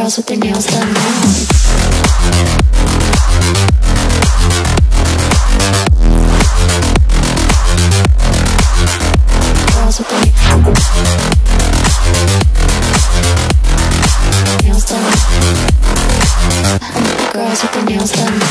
girls with their nails done now. Girls with their nails done now. Girls with their nails done. Girls with their nails done.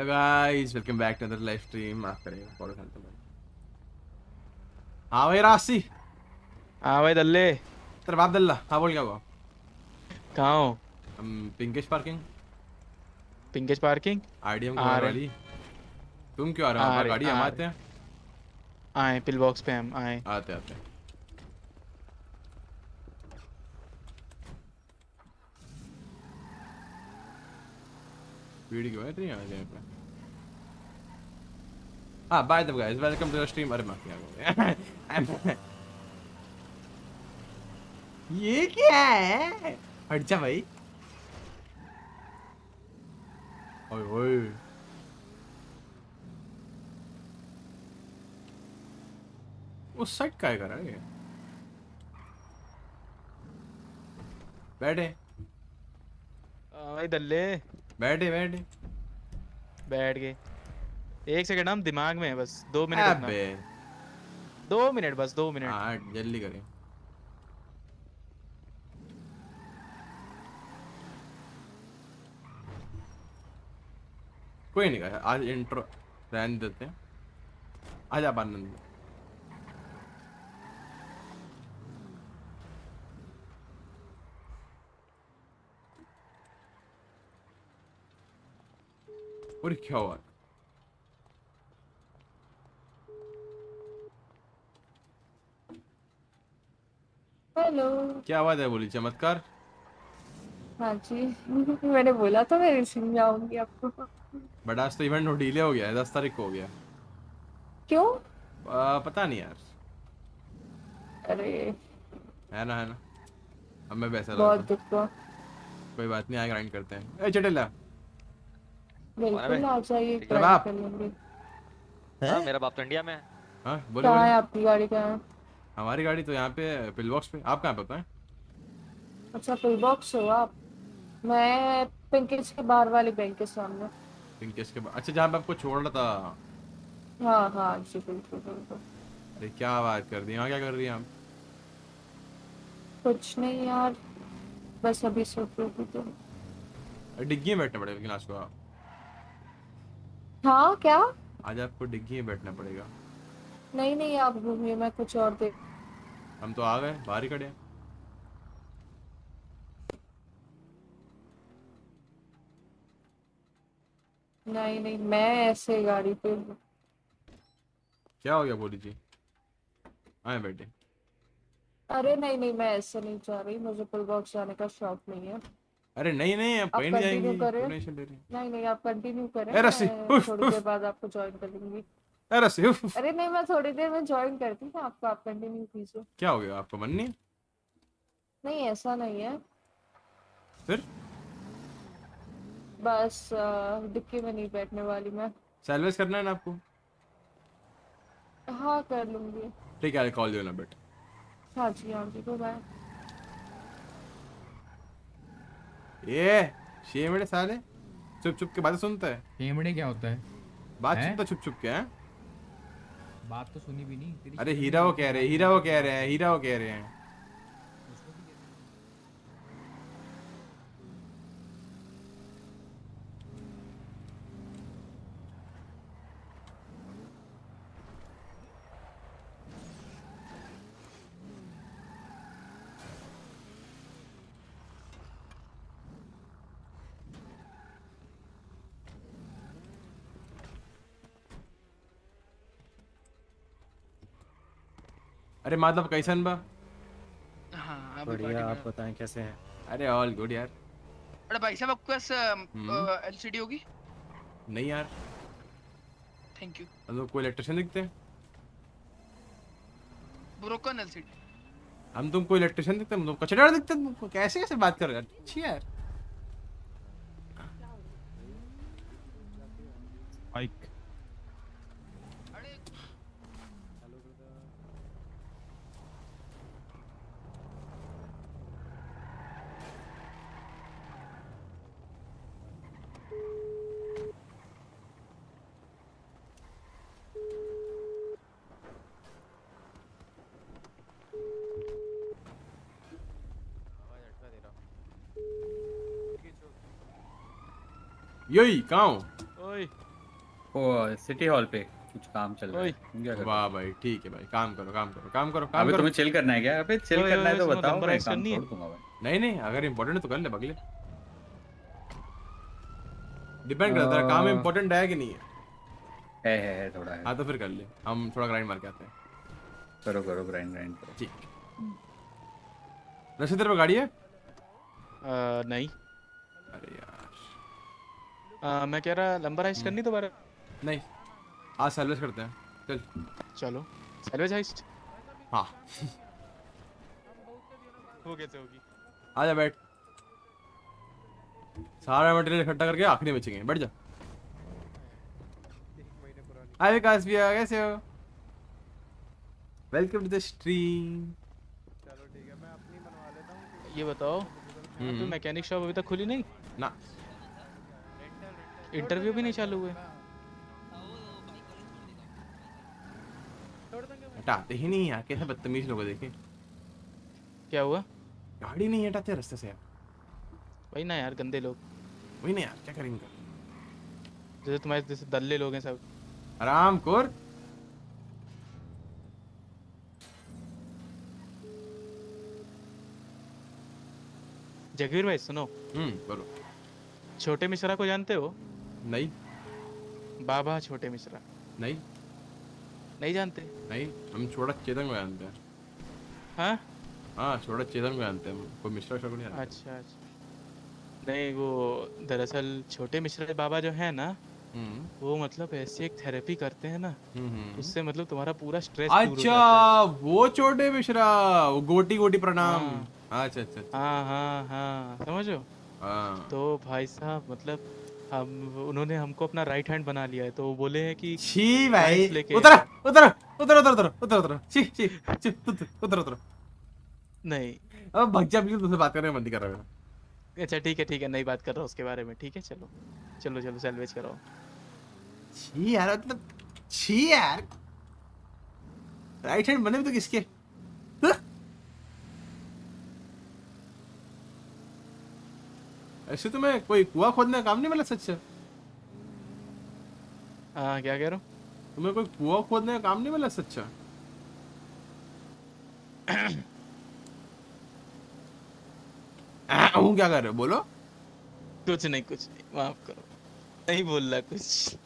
Hello guys, welcome back to another live stream। माफ करेगा follow करता भाई। हाँ भाई राशि, हाँ भाई दल्ले, तेरा बाप दल्ला। हाँ बोल, क्या हुआ? कहाँ हो? Pinkesh parking. Pinkesh parking RDM को वाली। तुम क्यों आ रहे हो? हमारी गाड़ी, हम आते हैं। आए पिल बॉक्स पे, हम आए। आते आते वीडियो क्यों है तेरी आवाज़ यहाँ पे? हाँ bye the way guys, welcome to the stream. अरे माफिया, ये क्या है? हट जा भाई। ओए ओए उस साइड क्या कर रहा है ये? बैठे भाई दल्ले, बैठे बैठे बैठ गए। एक सेकंड, हम दिमाग में है बस। 2 मिनट अपना, 2 मिनट बस, 2 मिनट। हाँ जल्दी करें। कोई नहीं कहा, आज इंट्रो रहने देते हैं। आज आप आनंद और क्या हुआ? हेलो, क्या आवाज है? बोली चमत्कार। हाँ जी मैंने बोला था मैं रिसीव आऊंगी आपको। बट आज तो इवेंट डिले हो गया है, 10 तारीख को हो गया। क्यों? पता नहीं यार। अरे है ना अब मैं वैसा बहुत दुख हुआ। कोई बात नहीं, आगे ग्राइंड करते हैं। ए चटेला बिल्कुल ना चाहिए ट्राई कर लेंगे। हां मेरा बाप तो इंडिया में है। हां बोलो क्या है आपकी गाड़ी का? हमारी गाड़ी तो यहाँ पे पिल बॉक्स पे। आप कहाँ पे होता है? अच्छा पिल बॉक्स हो आप? मैं पिंकेश के बाहर वाले बैंक के सामने। पिंकेश के बाहर, अच्छा जहाँ पे आपको छोड़ रहा था। हाँ हाँ जी बिल्कुल बिल्कुल। अरे क्या आवाज कर दी, यहाँ क्या कर रही हैं आप? कुछ नहीं यार, बस अभी सोच रही थी। तो डिग्गी में बैठना पड़ेगा क्लास को आप। हाँ क्या? आज आपको डिग्गी में बैठना पड़ेगा। नहीं नहीं आप घूमिए, मैं कुछ और देख। हम तो आ गए, बाहर ही खड़े हैं। नहीं नहीं मैं ऐसे गाड़ी पे। क्या हो गया बोली जी? आए बैठे। अरे नहीं नहीं मैं ऐसे नहीं जा रही, मुझे पुल बॉक्स जाने का शौक नहीं है। अरे नहीं नहीं आप कहीं नहीं जाएंगे, डोनेशन दे रही हैं। नहीं नहीं आप कंटिन्यू करें, थोड़ी देर बाद आपको ज्वाइन कर दूंगी। अरे नहीं मैं थोड़ी देर में ज्वाइन करती हूं आपको, आप कंटिन्यू कीजिए। क्या हो गया आपको मन नहीं? नहीं ऐसा नहीं है, फिर बस डिक्की में नहीं बैठने वाली मैं। सर्विस करना है ना आपको? हाँ कर लूँगी। ठीक है कॉल देना बेट। हाँ जी हाँ जी बाय। ये शेमड़े साले चुप चुप के बातें सुनता है। शेमड़े क्या होता है? बात सुनता चुप चुप के है? बात तो सुनी भी नहीं तेरी। अरे हीरा वो कह रहे हैं, हीरा वो कह रहे हैं, हीरा वो कह रहे हैं। अरे माधव कैसन बा? हाँ बढ़िया, आप बताएं कैसे हैं? अरे ऑल गुड यार। अरे भाई साहब आपके पास एलसीडी होगी? नहीं यार थैंक यू। हेलो कोई इलेक्ट्रिशियन दिखते हैं? Broken LCD. हम तुमको इलेक्ट्रिशियन दिखते हैं, तुम कचड़ा दिखते हैं तुमको। कैसे कैसे बात कर रहे हो? अच्छी यार बाइक। योई कहाँ? सिटी हॉल पे कुछ काम चल रहा है। वाह भाई ठीक है भाई, काम करो काम करो काम करो काम करो। तुम्हें चिल करना है क्या? अबे चिल करना है तो बताओ, मैं काम छोड़ दूंगा भाई। नहीं नहीं अगर इम्पोर्टेंट है तो कर ले बगले। डिपेंड करता है काम इम्पोर्टेंट है कि नहीं है। है थोड़ा है। हाँ तो फिर कर ले, हम थोड़ा ग्राइंड मार के आते हैं। करो करो ग्राइंड ग्राइंड करो। ठीक रशीद तेरे पे गाड़ी है? नहीं। अरे यार मैं कह रहा लंबराइज करनी दोबारा? नहीं आज सर्विस करते हैं चल। चलो सर्विस हाइस्ट। हाँ हो कैसे होगी? आजा बैठ, सारा मटेरियल इकट्ठा करके आखिरी में बेचेंगे। बैठ जा। हाय विकास भैया कैसे हो? Welcome to the stream. चलो ठीक है मैं अपनी बनवा लेता हूँ। ये बताओ तो मैकेनिक शॉप अभी तक खुली नहीं ना? इंटरव्यू भी नहीं चालू हुए। हटाते ही नहीं यार, कैसे बदतमीज लोग देखे। क्या हुआ? गाड़ी नहीं हटाते रास्ते से यार। वही ना यार गंदे लोग। वही ना यार क्या करेंगे, जैसे तुम्हारे जैसे दल्ले लोग हैं सब। आराम कर। जगवीर भाई सुनो। बोलो। छोटे मिश्रा को जानते हो? नहीं। बाबा छोटे मिश्रा? नहीं। नहीं जानते? नहीं हम छोटा चेतन को जानते हैं। हाँ हाँ छोटा चेतन को जानते हैं, कोई मिश्रा को नहीं जानते। अच्छा अच्छा नहीं वो दरअसल छोटे मिश्रा बाबा जो है ना वो मतलब ऐसी एक थेरेपी करते हैं ना, उससे मतलब तुम्हारा पूरा स्ट्रेस दूर हो जाता है। अच्छा वो छोटे मिश्रा, वो गोटी गोटी प्रणाम। अच्छा अच्छा हाँ हाँ हाँ समझो। तो भाई साहब मतलब हम उन्होंने हमको अपना राइट हैंड बना लिया है। तो वो बोले हैं कि छी भाई उतर नहीं अब भाग जा, तुझसे बात करने मन नहीं कर रहा। अच्छा ठीक है नहीं बात कर रहा उसके बारे में, ठीक है चलो चलो चलो सैलवेज कराओ। छी यार मतलब छी यार, राइट हैंड बने भी तो किसके। ऐसे तो मैं कोई कुआं खोदने का काम नहीं मिला सच। हाँ क्या कह रहा हूँ, तुम्हें कोई कुआं खोदने का काम नहीं मिला सच्चा। हूँ क्या कर रहे हो बोलो। कुछ नहीं माफ करो नहीं बोल रहा कुछ।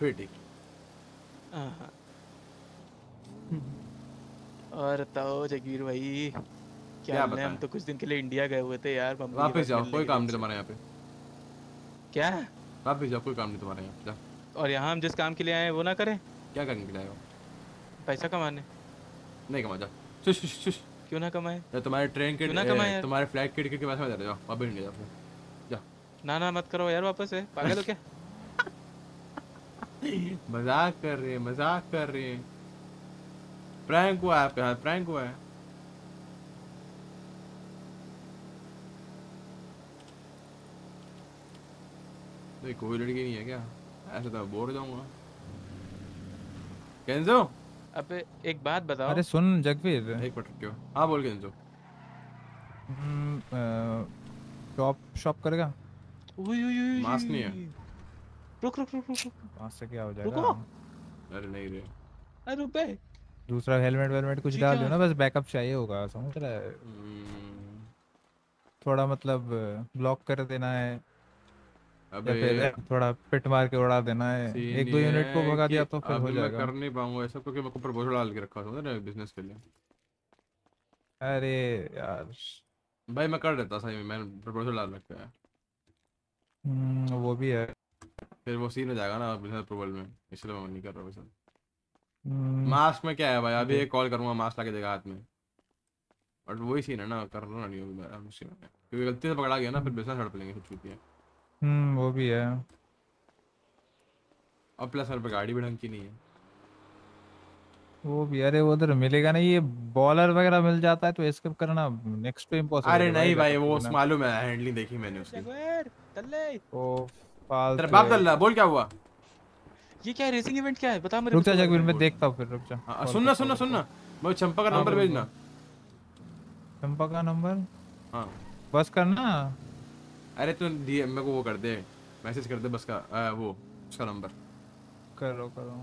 फिर ठीक हाँ। और बताओ जगवीर भाई क्या बताएं? हम तो कुछ दिन के लिए इंडिया गए हुए थे यार। वापस जाओ कोई काम नहीं तुम्हारे यहाँ पे। क्या वापस जाओ कोई काम नहीं तुम्हारे यहाँ। और यहाँ हम जिस काम के लिए आए वो ना करें। क्या करने के लिए आए हो? पैसा कमाने। नहीं कमा जाओ क्यों ना कमाए। तुम्हारे ट्रेन के ना कमाए, तुम्हारे फ्लाइट के टिकट के पैसे जाओ वापस इंडिया जाओ जा। ना ना मत करो यार वापस है पागल हो क्या। मजाक कर रहे हैं, प्रैंक हुआ है आपके हाथ, प्रैंक हुआ है। तो कोई लड़की नहीं है क्या? ऐसा तो बोर हो जाऊंगा। केंजो अबे एक बात बताओ। अरे सुन जगवीर एक मिनट क्यों। हाँ बोल केंजो। शॉप करेगा। मास्क नहीं है। रुक रुक रुक रुक मास्क से क्या हो जाएगा। अरे नहीं रे अरे रुपए दूसरा हेलमेट वेलमेट कुछ डाल दो ना, बस बैकअप चाहिए होगा समझ रहा है। थोड़ा मतलब ब्लॉक कर देना है अबे फिर थोड़ा पिट मार के उड़ा देना है। एक दो यूनिट को भगा दिया तो फिर हो जाएगा। कर नहीं पाऊंगा ऐसा क्योंकि मैं ऊपर बोझ डाल के रखा था ना बिजनेस के लिए। अरे यार भाई मैं कर देता सही में, मैंने प्रपोजल डाल रखा है। वो भी है फिर वो सीन हो जाएगा ना बिजनेस प्रपोजल में, इसलिए मैं नहीं कर रहा वैसा। मास्क में क्या है भाई अभी एक कॉल करूंगा मास्क लाके देगा हाथ में, और वही सीन है ना कर रहा नहीं होगा क्योंकि गलती से पकड़ा गया ना फिर बिजनेस हड़प लेंगे कुछ भी। वो भी है और प्लस पर गाड़ी भी ढंग की नहीं है। वो भी अरे वो उधर मिलेगा नहीं, ये बॉलर वगैरह मिल जाता है तो एस्केप करना नेक्स्ट पे इम्पॉसिबल। अरे नहीं भाई वो मालूम है हैंडलिंग देखी मैंने उसकी। ओ फालतू तेरा बाप दल्ला बोल क्या हुआ। ये क्या रेसिंग इवेंट क्या है बता मेरे। रुक जा जगवीर मैं देखता हूं फिर रुक जा। सुनना सुनना सुनना वो चंपा का नंबर भेजना। चंपा का नंबर हां बस करना। अरे तू डीएम मेरे को वो कर दे मैसेज कर दे बस का वो उसका नंबर करो करो।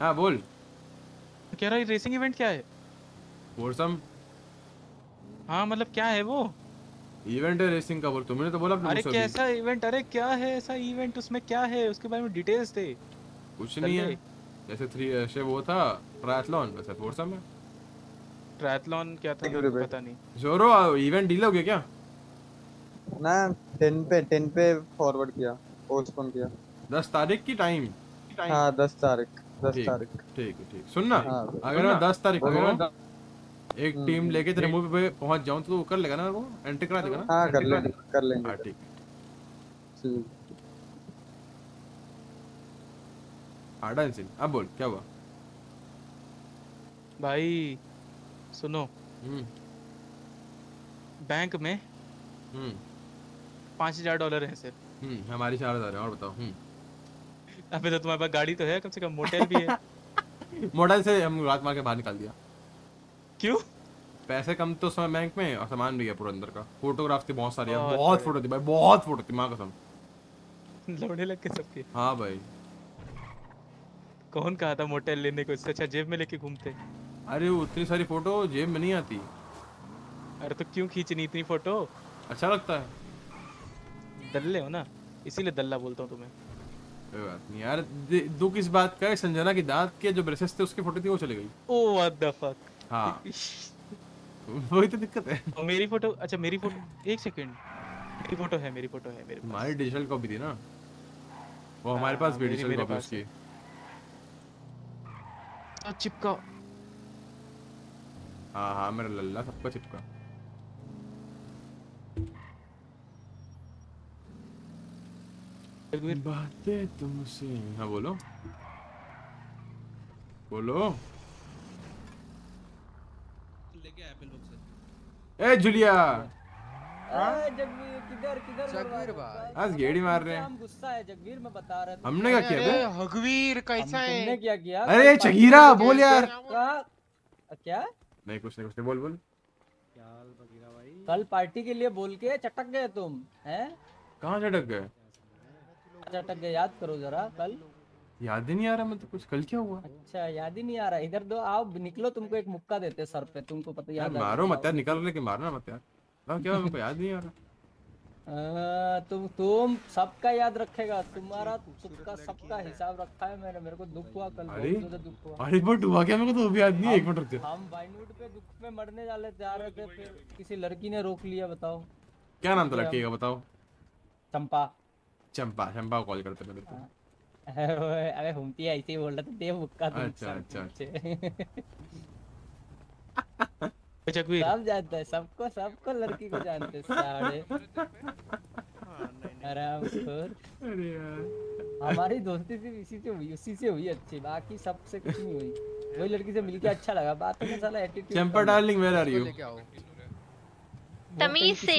हाँ बोल कह रहा है रेसिंग इवेंट क्या है वोरसम। हाँ मतलब क्या है वो इवेंट है रेसिंग का बोल तुमने तो बोला। अरे कैसा इवेंट, अरे क्या है ऐसा इवेंट उसमें क्या है उसके बारे में डिटेल्स दे। कुछ नहीं है जैसे थ्री ऐसे वो था ट्रायथलॉन वैसा वोरसम है। ट्रायथलॉन क्या था पता नहीं। जोरो इवेंट डील हो गया क्या ना 10 पे फॉरवर्ड किया पोस्टपोन किया 10 तारीख की टाइम। हां 10 तारीख 10 तारीख ठीक है ठीक। सुनना अगर मैं 10 तारीख को एक टीम लेके तेरे मूवी पे पहुंच जाऊं तो कर लेगा ना वो एंट्री करा देगा ना। हां कर लेंगे हां ठीक। हार्ड एंड सीन अब बोल क्या हुआ भाई। सुनो बैंक में $5000 है सिर्फ। हमारी 4000 है और बताओ। अबे तो तुम्हारे पास गाड़ी तो है कम से कम, मोटेल भी है। मोटेल से हम रात मार के बाहर निकाल दिया। क्यों? पैसे कम तो समय बैंक में और सामान भी है पूरा अंदर का। फोटोग्राफ थी बहुत सारी, बहुत फोटो थी भाई, बहुत फोटो थी मां कसम लौड़े लग के सबके। हाँ भाई कौन कहा था मोटेल लेने को, इससे अच्छा जेब में लेके घूमते। अरे उतनी सारी फोटो जेब में नहीं आती। अरे तो क्यों खींचनी इतनी फोटो, अच्छा लगता है। दल्ले हो ना इसीलिए दल्ला बोलता हूँ तुम्हें। कोई बात नहीं यार दुख इस बात का है संजना की दांत के जो ब्रेसेस थे उसकी फोटो थी वो चली गई। Oh what the fuck. हाँ वही तो दिक्कत है। और मेरी फोटो, अच्छा मेरी फोटो एक सेकंड मेरी फोटो है हमारी डिजिटल कॉपी थी ना वो हमारे पास भी डिजिटल कॉपी उसकी तो चिपका। हाँ मेरा लल्ला सबका चिपका। बातें तुमसे। हाँ बोलो लेके एप्पल बॉक्स। ए जुलिया जगवीर किधर जगवीर भाई आज गेड़ी मार रहे हैं। गुस्सा है जगवीर मैं बता रहा था। हमने क्या किया जगवीर कैसा है हमने क्या किया? अरे चगीरा बोल यार। क्या नहीं कुछ नहीं बोल क्या बगीरा भाई कल पार्टी के लिए बोल के चटक गए तुम हैं। कहाँ चटक गए याद करो जरा। कल याद ही नहीं आ रहा मतलब कुछ कल क्या हुआ। अच्छा याद ही नहीं आ रहा। इधर दो आओ निकलो तुमको एक मुक्का देते सर पे तुमको पता याद यार मारो मत यार निकल के मारना मत यार क्या मेरे को याद नहीं आ रहा। तुम सबका याद रखेगा तुम्हारा सबका हिसाब रखा है मैंने। मेरे को दुख हुआ कल दुख हुआ। अरे बट हुआ क्या मेरे को तो भी याद नहीं है। एक मिनट रुक हम वाइनवुड पे दुख में मरने वाले जा रहे थे फिर किसी लड़की ने रोक लिया। बताओ क्या नाम था लड़की का? बताओ चंपा कॉल करते मेरे को। अरे हुमती ऐसे ही बोल रहा था दे मुक्का। अच्छा सब जानता है सबको लड़की को जानते हमारी दोस्ती सिर्फ इसी से हुई अच्छी बाकी सबसे कुछ नहीं हुई। वही लड़की से मिलके अच्छा लगा बात में साला attitude. Champa darling where are you तमीज से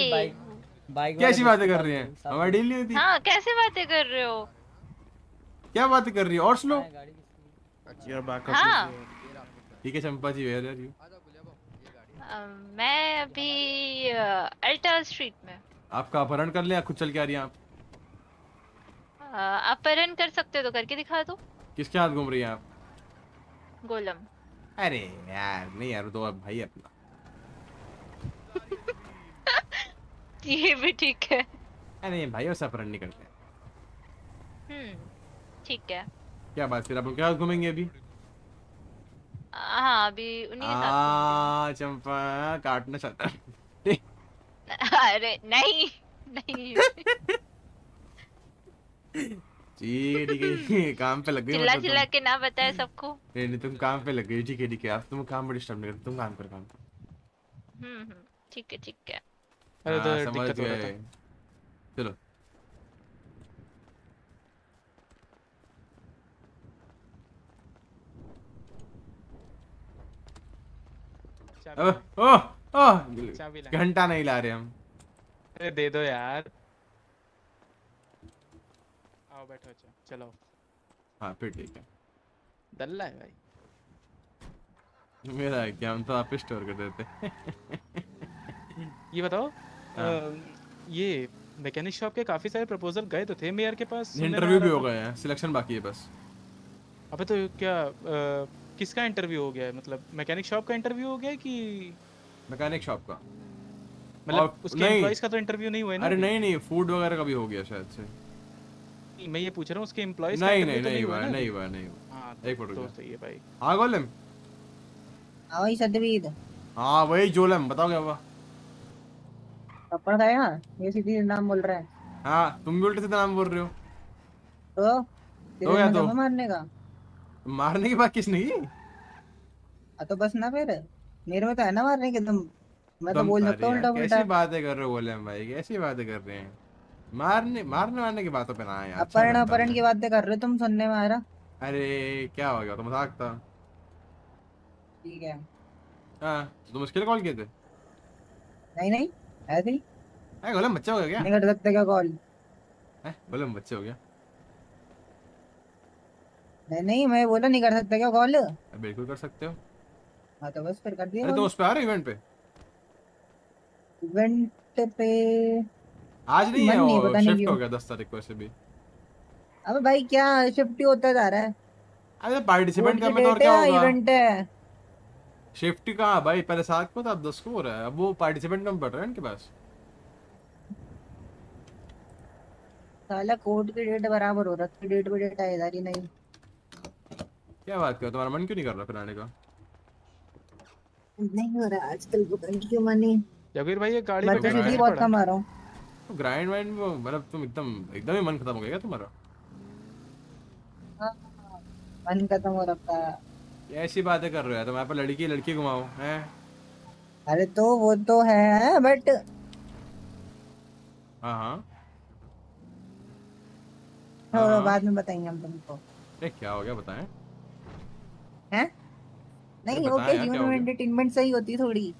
बाइक कैसी बातें कर रही हैं हमारी डील नहीं होती। हां कैसे बातें कर रहे हो क्या बातें कर रही हो और स्लो। ठीक है Champa ji where are you. मैं अभी अल्टा स्ट्रीट में। आपका अपहरण कर ले खुद चल के आ रही हैं आप? अपहरण कर सकते हो तो करके दिखा दो। किसके हाथ घूम रही हैं आप? गोलम। अरे यार नहीं यार दो अब भाई अपना ये भी ठीक है। अरे भाई और अपहरण नहीं करते। ठीक है क्या बात फिर आप लोग क्या हाथ घूमेंगे अभी। हाँ अभी उन्हीं के साथ। चंपा काटना चाहता अरे नहीं जी ठीक है काम पे लग गई। चिल्ला के ना बताए सबको। नहीं तुम काम पे लग गई। ठीक है आप तुम काम बड़ी स्टम्प नहीं करते तुम काम कर काम। ठीक है अरे तो समझ गए चलो। घंटा नहीं ला रहे हम। अरे दे दो यार। आओ बैठो चलो। हाँ फिर ठीक है दल्ला है भाई मेरा है क्या हम तो आप स्टोर कर देते ये बताओ ये मैकेनिक शॉप के काफी सारे प्रपोजल गए तो थे मेयर के पास। इंटरव्यू भी हो गए हैं सिलेक्शन बाकी है बस। अबे तो क्या किसका इंटरव्यू हो गया है? मतलब मैकेनिक शॉप का इंटरव्यू हो गया है कि मैकेनिक शॉप का मतलब उसके एम्प्लॉइज का तो इंटरव्यू नहीं हुआ है ना। अरे नहीं फूड वगैरह का भी हो गया शायद से। मैं ये पूछ रहा हूं उसके एम्प्लॉइज का इंटरव्यू तो नहीं हुआ है। नहीं हुआ। हां एक फोटो तो ये भाई। हां गोलम हां ये सदवीद हां वही जोलम बताओ क्या हुआ। अपन का है ये सीधे नाम बोल रहा है। हां तुम भी उल्टे सीधे नाम बोल रहे हो। तो क्या तो मारने के बाद किसने तो बस ना फिर मेरे में तो है ना मारने के तुम मैं तो बोल सकता हूं उल्टा उल्टा। कैसी बातें कर रहे हो गोलम भाई कैसी बातें कर रहे हैं। मारने की बातों पे ना यार। अपहरण की बातें कर रहे हो तुम सुनने में आ रहा। अरे क्या हो गया तो मजाक था। ठीक है हां तुम मुश्किल कॉल किए थे। नहीं ऐसे ही। अरे गोलम बच्चा हो गया क्या? नहीं कर सकते क्या कॉल? गोलम बच्चा हो गया। नहीं मैं बोला नहीं कर सकता क्या कॉल? बिल्कुल कर सकते हो। हाँ तो बस फिर कर दिया। अरे तो उस पे आ रहे इवेंट पे आज नहीं है वो शिफ्ट हो गया 10 तारीख को ऐसे भी। अबे भाई क्या शिफ्ट ही होता जा रहा है। अरे पार्टिसिपेंट का मतलब क्या होगा इवेंट है शिफ्ट का भाई पहले 7 को था अब 10 को हो रहा है। अब वो पार्टिसिपेंट कम बढ़ रहे हैं इनके पास। साला कोड की डेट बराबर हो रहा है डेट पे डेट है इधर ही नहीं। क्या बात कर तुम्हारा मन क्यों नहीं कर रहा फिर आने का? नहीं हो रहा आजकल बुकिंग क्यों माने जगवीर भाई ये गाड़ी पे बैठ के बहुत कम आ रहा हूं। तो ग्राइंड वाइंड मतलब तुम एकदम ही मन खत्म हो गया तुम्हारा? मन खत्म हो रखा है। ऐसी बातें कर रहे हो तुम, यहाँ पर लड़की लड़की घुमाओ हैं। अरे तो वो तो है बट हाँ बाद में बताएंगे हम तुमको। क्या हो गया बताएं? हैं नहीं वो के जीवन में एंटरटेनमेंट सही होती है थोड़ी।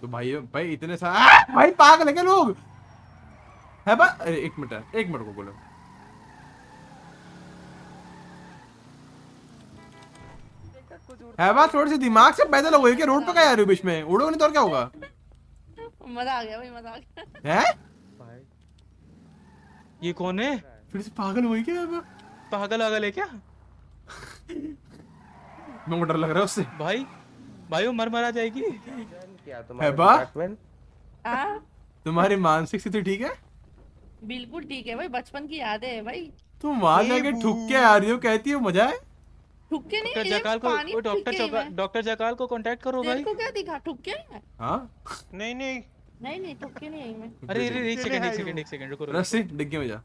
तो भाई भाई इतने सारे भाई पागल है क्या लोग है? अरे एक मिनट को बोलो। है बा थोड़ी सी दिमाग से पैदल हो गई क्या? रोड पे क्या यार बीच में उड़ोगे नहीं तो और क्या होगा? मजा आ गया भाई मजा आ गया। हैं भाई ये कौन है? फिर से पागल हो गई क्या? पागल आगल है क्या? मेरे को डर लग रहा है उससे। भाई भाई वो मर मरा जाएगी। तुम्हारी मानसिक स्थिति ठीक है? बिल्कुल ठीक है भाई, बचपन की यादें है भाई। तुम वहाँ जाके ठुक के आ रही हो, कहती हो मजा है। ठुके नहीं डॉक्टर डॉक्टर जकाल को कांटेक्ट करो भाई। देखो क्या दिखा ठुके है। हां नहीं नहीं नहीं नहीं ठुके नहीं मैं। अरे अरे एक सेकंड रुको, रस्सी डिग्गी में जा।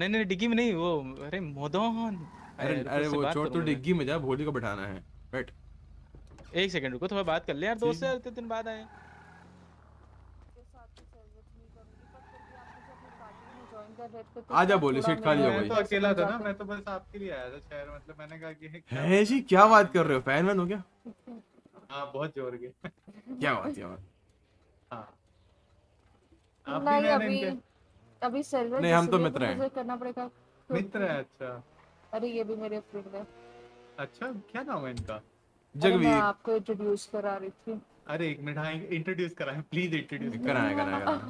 नहीं डिग्गी में नहीं वो अरे मोदन अरे वो छोड़ तो डिग्गी में जा, भोली को बैठाना है। बैठ एक सेकंड रुको थोड़ा बात कर ले यार दोस्त से, इतने दिन बाद आए। आजा बोली सीट खाली हो गई। तो अकेला था ना मैं, तो बस आपके लिए आया था शहर, मतलब मैंने कहा कि है जी क्या बात कर रहे हो? फैन वन हो क्या? हाँ बहुत जोर के क्या बात है यार। हाँ नहीं अभी सर्वर नहीं, हम तो मित्र हैं, करना पड़ेगा। मित्र है अच्छा। अरे ये भी मेरे फ्रेंड है। अच्छा क्या नाम है इनका? जगवीर। आपको इंट्रोड्यूस करा रही थी। अरे एक मिनट इंट्रोड्यूस कराएं प्लीज, इंट्रोड्यूस कराएं।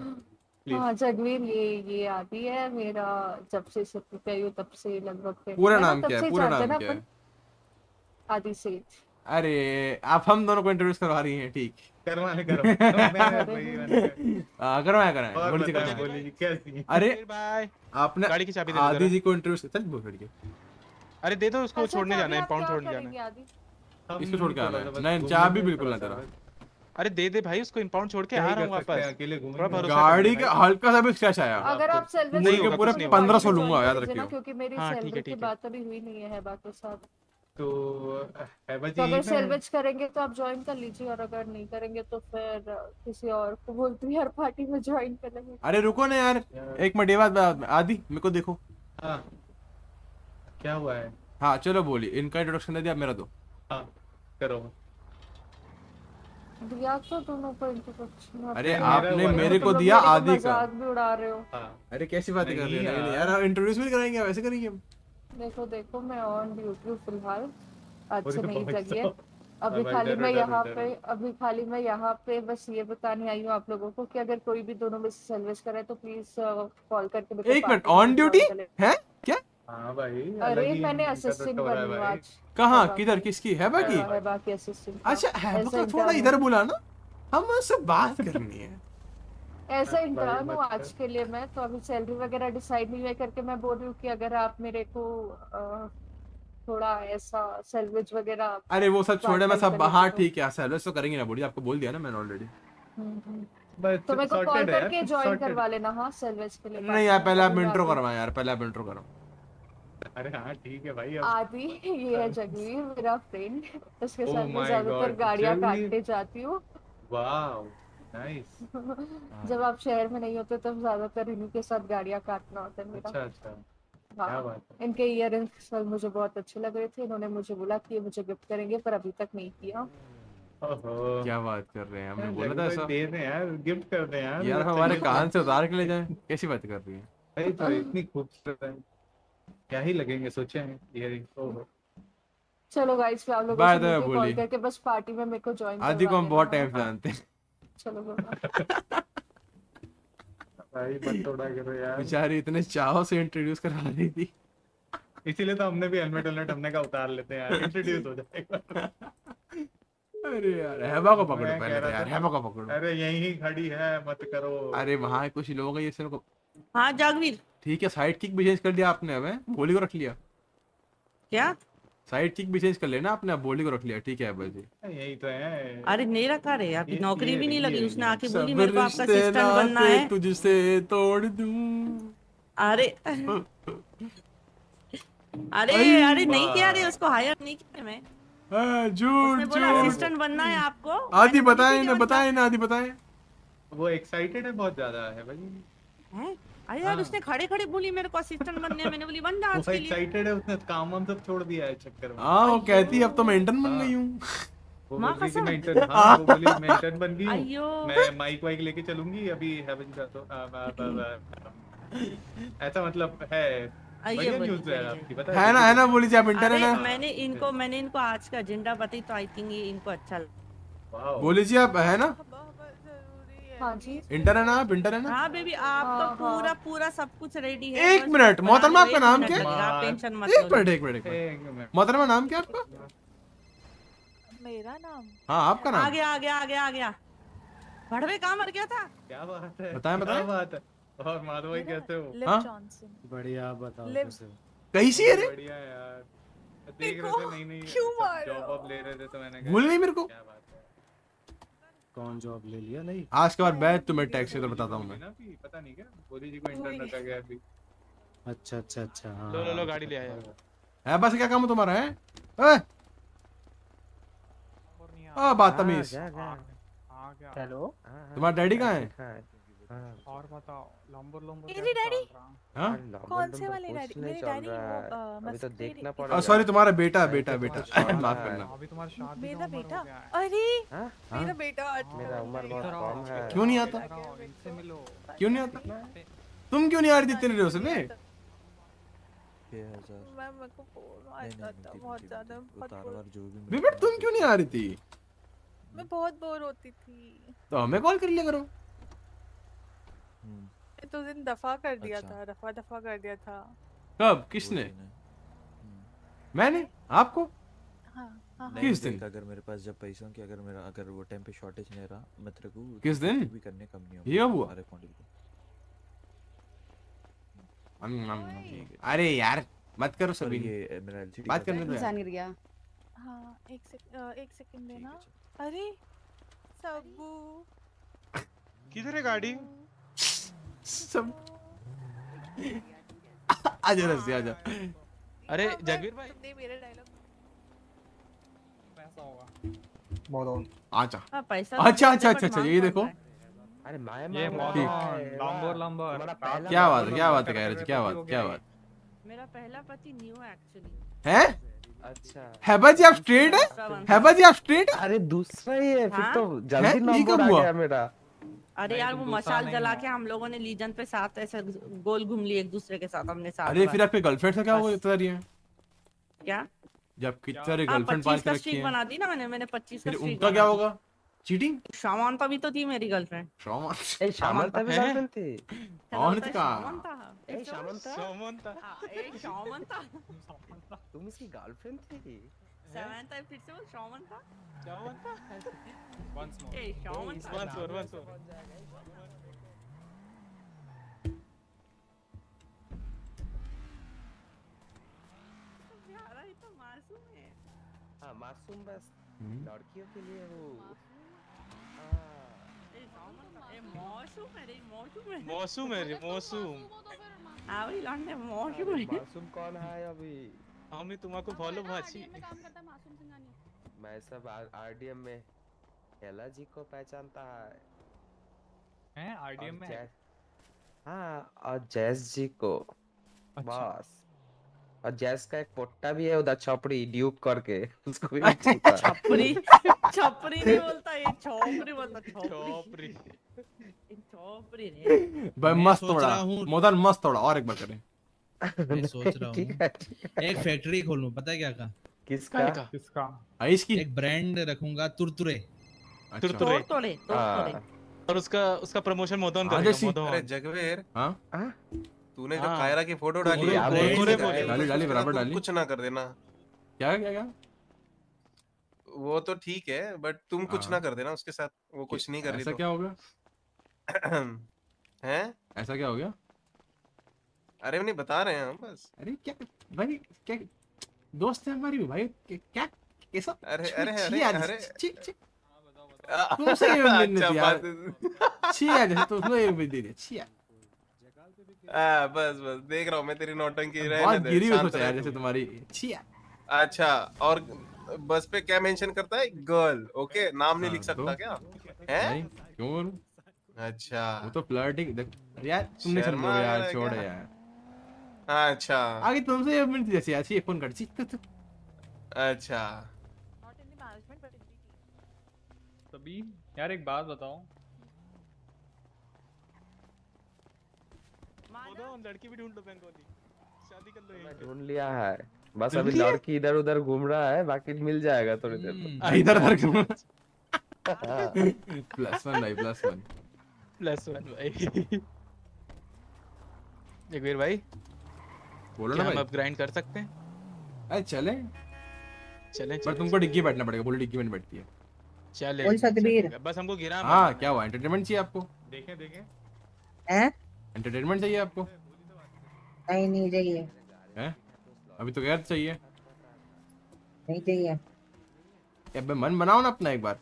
हाँ जगवीर ये आती है मेरा, जब से तब से लगभग पूरा नाम क्या है? पूरा नाम क्या है? आदि सेठ। अरे आप हम दोनों को इंट्रोड्यूस करवा रही हैं ठीक। करवाएं। अरे आपने आदि जी को इंट्रोड्यूस, अरे दे दो उसको, छोड़ने जाना है पाउंड छोड़ने जाना है, इसको छोड़ के आना है। नहीं चाह भी बिल्कुल ना तेरा। अरे दे दे भाई उसको, इंपाउंड छोड़ के आ रहा हूं वापस। अकेले घूम गाड़ी का हल्का सा भी स्क्रैच आया। अगर आप सैलरी नहीं के पूरे 1500 लूंगा याद रखियो, क्योंकि मेरी सैलरी की बात अभी हुई नहीं है बातों साथ। तो हैबा जी अगर सैलवेज करेंगे तो आप ज्वाइन कर लीजिए, और अगर नहीं करेंगे तो फिर किसी और को बोलती हूं यार पार्टी में ज्वाइन कर लेंगे। अरे रुको ना यार एक मिनट, ये बात आदि मेरे को देखो। हां क्या हुआ है? हां चलो बोली इनका इंट्रोडक्शन दे दिया, मेरा दो। हां करो दिया तो दोनों पर इंट्रोडक्शन। अरे आपने मेरे को दिया आदि का, मजाक भी उड़ा रहे हो। अरे कैसी बातें कर रहे हो यार, इंट्रोड्यूस भी कराएंगे वैसे करेंगे हम। देखो मैं ऑन ड्यूटी फिलहाल, अच्छे नहीं लगी है अभी, खाली मैं यहाँ पे बस ये बताने आई हूँ आप लोगों को कि अगर कोई भी दोनों में सर्विस करे तो प्लीज कॉल करके। एक मिनट ऑन ड्यूटी है क्या? हाँ भाई अरे मैंने असिस्टेंट बनी आज। कहाँ किधर किसकी है? बाकी असिस्टेंट। अच्छा है तो थोड़ा इधर बुला ना, हम उससे बात करनी है। ऐसा इंतजार हूँ आज के लिए मैं, तो अभी सैलरी वगैरह डिसाइड नहीं है करके मैं बोल रही हूँ कि अगर आप मेरे को थोड़ा ऐसा सैलवेज वगैरह। अरे वो सब छोड़े मैं सब। हाँ ठीक है सैलवेज तो करेंगे ना बोलिए, आपको बोल दिया ना मैंने ऑलरेडी। तो मेरे को कॉल करके ज्वाइन करवा लेना। हाँ सैलवेज के लिए नहीं यार पहले आप इंट्रो करवाएं यार, पहले आप इंट्रो करवाओ। अरे हाँ ठीक है भाई। आदि ये है जगवीर मेरा फ्रेंड, उसके साथ मैं ज्यादातर गाड़ियाँ काटने जाती हूँ। Wow nice. जब आप शहर में नहीं होते तब ज्यादातर इन्हीं के साथ गाड़ियाँ काटना होता है मेरा। अच्छा क्या बात है। इनके ईयरिंग्स मुझे बहुत अच्छे लग रहे थे, इन्होंने मुझे बोला कि ये मुझे गिफ्ट करेंगे पर अभी तक नहीं किया। क्या बात कर रहे हैं, हमने बोला था ऐसा दे दें यार गिफ्ट कर दें यार, हमारे कान से उतार के ले जाए। कैसी बात कर रही है, इतनी खूबसूरत है क्या ही लगेंगे सोचे हैं इयरिंग। चलो गाइस फिर आप लोगों से कॉल करके बस पार्टी में मेरे को ज्वाइन करवा। आदि को हम बहुत टाइम जानते हैं। चलो भाई मत थोड़ा करो यार, बेचारी इतने चाव से इंट्रोड्यूस करवा रही थी, इसीलिए तो हमने भी हेलमेट हमने का उतार लेते हैं यार, इंट्रोड्यूस हो जाएगा। अरे यार हैबा को पकड़ो पहले यार, हैबा को पकड़ो। अरे यहीं खड़ी है मत करो। अरे वहां कुछ लोग हैं ये सब। हां जागवीर ठीक है साइड किक भी चेंज कर दिया आपने, हमें गोली को रख लिया क्या? साइड ठीक भी चेंज कर लेना आपने, आप बोली को रख लिया ठीक है भाई, यही तो है। अरे नहीं रखा रे यार, नौकरी भी नहीं लगी, उसने आके बोली मेरे को आपका असिस्टेंट बनना है, तुझसे तोड़ दूं। अरे अरे अरे नहीं किया रे, उसको हायर नहीं किया मैं, झूठ झूठ, असिस्टेंट बनना है आपको। आदि बताए ना, बताए ना आदि बताए, वो एक्साइटेड है बहुत ज्यादा है भाई। अरे यार उसने खड़े खड़े बोली मेरे को असिस्टेंट बनने है, मैंने बोली बन जा आज के लिए, एक्साइटेड है उसने, काम हम सब छोड़ दिया है चक्कर में। हां वो कहती अब तो मेंटन बन गई हूं, मां कसम मेंटन, हां वो बोली मेंटन बन गई हूं मैं, माइक वाइक लेके चलूंगी अभी हेवन का, तो ऐसा मतलब है है ना बोली जा मेंटन है ना। मैंने इनको आज का एजेंडा बताई तो आई थिंक ये इनको अच्छा बोली जी आप है ना, इंटर है ना आप, इंटर है ना। हाँ बेबी आपका पूरा पूरा सब कुछ रेडी है। एक मिनट मोहतरमा आपका नाम क्या है? टेंशन मत लो। एक मिनट मोहतरमा नाम क्या आपका? मेरा नाम? हाँ आपका नाम। आ गया भड़वे कहाँ मर गया था? क्या बात है बताएं। और माधव भाई कैसे हो? बढ़िया बताओ कैसी है? बढ़िया यार, देख रहे थे। नहीं जॉब ले रहे थे तो मैंने भूल गई मेरे को कौन जॉब ले लिया। नहीं आज के बाद बैठ तुम्हें टैक्स से तो बताता हूं मैं। पता नहीं क्या बोली जी को इंटरनेट आ गया अभी। अच्छा हां लो लो गाड़ी ले आया है बस। क्या काम है तुम्हारा? है ओ बदतमीज। हेलो तुम्हारा डैडी कहां है और बताओ? लंबर मेरे डैडी। हां कौन से वाले डैडी? मेरे डैडी वो अभी तो देखना पड़ा। सॉरी तुम्हारा बेटा माफ करना। अभी तुम्हारा शादी मेरा बेटा। अरे मेरा बेटा मेरा उम्र बहुत कम है। क्यों नहीं आता? इनसे मिलो। क्यों नहीं आता? तुम क्यों नहीं आ रही इतने दिनों से? मैं 6000 मैं मेरे को बोल रहा था बहुत ज्यादा उतारवर जो भी। बेटा तुम क्यों नहीं आ रही थी? मैं बहुत बोर होती थी तो हमें कॉल कर लिया करो। तो दिन दफा कर दिया था। कब? किसने? मैंने आपको? हाँ। किस दिन? अगर मेरे पास जब पैसों की अगर वो टाइम पे शॉर्टेज नहीं रहा मैं तेरे को किस दिन भी करने कम नहीं होगा। ये हुआ अरे यार मत करो सभी बात करने दो। इंसान गिर गया। हाँ एक सेकंड देना। अरे सबू किधर है गाड़ी? सब आजा। अरे जागीर भाई तुमने मेरा डायलॉग पैसा होगा मॉडल। अच्छा पैसा। अच्छा ये देखो। अरे ये लंबर क्या बात है गैरज। क्या बात मेरा पहला पति न्यू एक्चुअली है। अच्छा हैबा जी आप स्ट्रेट है? अरे दूसरा ही है फिर तो। जल्दी नंबर आ गया मेरा। अरे यार वो मशाल जला के हम लोगों ने लीजन पे साथ ऐसे गोल घूम लिए एक दूसरे के साथ हमने साथ। अरे फिर आपके गर्लफ्रेंड से क्या हो गया? क्या जब कितने गर्लफ्रेंड पास कर रखी है बना दी ना मैंने 25 का। उनका क्या होगा? चीटिंग। शामांता भी तो थी मेरी गर्लफ्रेंड। शामांता भी गर्लफ्रेंड थी। कौन था? शामांता तुम इसकी गर्लफ्रेंड थी? शामांता फिर से वो शामांता वंस मोर। यार ये तो मासूम है। हां मासूम बस लड़कियों के लिए वो मौसम है। अभी लड़ने मौसम कौन है? अभी हमें तुमको फॉलो भाची मैं काम करता मासूम सिंघानी। मैं सब आरडीएम में हेला जी को पहचानता है। हैं आरडीएम में? हां और जैस जी को। अच्छा। बस और जैस का एक पोट्टा भी है उधर छपरी ड्यूप करके उसको भी छपरी नहीं बोलता ये छपरी बोलता रे भाई। मस्त थोड़ा और एक बार करें। मैं सोच रहा हूँ एक फैक्ट्री खोलूं। पता है क्या का? किसका? आइस की एक ब्रांड रखूंगा तुरतुरे। और उसका प्रमोशन मोदन करेगा। अरे जगवीर तूने जो कायरा की फोटो डाली बराबर डाली। कुछ ना कर देना। क्या वो तो ठीक है बट तुम कुछ ना कर देना उसके साथ। वो कुछ नहीं कर रही। ऐसा क्या हो गया? अरे नहीं बता रहे हैं हम बस। अरे क्या भाई क्या दोस्त है हमारी भाई, क्या कैसा? अरे अरे अरे बस बस देख रहा हूँ मैं तेरी नौटंकी जैसे तुम्हारी। अच्छा और बस पे क्या मेंशन करता है? गर्ल। ओके नाम नहीं लिख सकता क्या? है क्यों? अच्छा वो तो फ्लर्टिंग यार, तुमने शर्मा यार छोड़ यार। अच्छा आगे तुमसे ये मिनट जैसे ऐसी एक फोन कर सी। अच्छा तभी यार एक बात बताओ, लड़की भी ढूंढ लो, बंगाली शादी कर लो। ढूंढ लिया है बस, अभी लड़की इधर उधर घूम रहा है, बाकी मिल जाएगा थोड़ी देर में। इधर उधर घूम +1 भाई। जगवीर भाई बोलो ना भाई, हम अब ग्राइंड कर सकते हैं? अरे चले चले, पर तुमको डिग्गी बैठना पड़ेगा। बोलो डिग्गी में बैठती है। चले बोल जगवीर, बस हमको घेरा। हां क्या हुआ? एंटरटेनमेंट चाहिए आपको? देखें देखें हैं, एंटरटेनमेंट चाहिए आपको? नहीं नहीं चाहिए। हैं अभी तो गैर चाहिए। नहीं चाहिए। अबे मन बनाओ ना अपना एक बार।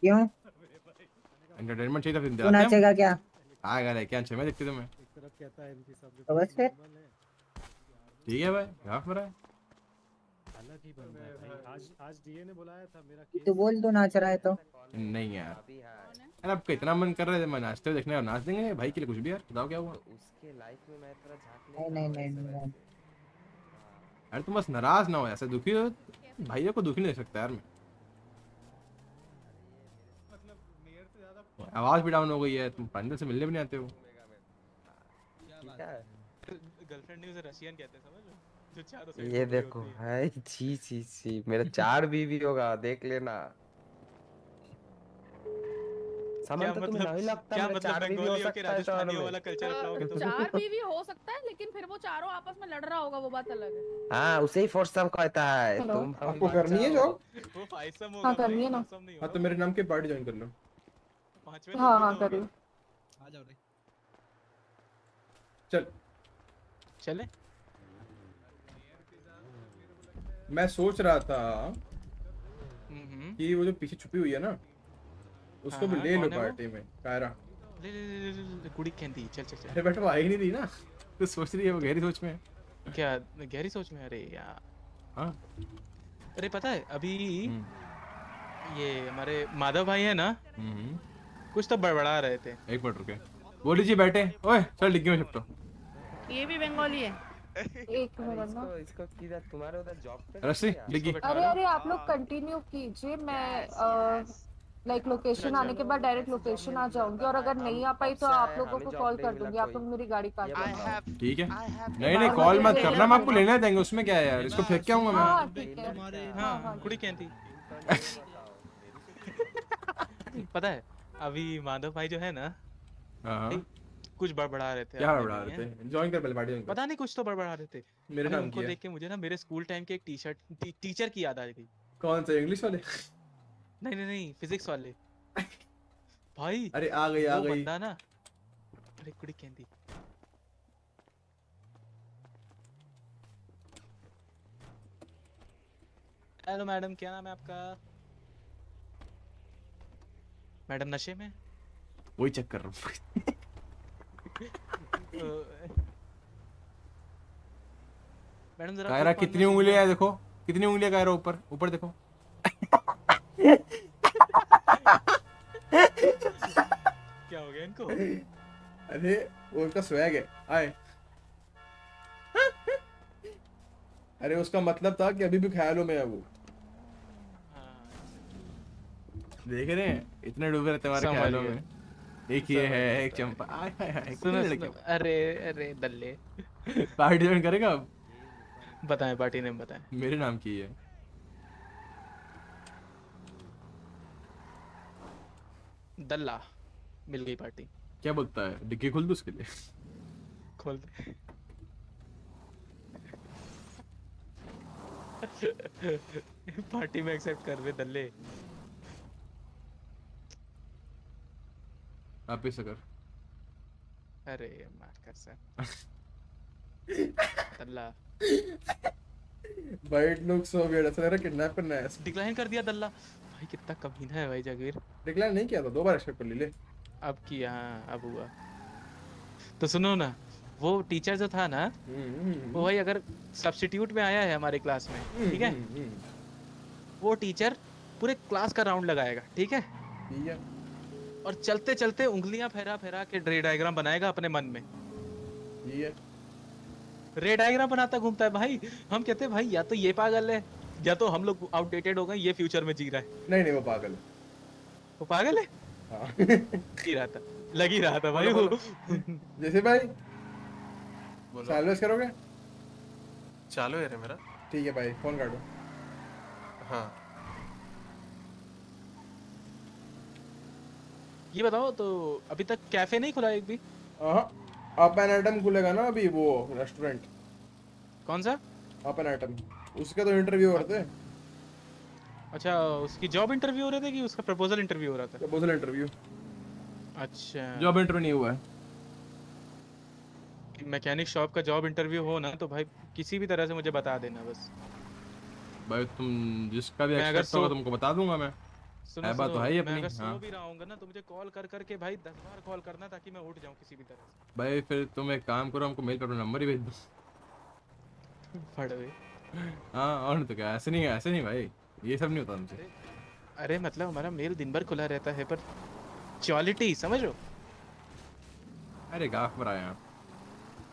क्यों एंटरटेनमेंट चाहिए? फिर सुना चलेगा क्या? आ गया है क्या? अच्छा मैं देखती तुम्हें कहता है इनके साथ तो बस फिर ठीक है भाई। क्या हो रहा है? हालांकि आज डीए ने बुलाया था मेरा केस, तो बोल दो नाच रहा है तो। नहीं यार अरे आपका इतना मन कर रहा है मैं नाचते हुए देखने, और नाच देंगे भाई के लिए कुछ भी। यार बताओ क्या हुआ उसके लाइफ में? मैं थोड़ा झांकने। नहीं नहीं अरे तुम बस नाराज ना हो, ऐसे दुखी हो भाइयों को दुखी नहीं दे सकता यार मैं। मतलब मेयर से ज्यादा आवाज भी डाउन हो गई है, तुम पंडित से मिलने भी नहीं आते हो। गर्लफ्रेंड उसे रशियन कहते हैं, समझ लो जो चारों। ये देखो भाई छी छी छी, मेरा 4 बीवी होगा देख लेना। सामान तो तुम्हें नहीं लगता क्या मतलब बंगालियों के राजस्थानी वाला कल्चर अपनाओ कि तुम 4 बीवी हो सकता है, लेकिन फिर वो चारों आपस में लड़ रहा होगा, वो बात अलग है। हां उसे ही फोर्सम कहता है। तुम आपको करनी है जो वो फाइसम होगा। हां करनी है ना। हां तो मेरे नाम के पार्टी ज्वाइन कर लो 5वें। हां हां कर लो, आ जाओ रे। चल चले। मैं सोच रहा था कि वो जो पीछे छुपी हुई है ना, उसको भी ले लो पार्टी में। कायरा ले कुड़ी कहती। चल चल चल। अरे बेटा वो आई नहीं थी ना, तो सोच रही है वो गहरी सोच में है। क्या गहरी सोच में? अरे यार हाँ। अरे पता है अभी ये हमारे माधव भाई है ना, कुछ तो बड़बड़ा रहे थे। एक मिनट रुके, बोली जी बैठे। ओए चल डिग्गी में छुपो। ये भी बंगाली है। एक मिनट इसको किधर तुम्हारे उधर जॉब पे रसी डिग्गी। अरे अरे आप लोग कंटिन्यू कीजिए, मैं लाइक लोकेशन आने के बाद डायरेक्ट लोकेशन आ जाऊंगी, और अगर नहीं आ पाई तो आप लोगों को कॉल कर दूंगी। आप लोग मेरी गाड़ी काट दो ठीक है? नहीं नहीं कॉल मत करना, मैं आपको लेने देंगे। उसमें क्या है यार, इसको फेंक के आऊंगा मैं। हां ठीक है। हां कुड़ी कहती। पता है अभी माधव भाई जो है ना, हां कुछ बड़बड़ा रहे थे। क्या बड़बड़ा रहे थे? ज्वाइन कर पहले पार्टी। पता नहीं कुछ तो बड़बड़ा रहे थे। मेरे नाम को देख के मुझे ना मेरे स्कूल टाइम के एक टीशर्ट टीचर की याद आ गई। कौन सा इंग्लिश वाले? नहीं नहीं नहीं फिजिक्स वाले भाई। अरे आ गई बंदा ना। अरे कुड़ी कहती हेलो मैडम क्या नाम है आपका? मैडम नशे में। वही चेक कर रहा हूँ। मैडम जरा कायरा कितनी उंगलियां है देखो, कितनी उंगलियां कायरा। ऊपर ऊपर देखो। क्या हो गया इनको? अरे उनका स्वैग है आए। अरे उसका मतलब था कि अभी भी ख्यालों में है वो। देख रहे हैं इतने डूबे रहते हमारे ख्यालों में। एक ये है एक चंपा। अरे अरे दल्ले। पार्टी ज्वाइन करेगा अब? बताएं पार्टी नेम बताएं। मेरे नाम की है। दल्ला मिल गई पार्टी। क्या बोलता है? डिग्गी खोल दो उसके लिए। खोल दे। पार्टी में एक्सेप्ट कर दे दल्ले। आप इसे कर। अरे मार कर sir. White look so weird, ऐसा लग रहा है किडनैप करना है। डिक्लाइन कर दिया दल्ला भाई, कितना कमीना है भाई जागीर। डिक्लाइन नहीं किया था, दो बार एक्सेप्ट कर ले। अब किया, अब हुआ। तो सुनो ना, वो टीचर जो था ना वो भाई अगर सब्स्टिट्यूट में आया है हमारे क्लास में, ठीक है, वो टीचर पूरे क्लास का राउंड लगाएगा, ठीक है, और चलते चलते उंगलियां फहरा फहरा के रे डायग्राम बनाएगा अपने मन में। रे डायग्राम बनाता घूमता है भाई। हम कहते हैं भाई या तो ये पागल है या तो हम लोग आउटडेटेड हो गए, ये फ्यूचर में जी रहा है। नहीं नहीं, वो पागल है, वो पागल है। जी रहा था, लगी रहा था भाई वो। जैसे भाई चालू करोगे, चालू है रे मेरा, ठीक है भाई फोन काटो। हाँ ये बताओ, तो अभी तक कैफे नहीं खुला एक भी? अपेनाटम खुलेगा ना अभी, वो रेस्टोरेंट। कौन सा? अपेनाटम, उसका तो इंटरव्यू हो रहा था। अच्छा, उसकी जॉब इंटरव्यू हो रहे थे कि उसका प्रपोजल इंटरव्यू हो रहा था? Proposal interview. अच्छा, जॉब इंटरव्यू नहीं हुआ है। मैकेनिक शॉप का जॉब इंटरव्यू हो ना तो भाई किसी भी तरह से मुझे बता देना बस भाई। तुम जिसका भी एक्सपर्ट होगा तुमको बता दूंगा मैं। सुनो, बात तो है ही अपनी। मैं अगर सो भी रहा हूंगा ना तो मुझे कॉल कर करके भाई 10 बार कॉल करना ताकि मैं उठ जाऊं किसी भी तरह से भाई। फिर तुम एक काम करो, हमको मेल करो, नंबर ही भेज दो फड़वे। हां और तो क्या, ऐसे नहीं, ऐसे नहीं भाई, ये सब नहीं होता हमसे। अरे मतलब हमारा मेल दिन भर खुला रहता है, पर क्वालिटी समझो। अरे गाफ पर आया।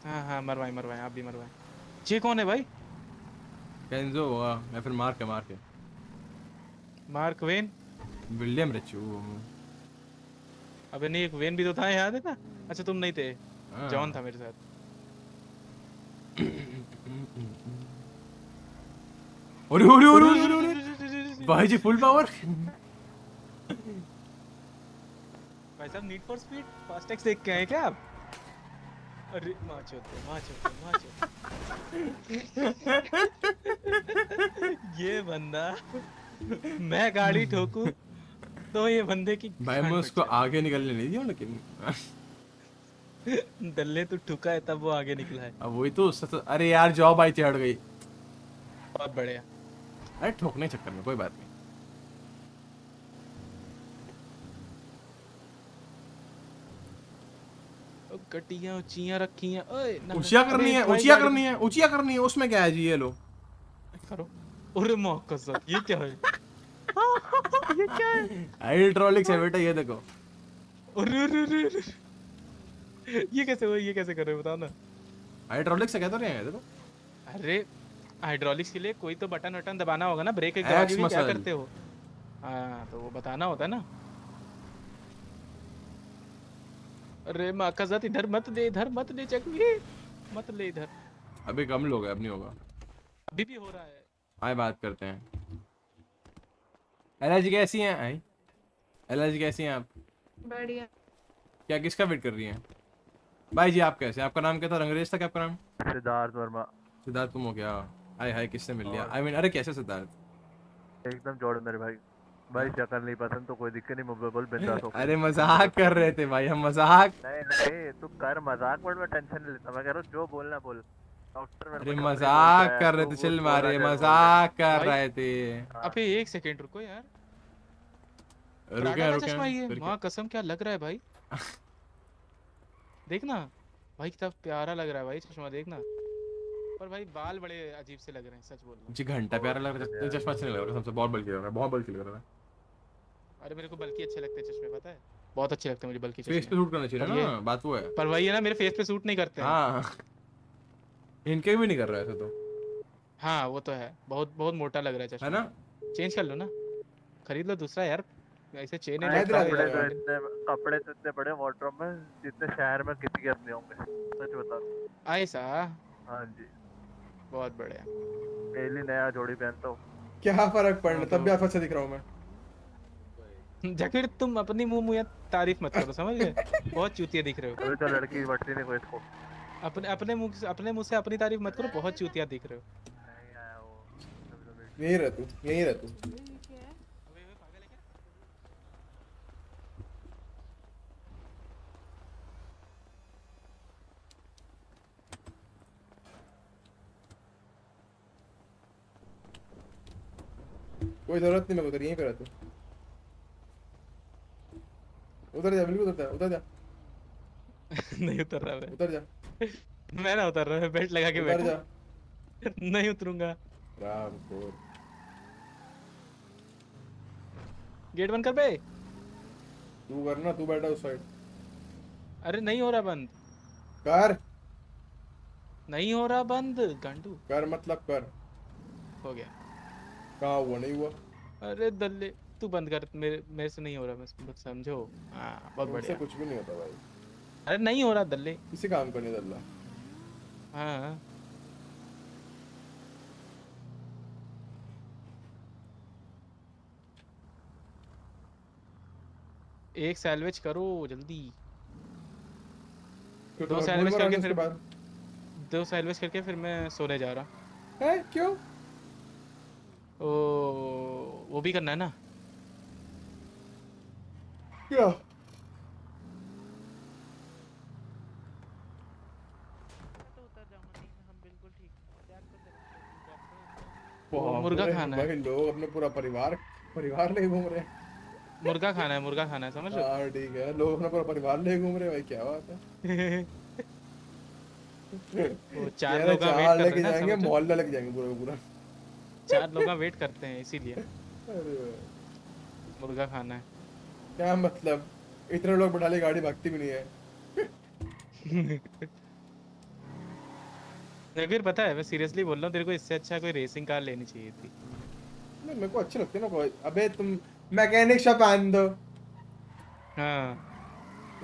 हाँ हाँ मरवाएं मरवाएं, आप भी मरवाएं। ये कौन है भाई? केंजो हुआ या फिर मार्क है? मार्क है, मार्क वेन, विलियम रिचू। अबे नहीं, एक वेन भी तो था, याद है ना? अच्छा तुम नहीं थे, जॉन था मेरे साथ। अरे अरे अरे भाई जी फुल पावर। भाई साहब need for speed fast X देख के आए क्या आप? अरे माचो माचो माचो। ये बंदा, मैं गाड़ी ठोकू तो ये बंदे की भाई मैं उसको आगे निकलने नहीं दिया, लेकिन दल्ले तो ठुका है तब वो आगे निकला है। अब वही तो अरे यार जॉब आई थी, हट गई। बहुत बढ़िया। अरे ठोकने के चक्कर में कोई बात नहीं। कटियां ऊंचियां रखी हैं, ऊंचियां करनी है, ऊंचियां करनी है, ऊंचियां करनी है, उसमें क्या है जी? ये लो करो। अरे मौकसब, ये क्या है? ये क्या है? हाइड्रोलिक्स है बेटा, ये देखो। अरे अरे ये कैसे हुआ, ये कैसे कर रहे हो बताओ ना? हाइड्रोलिक्स से कहता नहीं है देखो। अरे हाइड्रोलिक्स के लिए कोई तो बटन वटन दबाना होगा ना, ब्रेक एक दबाओगे क्या करते हो? हां तो वो बताना होता है ना। अरे माकाज़ात इधर मत ले, इधर मत ले जगवीर, मत ले इधर। अभी कम लोग है, अब नहीं होगा, अभी भी हो रहा है। आए बात करते हैं। एलर्जी कैसी हैं? आई एलर्जी कैसी हैं आप? बढ़िया। क्या किसका वेट कर रही हैं भाई जी? आप कैसे? आपका नाम क्या था? रंगरेज था क्या आपका नाम? सिद्धार्थ वर्मा। सिद्धार्थ तुम हो क्या? हाय हाय, किससे मिल लिया? आई मीन अरे कैसे सिद्धार्थ? एकदम जोरदार मेरे भाई। भाई शक्ल नहीं पसंद तो कोई दिक्कत नहीं, मोबाइल बिंदास हो। अरे मजाक कर रहे थे भाई हम, मजाक नहीं नहीं तू कर मजाक, मैं टेंशन नहीं लेता, मैं कह रहा हूं जो बोलना बोल। अरे मजाक कर रहे थे, चिल मारे, मजाक कर रहे थे। अबे एक सेकंड रुको यार, रुके रुके। मां कसम क्या लग रहा है भाई, देखना भाई कितना प्यारा लग रहा है भाई चश्मा, देखना। पर भाई बाल बड़े अजीब से लग रहे हैं, सच बोल रहा हूं जी। घंटा प्यारा लग रहा है, चश्मा अच्छा नहीं लग रहा सबसे, बहुत बल्कि लग रहा है, बहुत बल्कि लग रहा है। अरे मेरे को बल्कि अच्छे लगते हैं चश्मे, पता है, बहुत अच्छे लगते हैं मुझे बल्कि चश्मे। फेस पे शूट करना चाहिए ना, बात वो है। पर वही है ना, मेरे फेस पे शूट नहीं करते हैं। हां इनके भी नहीं कर रहा है ऐसा तो। हां वो तो है, बहुत बहुत मोटा लग रहा है चश्मा, है ना? चेंज कर लो ना, खरीद लो दूसरा यार, ऐसे चेन नहीं लग रहा है। कपड़े तो इतने बड़े वार्डरोब में जितने शहर में किसी के अपने होंगे, सच बता रहा हूं ऐसा। हां जी बहुत बढ़िया। डेली नया जोड़ी पहनता हूं, क्या फर्क पड़ रहा है? तब भी अच्छा दिख रहा हूं मैं। जाकिर तुम अपनी मुंह मुया तारीफ मत करो, समझ गए? बहुत चूतिया दिख रहे हो। अरे तो लड़की बटती नहीं कोई इसको। अपने मुंह से अपनी तारीफ मत करो, बहुत चूतिया दिख रहे हो। यहीं रह तू, यहीं रह तू। अबे वे पागल है क्या? कोई जरूरत नहीं, मैं उधर यहीं पे रहता हूँ। उधर जा, बिल्कुल उधर जा, उधर जा। नहीं उतर रहा मैं, उधर जा। मैं ना उतर रहा, मैं बेल्ट लगा के बैठा। उतर जा। नहीं उतरूंगा। राम को गेट बंद कर बे। तू करना, तू बैठा उस साइड। अरे नहीं हो रहा बंद कर, नहीं हो रहा बंद गांडू कर, मतलब कर। हो गया। कहा हुआ नहीं हुआ? अरे दल्ले तू बंद कर, मेरे से नहीं हो रहा, बस समझो। बहुत बढ़िया। कुछ भी नहीं होता भाई। अरे नहीं हो रहा दल्ले, किसी काम करने दल्ला। हाँ एक सैल्वेज करो जल्दी। दो सैल्वेज करके फिर मैं सोने जा रहा। है क्यों? ओ वो भी करना है ना क्या? मुर्गा खाना है। लोग अपने पूरा परिवार ले घूम रहे हैं। मुर्गा खाना है, मुर्गा खाना है, समझ लो। ठीक है, लोग अपना पूरा परिवार ले घूम रहे हैं भाई, क्या बात है। वो चार लोग वेट कर जाएंगे, मोहल्ला लग जाएंगे पूरा पूरा। चार लोग वेट करते हैं इसीलिए। मुर्गा खाना है क्या मतलब? इतने लोग बैठा ले, गाड़ी भागती भी नहीं है। जगवीर पता है मैं सीरियसली बोल रहा हूँ, तेरे को इससे अच्छा कोई रेसिंग कार लेनी चाहिए थी। नहीं मेरे को अच्छी लगती है ना। अबे तुम मैकेनिक शॉप आन दो। हाँ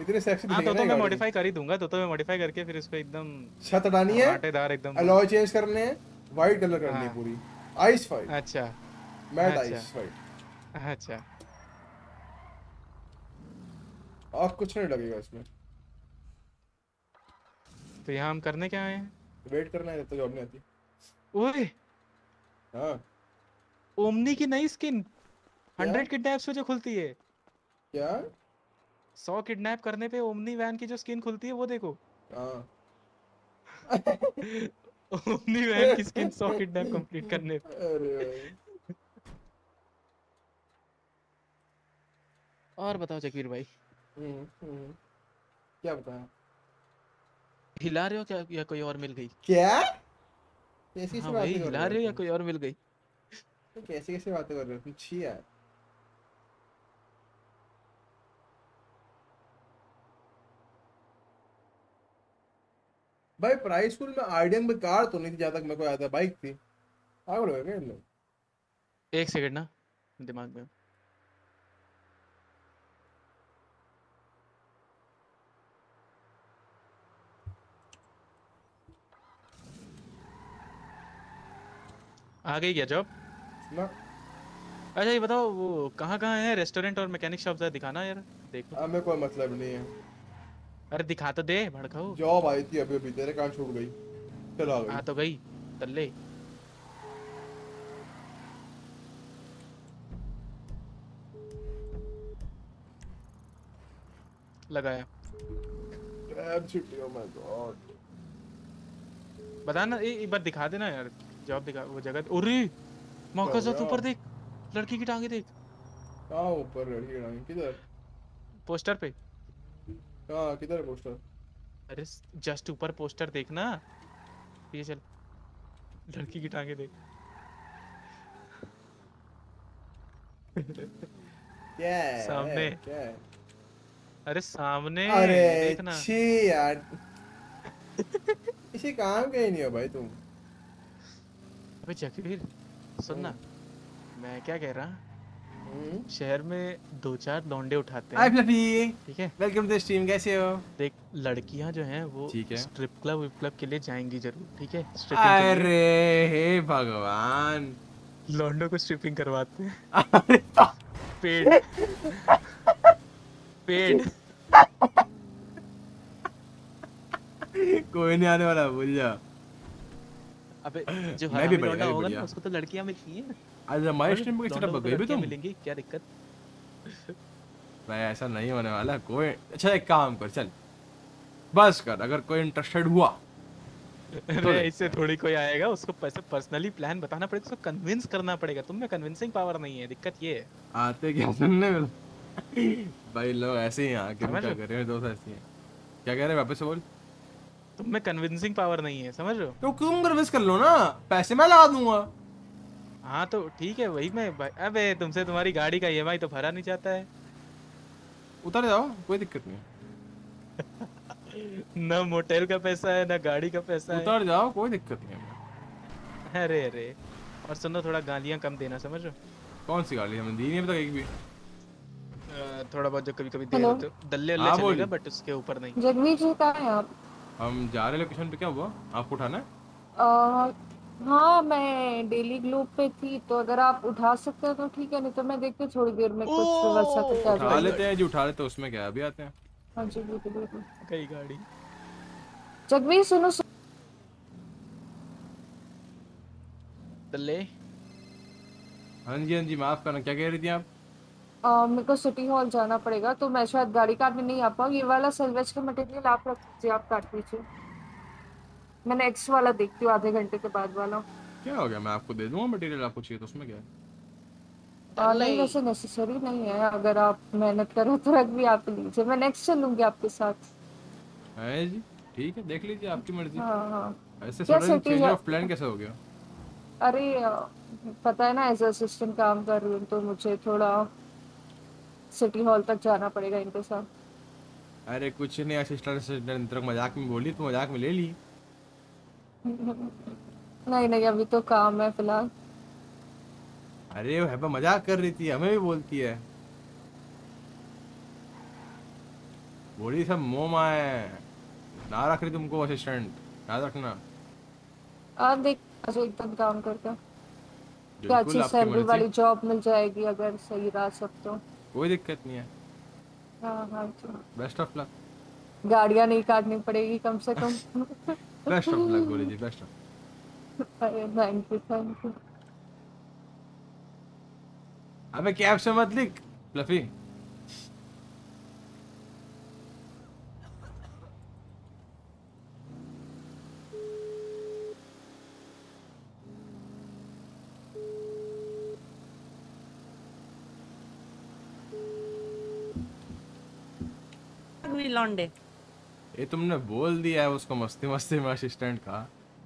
इतने सेक्सी दिखेगा। तो मैं मॉडिफाई कर ही दूंगा। तो मैं मॉडिफाई करके फिर उसको एकदम छत हटानी है, आटेदार एकदम। अलॉय चेंज करने हैं, वाइट कलर करनी है पूरी। Ice fight. अच्छा मैट आइस फाइट। अच्छा और कुछ नहीं लगेगा इसमें। तो यहाँ हम करने क्या आए हैं? वेट करना है, तो जॉब नहीं आती। ओए हां ओमनी की नई स्किन 100 किडनैप्स पे जो खुलती है क्या? 100 किडनैप करने पे ओमनी वैन की जो स्किन खुलती है वो देखो। ओमनी वैन की स्किन 100 किडनैप कंप्लीट करने पे। अरे और बताओ जगवीर भाई। क्या बताया? हिला रहे हो क्या या कोई और मिल गई? क्या कैसी बातें कर रहे हो? हिला रहे हो या कोई और मिल गई? तो कैसी बातें कर रहे हो तुम? छी यार। भाई प्राइस स्कूल में आरडीएम में कार तो नहीं थी, ज्यादा तक मेरे को याद है बाइक थी। पागल हो गए लोग। एक सेकंड ना दिमाग में। आ गई क्या जॉब? ना। अच्छा ये बताओ वो कहाँ है रेस्टोरेंट और मैकेनिक शॉप? जरा दिखाना यार, देखो। हमें कोई मतलब नहीं है। अरे दिखा तो दे, भड़काओ। जॉब आई थी अभी अभी, तेरे कान छूट गई। चला गई। आ तो गई तल्ले। लगाया। Oh my God. बता ना एक बार दिखा देना यार जॉब, दिखा वो जगह। उरी मौका से ऊपर देख, लड़की की टांगे देख। कहाँ ऊपर लड़की की टांगे? किधर? पोस्टर पे। किधर है पोस्टर? अरे जस्ट ऊपर पोस्टर देखना। ये चल लड़की की टांगे देख। क्या सामने? क्या? अरे सामने। अरे देखना। छी यार। इसी काम के ही नहीं हो भाई तुम। अबे जगवीर सुनना, मैं क्या कह रहा? शहर में दो चार लौंडे उठाते हैं, ठीक है? वेलकम टू स्ट्रीम, कैसे हो? देख लड़कियां जो हैं वो स्ट्रिप क्लब के लिए जाएंगी जरूर, ठीक है? अरे हे भगवान, लौंडों को स्ट्रिपिंग करवाते हैं। पेड़ पेड़ कोई नहीं आने वाला, भूल जाओ। अबे जो हरामी लौंडा होगा ना, उसको तो लड़कियां मिलती हैं। आज हमारे स्ट्रीम पे कितना बगैर भी तुम मिलेंगे, क्या दिक्कत? भाई ऐसा नहीं होने वाला कोई। अच्छा एक काम कर, चल बस कर। अगर कोई इंटरेस्टेड हुआ अरे इससे थोड़ी कोई आएगा, उसको पर्सनली प्लान बताना पड़ेगा, उसको कन्विंस करना पड़ेगा। तुम में कन्विंसिंग पावर नहीं है, दिक्कत ये है। आते क्या सुनने में भाई लोग ऐसे ही आके क्या कर रहे हैं, दोस्त ऐसे हैं। क्या कह रहे हैं वापस से बोल। तुम में कन्विंसिंग पावर नहीं है, समझ रहे हो? तो तुम कन्विंस कर लो ना, पैसे मैं लगा दूंगा। हाँ तो ठीक है वही मैं। अबे तुमसे तुम्हारी गाड़ी का EMI तो भरा नहीं जाता है। उतर जाओ, कोई दिक्कत नहीं। ना मोटेल का पैसा है ना गाड़ी का पैसा है। उतर जाओ, कोई दिक्कत नहीं है। अरे अरे और सुनो, थोड़ा गालियाँ कम देना, समझ रहे हो? कौन सी गालियाँ मैंने दी नहीं अभी तक एक भी। थोड़ा बहुत जो कभी कभी दे देते हो, दल्ले-दल्ले चलेगा बट उसके ऊपर नहीं। जगवीर जी कहाँ हैं आप? हम जा रहे लोकेशन पे। क्या हुआ, आपको उठाना है? हाँ मैं डेली ग्लोब पे थी, तो अगर आप उठा सकते हो तो ठीक है, नहीं तो मैं देखते थोड़ी देर में कुछ व्यवस्था उठा लेते हैं। जी उठा लेते हैं, उसमें क्या अभी आते हैं। हाँ जी बिल्कुल। कई गाड़ी। जगवीर सुनो दल्ले। हाँ जी हाँ जी, माफ करना, क्या कह रही थी आप? मेरे को सिटी हॉल जाना पड़ेगा, तो मैं शायद गाड़ी काट में नहीं आ पाऊँ। ये वाला सलवेज का मटेरियल आप रख दीजिए, आप काट लीजिए, मैं नेक्स्ट वाला देखती हूँ आधे घंटे के बाद वाला। क्या हो गया, मैं आपको दे दूँगा मटेरियल, आपको चाहिए तो उसमें क्या है? नहीं वैसे नेसेसरी नहीं है, अगर आप मेहनत करो तो रख भी आप लीजिए, मैं नेक्स्ट चलूंगी आपके साथ। है जी ठीक है, देख लीजिए आपकी मर्जी। हाँ हाँ ऐसे सडन चेंज ऑफ प्लान कैसे हो गया? अरे पता है ना, एज असिस्टेंट काम कर रही हूँ, तो मुझे थोड़ा सिटी हॉल तक जाना पड़ेगा इनके साथ। अरे कुछ नहीं, असिस्टेंट तक मजाक में बोली, तो मजाक में ले ली। नहीं नहीं अभी तो काम है फिलहाल। अरे वह मजाक कर रही थी, हमें भी बोलती है, बोली सब मोमा है ना, रख रही तुमको असिस्टेंट, याद रखना। आप देख जो एकदम काम करता, क्या अच्छी सैलरी वाली जॉब मिल जाएगी अगर सही रहा सब, तो कोई दिक्कत नहीं है। हाँ हाँ बेस्ट ऑफ लक। गाड़ियाँ नहीं काटनी पड़ेगी कम से कम। बेस्ट ऑफ लक बोली जी, बेस्ट ऑफ। अरे थैंक यू थैंक यू। अबे कैप से मत लिख फ्लफी। लौंडे ये तुमने बोल दिया है उसको मस्ती मस्ती में असिस्टेंट का,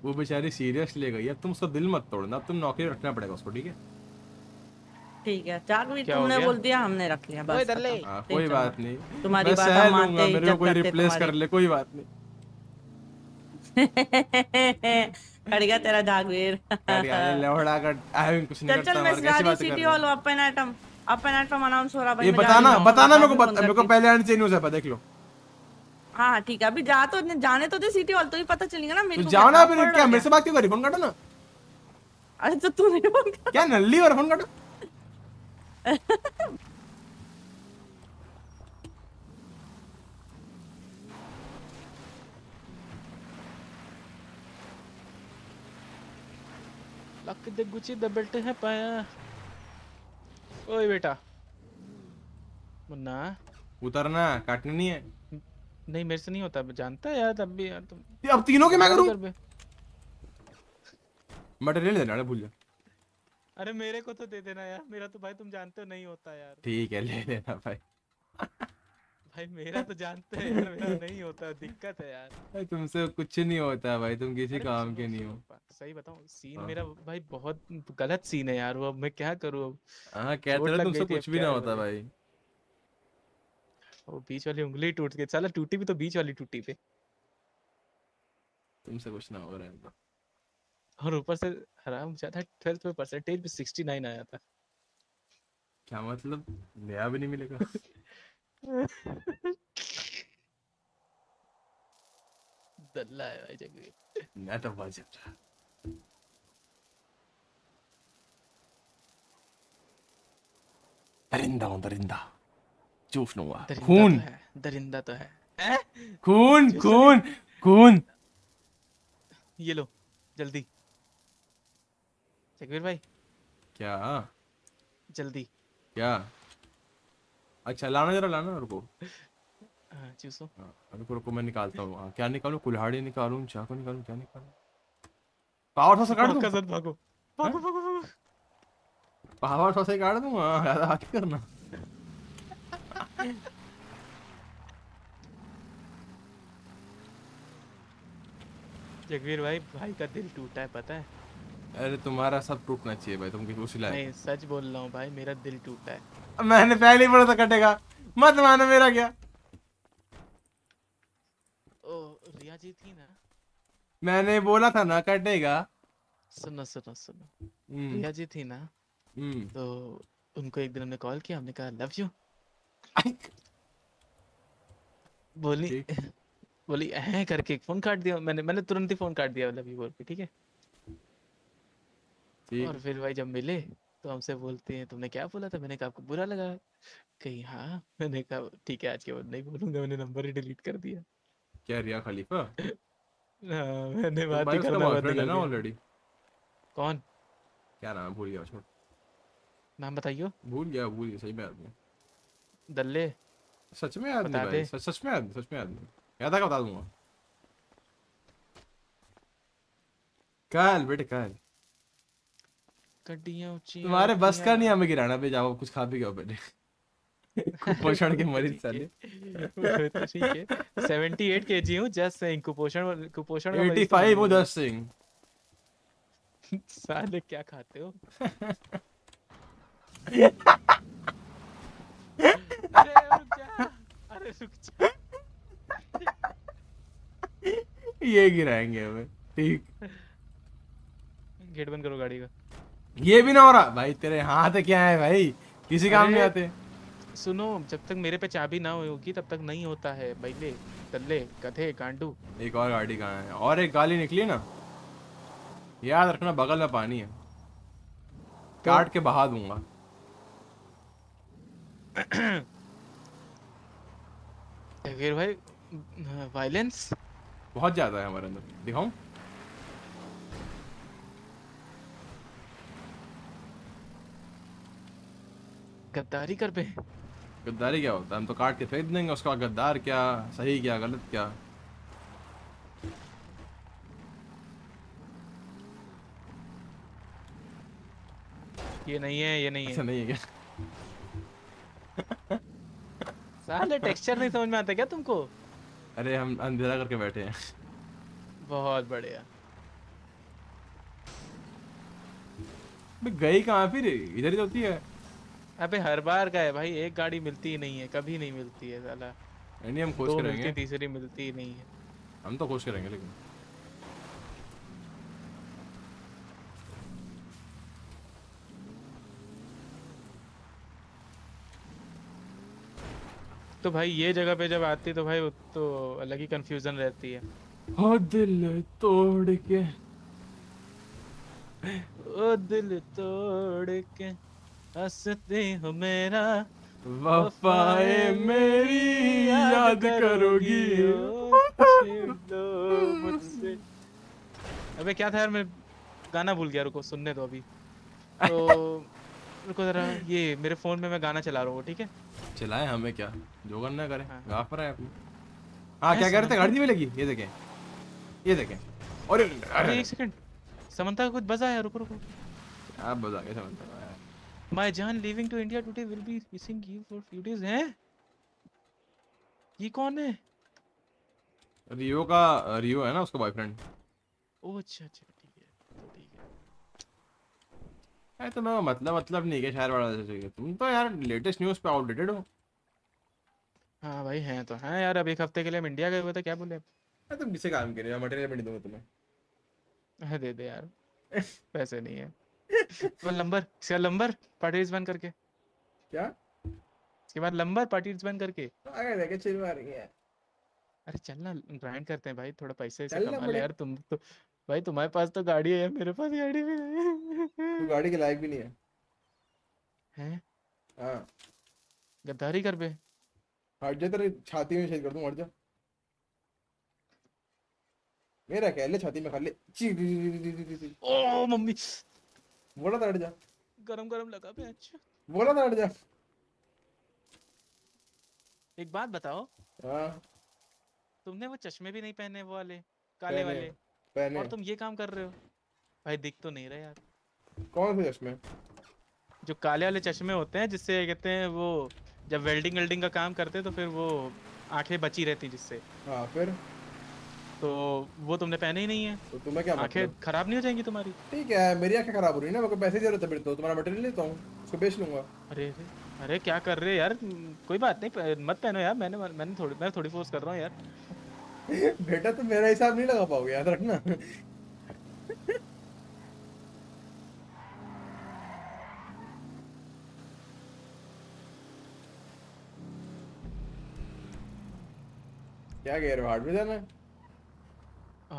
वो बेचारी सीरियस ले गई। अब तुम उसका दिल मत तोड़ना, अब तुम नौकरी रखना पड़ेगा उसको, ठीक है? ठीक है जागवीर, तुमने बोल दिया हमने रख लिया बस। कोई बात नहीं, तुम्हारी बात हम मानते हैं, मेरे को कोई रिप्लेस कर ले, कोई बात नहीं। करेगा तेरा जागवीर लौड़ा कर, कुछ नहीं करता। चल मैं सारी सिटी हॉल अपन आइटम अनाउंस हो रहा भाई, ये बताना मेरे को पहले आने चाहिए न्यूज़ है, देख लो। हां ठीक है, अभी जाने तो दे सिटी हॉल, तो ही पता चलेगा ना मेरे को। जाओ ना, फिर क्या मेरे से बात क्यों कर रही, फोन काटो ना। अरे तो तू नहीं फोन काट, क्या नल्ली और फोन काटो। लक दे गुची द बेल्ट है पाया। ओए बेटा मुन्ना, उतरना, काटनी नहीं है। नहीं मेरे से नहीं होता, जानता है यार। तब भी यार तुम अब तीनों के मैं करूं, मटेरियल देना ना भूल जा। अरे मेरे को तो दे देना यार, मेरा तो भाई तुम जानते हो नहीं होता यार। ठीक है ले लेना भाई। भाई मेरा तो जानते हैं यार, मेरा नहीं होता, दिक्कत है यार। भाई तुमसे कुछ नहीं होता भाई, तुम किसी काम के नहीं हो। सही बताऊं सीन मेरा भाई बहुत गलत सीन है यार, वो अब मैं क्या करूं अब। हां कहते हो तुमसे कुछ भी ना होता भाई, वो बीच वाली उंगली टूट गई, साला टूटी भी तो बीच वाली टूटी पे। तुमसे कुछ ना हो रहा है, और ऊपर से हराम ज्यादा 12th में परसेंटेज भी 69 आया था। क्या मतलब, नया भी नहीं मिलेगा। दल्ला है भाई जगवीर, मैं तो बाजी था। दरिंदा चूफ लूंगा, खून दरिंदा तो है। खून खून खून, ये लो जल्दी जगवीर भाई। क्या जल्दी? क्या? अच्छा लाना जरा, लाना रुको। है चूसो। रुको रुको मैं निकालता हूँ। क्या निकालूं? कुल्हाड़ी निकालूं, चाकू निकालूं, क्या निकालूं? पावर से काट दूं। कसम भागो भागो भागो। पावर से काट दूं। यार आके करना। जगवीर भाई का दिल टूटा है पता है। अरे तुम्हारा सब टूटना चाहिए भाई, तुम कुछ लाए नहीं। सच बोल रहा हूँ भाई, मेरा दिल टूटा है। मैंने पहले ही बोला था कटेगा, मत मानो मेरा। क्या ओ रिया जी थी ना, मैंने बोला था ना कटेगा। सुनो सुनो सुनो, रिया जी थी ना तो उनको एक दिन हमने कॉल किया, हमने कहा लव यू। बोली बोली हैं करके फोन काट दिया। मैंने तुरंत ही फोन काट दिया लव यू बोल के। ठीक है, और फिर भाई जब मिले तो हमसे बोलती हैं तुमने क्या बोला था। मैंने कहा आपको बुरा लगा। कहीं हाँ। मैंने कहा ठीक है, आज के बाद नहीं बोलूंगा। मैंने नंबर ही डिलीट कर दिया। क्या रिया खलीफा? मैंने बात ही करना बंद कर दिया ऑलरेडी। कौन? क्या नाम? भूल गया, छोड़। नाम बताइयो। भूल गया सही में आदमी। दल्ले सच में आदमी भाई, सच में आदमी। याद आएगा बता दूंगा। काल बेटे काल। तुम्हारे बस का नहीं हमें गिराना। पे जाओ कुछ खा भी गया पहले। कुपोषण के मरीज साले। 78 केजी हूं जस्ट सेइंग। कुपोषण 85 हूं जस्ट सेइंग। साले क्या खाते हो? अरे रुक जा। ये गिराएंगे हमें। ठीक, गेट बंद करो गाड़ी का। ये भी ना हो रहा भाई, तेरे हाथ क्या है भाई, किसी काम नहीं आते। सुनो, जब तक मेरे पे चाबी ना होगी तब तक नहीं होता है। बैले तल्ले कथे कांडू। एक और गाड़ी कहाँ है? और एक गाली निकली ना, याद रखना बगल में पानी है, काट के बहा दूंगा। फिर भाई वायलेंस बहुत ज्यादा है हमारे अंदर। दिखाऊं? गद्दारी कर पे। गद्दारी क्या होता है? हम तो काट के फेंक देंगे उसका। गद्दार क्या, सही क्या, गलत क्या? ये नहीं है। अच्छा नहीं है क्या? साले टेक्सचर नहीं समझ में आता क्या तुमको? अरे हम अंधेरा करके बैठे हैं। बहुत बढ़िया। गई कहाँ फिर? इधर ही होती है। अबे हर बार का है भाई, एक गाड़ी मिलती ही नहीं है, कभी नहीं मिलती है साला। नहीं हम कोशिश करेंगे, तीसरी मिलती ही नहीं है। हम तो कोशिश करेंगे लेकिन तो भाई ये जगह पे जब आती तो भाई तो अलग ही कंफ्यूजन रहती है। ओ दिल तोड़ के, ओ दिल तोड़ के हंसते हो मेरा, वफाए मेरी याद करोगी मुझसे। अबे क्या था यार, मैं गाना भूल गया। रुको सुनने दो अभी तो। रुको जरा, ये मेरे फोन में मैं गाना चला रहा हूँ। ठीक है चलाए, हमें क्या, जो करना करें। हाँ पर है अपनी। हाँ क्या कह रहे थे? गाड़ी नहीं मिलेगी। ये देखें। अरे एक सेकंड, समंता का कुछ बजा है। रुको आप बजा के Samantha. My Jaan leaving to India today will be missing you for few days. हैं? ये कौन है? रियो है ना, उसका बॉयफ्रेंड। ओह अच्छा ठीक है। तो मैं मतलब नहीं है शायर वाला चाहिए। तुम तो यार लेटेस्ट न्यूज़ पे आउटडेटेड हो। हाँ भाई हैं तो हैं यार। अब एक हफ्ते के लिए हम इंडिया गए हुए थे। क्या बोले तुम? तो किसे काम के लिए मटेरियल बनी दूंगा तुम्हें। दे यार पैसे नहीं है। लंबर पार्टीज बन करके क्या? इसके बाद लंबर पार्टीज बन करके अरे चलना ग्राइंड करते हैं भाई, थोड़ा पैसे कमा ले यार। तुम तो भाई, तुम्हारे पास तो गाड़ी है, मेरे पास गाड़ी भी नहीं है। तू गाड़ी के लायक भी नहीं है। हैं? हां गद्दारी कर बे। हट जा, तेरे छाती में छेद कर दूं। हट जा मेरा कह ले, छाती में खा ले। ओ मम्मी बोला था हट जा। गरम लगा पे। अच्छा बोला था हट जा। एक बात बताओ, तुमने वो चश्मे भी नहीं पहने, वो वाले काले वाले पहने, और तुम ये काम कर रहे हो। भाई दिख तो नहीं रहा यार। कौन से चश्मे? जो काले वाले चश्मे होते हैं जिससे कहते हैं वो जब वेल्डिंग वेल्डिंग का काम करते हैं तो फिर वो आंखें बची रहती जिससे। हाँ फिर तो वो तुमने पहने ही नहीं है तो तुम्हें क्या, आंखें खराब नहीं हो जाएंगी तुम्हारी? ठीक है, मेरी आंखें खराब हो रही है ना, मेरे को पैसे की जरूरत है, फिर तो तुम्हारा मटेरियल लेता हूँ, उसको बेच लूंगा। अरे अरे क्या कर रहे यार, कोई बात नहीं, मत पहनो यार। मैं थोड़ी फोर्स कर रहा हूँ यार। बेटा तुम मेरा हिसाब नहीं लगा पाओगे, याद रखना। क्या कह रहे हो, हार्ड में जाना है?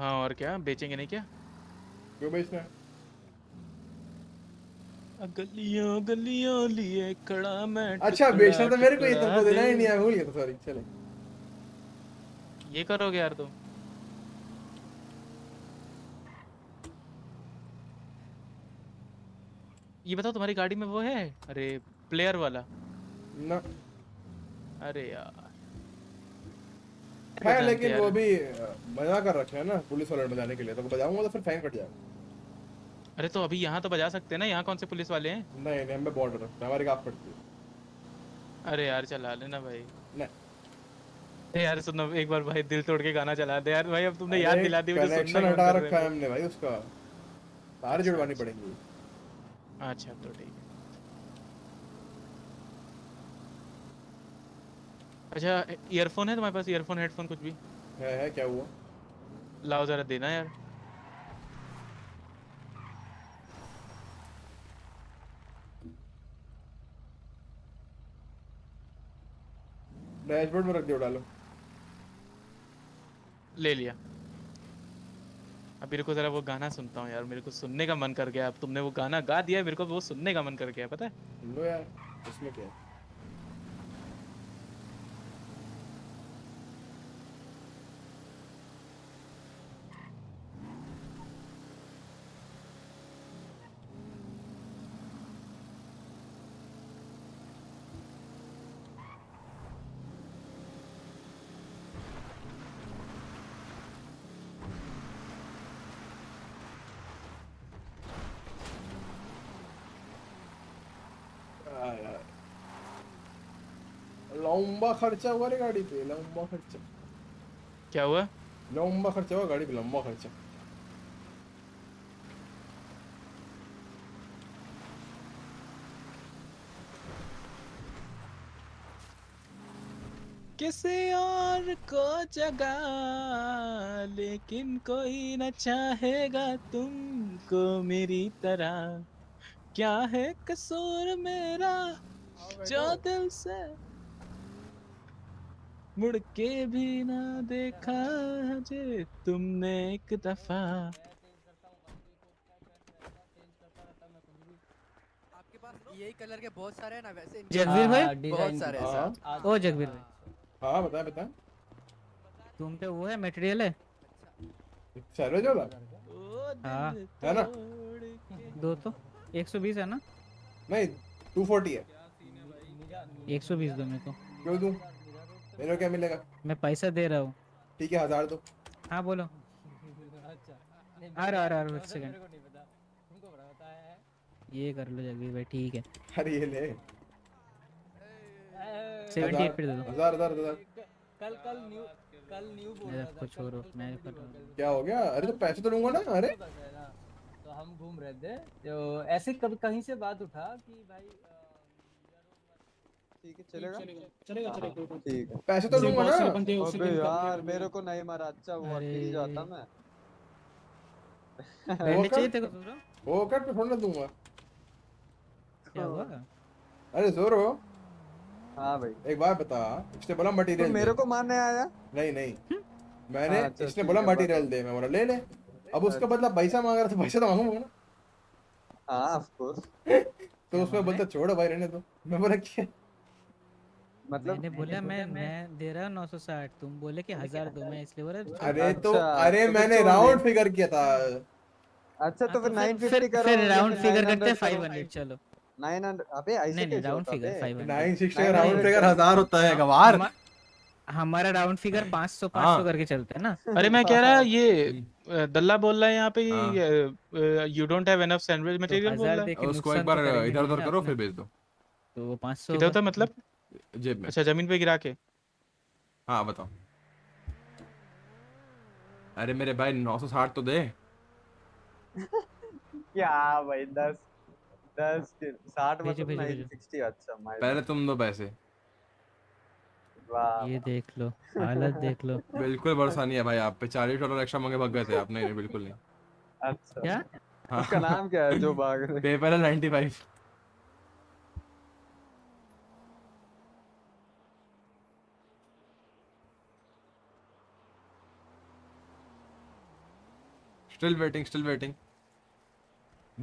हाँ और क्या, बेचेंगे नहीं क्या? क्यों बेचना है? गलियों गलियों लिए खड़ा मैं। अच्छा बेचना तो मेरे को, ये तुमको देना ही नहीं है, भूल गया तो सॉरी। चले ये करोगे यार तुम? ये बताओ तुम्हारी गाड़ी में वो है अरे प्लेयर वाला? ना अरे यार है, लेकिन वो भी बजा कर रखे है ना पुलिस वाले बजाने के लिए, तो बजाऊंगा तो फिर फाइन कट जाएगा। अरे तो अभी यहाँ तो बजा सकते हैं ना, यहाँ कौन से पुलिस वाले हैं? नहीं नहीं, हमें बॉर्डर रखते हैं, हमारी गाफ पड़ती है। अरे यार चला लेना भाई। नहीं यार सुनो, एक बार भाई दिल तोड़ के गाना चला दे यार भाई, अब तुमने याद दिला दी मुझे। कनेक्शन हटा रखा है हमने भाई, उसका तार जुड़वानी पड़ेगी। अच्छा तो ठीक है। अच्छा ईयरफोन है तुम्हारे पास? ईयरफोन हेडफोन कुछ भी है? क्या हुआ? लाओ जरा देना यार। डैशबोर्ड में रख दो, डालो। ले लिया। अब मेरे को जरा वो गाना सुनता हूँ यार, मेरे को सुनने का मन कर गया। अब तुमने वो गाना गा दिया, मेरे को वो सुनने का मन कर गया, पता है? लो यार इसमें क्या है? लंबा खर्चा हुआ रे गाड़ी पे, लंबा खर्चा। क्या हुआ? लंबा खर्चा हुआ गाड़ी पे, लंबा खर्चा। किसी और को जगा लेकिन कोई न चाहेगा तुमको मेरी तरह, क्या है कसूर मेरा जो दिल से मुड़ के भी ना देखा जे तुमने एक दफा। आपके पास यही कलर के बहुत सारे हैं ना वैसे? जगवीर भाई बहुत सारे हैं। ओ जगवीर भाई हाँ बता बता, तुम पे वो है मटेरियल है? चलो जो हाँ है ना, 200 120 है ना? नहीं 240 है। 120 दो मेरे को। क्यों दूं? मेरे को क्या मिलेगा? मैं पैसा दे रहा हूँ। ठीक है 1000 दो। हाँ बोलो। अच्छा अरे एक सेकंड, तुमको बड़ा पता है। ये कर लो जगवीर भाई ठीक है। अरे ये ले 78 पे दे दो। 1000 कल न्यू बोल रहा था। कुछ छोड़ो, मैं क्या हो गया? अरे तो पैसे तो लूंगा ना। अरे तो हम घूम रहे थे तो ऐसे कहीं से बात उठा कि भाई ठीक है चलेगा ठीक है, पैसे तो लूंगा ना। अबे यार मेरे को नहीं मारा, अच्छा हुआ कि जाता मैं। पहले चाहिए तेरे को जोरो वो कट पे फोन दूंगा। क्या हुआ? अरे जोरो हां भाई एक बार बता, इसने बोला मटेरियल मेरे को मारने आया? नहीं मैंने, इसने बोला मटेरियल दे, मैं बोला ले ले। अब उसका बदला पैसा मांग रहा था, पैसा तो मांगूंगा ना। हां ऑफ कोर्स। तो उसमें बोलता छोड़ो भाई रहने दो, मैं बोला क्या मतलब? मैंने बोला मैं दे रहा हूँ 960, तुम बोले कि 1000 दो, मैं इसलिए बोला। अरे तो अरे मैंने राउंड फिगर किया था। अच्छा तो फिर 950 करो, फिर राउंड फिगर करते हैं 500। चलो 900। अबे ऐसे नहीं, राउंड फिगर 500, 960 राउंड फिगर 1000 होता है गवार। हमारा राउंड फिगर 500 करके चलता है ना। अरे मैं कह रहा ये दल्ला बोल रहा है यहाँ पे you don't have enough sandwich material बोल रहा है। उसको एक बार इधर-उधर करो फिर भेज दो। तो वो 500 इधर तो मतलब जेब में। अच्छा जमीन पे गिरा के। हाँ बताओ। अरे मेरे भाई 960 तो दे। क्या भाई 10 60 मतलब 960। अच्छा पहले तुम दो पैसे। ये देख लो हालत देख लो। बिल्कुल भरोसा नहीं है भाई आप पे। $40 एक्स्ट्रा मांगे भाग गए थे आपने। बिल्कुल नहीं। अच्छा क्या उसका नाम क्या है जो भाग रहे? पेपर 95। Still waiting.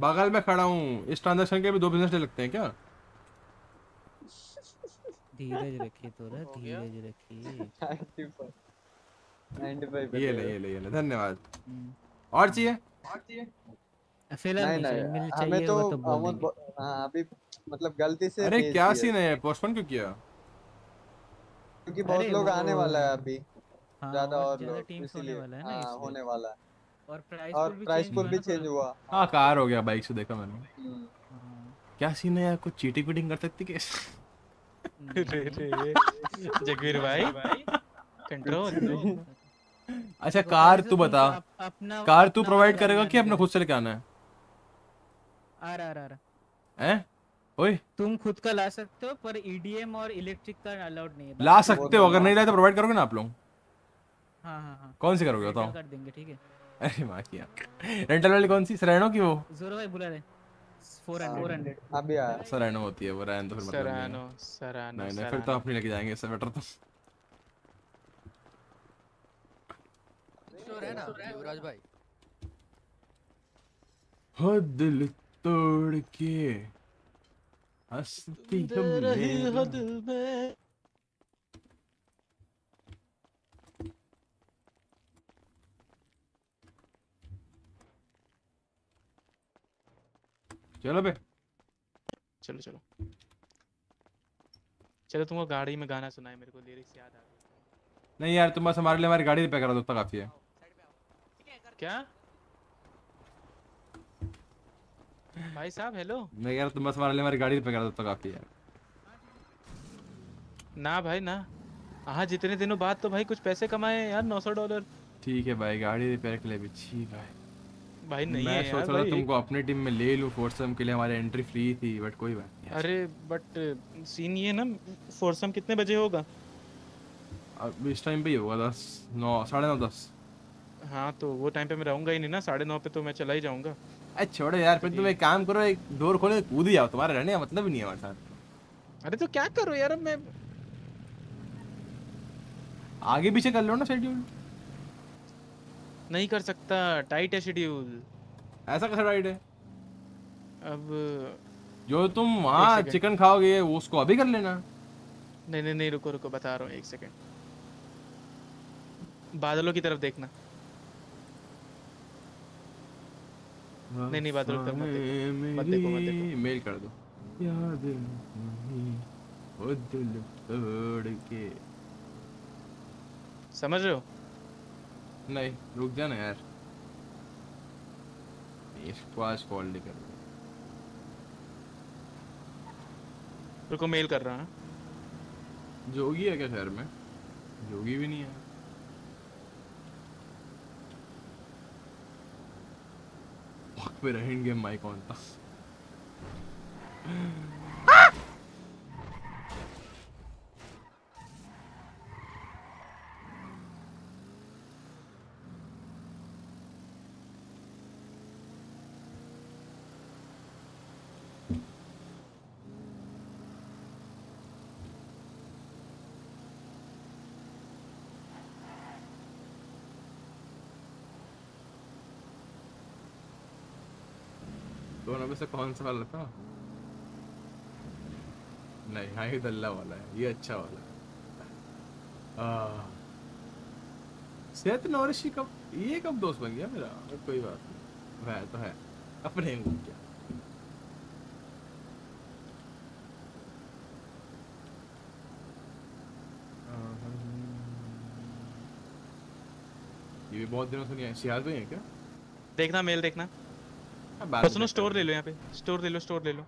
बगल में खड़ा हूँ। इस ट्रांजैक्शन के भी 2 बिजनेस डे लगते हैं क्या? धीरज रखिए थोड़ा, धीरज रखिए। 95 ये ले धन्यवाद। और चाहिए फिलहाल मिल चाहिए। हमें तो हां अभी मतलब गलती से। अरे क्या सीन है? पोस्टपोन क्यों किया? क्योंकि बहुत लोग आने वाला है अभी ज्यादा और लोग इसीलिए होने वाला है। और प्राइस पूल भी चेंज हुआ। हां कार हो गया बाइक से देखा मैंने। क्या सीन है यार? कुछ चीटिंग विटिंग कर सकती है क्या? जगवीर भाई कंट्रोल। अच्छा कार तू बता, कार तू प्रोवाइड करेगा कि अपना खुद से लेके आना है? ओए तुम खुद का ला सकते हो पर ईडीएम और इलेक्ट्रिक कार अलाउड नहीं है। ला सकते हो अगर नहीं लाए तो प्रोवाइड करोगे ना आप लोग? हाँ। कौन सी करोगे बताओ? कर देंगे ठीक है। अरे मां किया रेंटल वाली कौन सी? सरानो की वो जोरो भाई बुला रहे 400 अभी यार। सरानो होती है वो रैन तो फिर मतलब सरानो नहीं फिर तो अपनी लेके जाएंगे। इससे बेटर तो स्टोर है ना युवराज भाई। हो दिल तोड़ के हंसती तुमने। चलो तुमको गाड़ी में गाना सुनाए। मेरे को लिरिक्स याद आ गई। नहीं यार तुम बस हमारे लिए हमारी गाड़ी रिपेयर करा दो तो काफी है। क्या भाई साहब? हेलो मैं यार तुम बस हमारे लिए हमारी गाड़ी रिपेयर करा दो तो काफी है ना भाई ना। हाँ जितने दिनों बाद तो भाई कुछ पैसे कमाए यार। $900 ठीक है भाई गाड़ी रिपेयर के लिए भी। ठीक भाई भाई नहीं मैं है सोच रहा तुमको अपनी टीम में ले लूं। फोरसम के लिए हमारे एंट्री फ्री थी बट कोई बात नहीं। अरे बट सीन ये ना फोरसम कितने बजे होगा? अब इस टाइम पे ही होगा 9:30 हाँ तो वो टाइम पे मैं रहूंगा ही नहीं ना। 9:30 पे तो मैं चला ही जाऊंगा। अरे छोड़ो यार फिर तुम एक काम करो एक डोर खोलो कूद ही जाओ। तुम्हारा रहने का मतलब ही नहीं है हमारे साथ। अरे तो क्या करो यार अब मैं आगे पीछे कर लो ना शेड्यूल। नहीं कर सकता टाइट है शेड्यूल। ऐसा कैसा टाइट है? अब जो तुम वहाँ चिकन खाओगे वो उसको अभी कर लेना। नहीं रुको बता रहा हूँ 1 सेकंड। बादलों की तरफ देखना। नहीं बादलों की तरफ मत देखो। मेल कर दो याद नहीं वो दिल तोड़ के। समझ रहे हो? नहीं रुक जाना यार इसको आज कॉल नहीं कर रुको मेल कर रहा है। जोगी है क्या शहर में? जोगी भी नहीं है। भाग पे रहेंगे माइक ऑन था। दोनों में से कौन सा वाला था? नहीं हाँ ये दल्ला वाला है। ये अच्छा वाला सेहत नौरिशी कब ये कब दोस्त बन गया मेरा? कोई बात नहीं वह तो है अपने को क्या। ये भी बहुत दिनों से नहीं है। सियाज भाई है क्या? देखना मेल देखना। बस नो स्टोर ले लो यहाँ पे, स्टोर ले लो, स्टोर ले लो।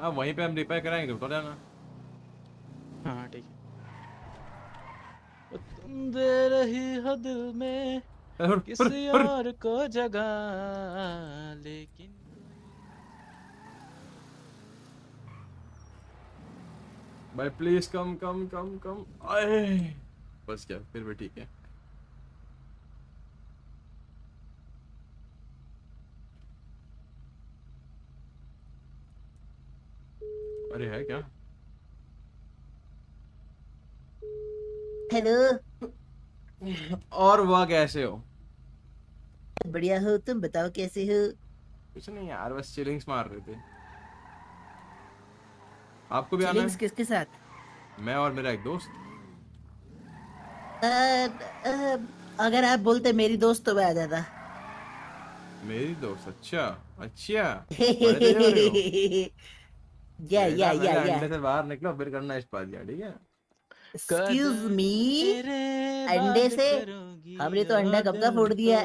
हाँ वहीं पे हम रिपेयर कराएंगे, उतर जाना। हाँ ठीक है। तुम दे रही हो दिल में किसी और को जगह, लेकिन भाई प्लीज कम कम कम कम। आए बस क्या, फिर भी ठीक है। अरे है क्या? हेलो। और वह कैसे हो? बढ़िया हो, तुम बताओ कैसे हो? कुछ नहीं यार, बस चिलिंग्स मार रहे थे। आपको भी आना है? किसके साथ? मैं और मेरा एक दोस्त। अगर आप बोलते मेरी दोस्त तो मैं आ जाता। मेरी दोस्त? अच्छा अच्छा। या अंडे से बाहर निकलो फिर करना इस्पात यार, ठीक है? Excuse me, अंडे से? हमने तो अंडा कब का फोड़ दिया।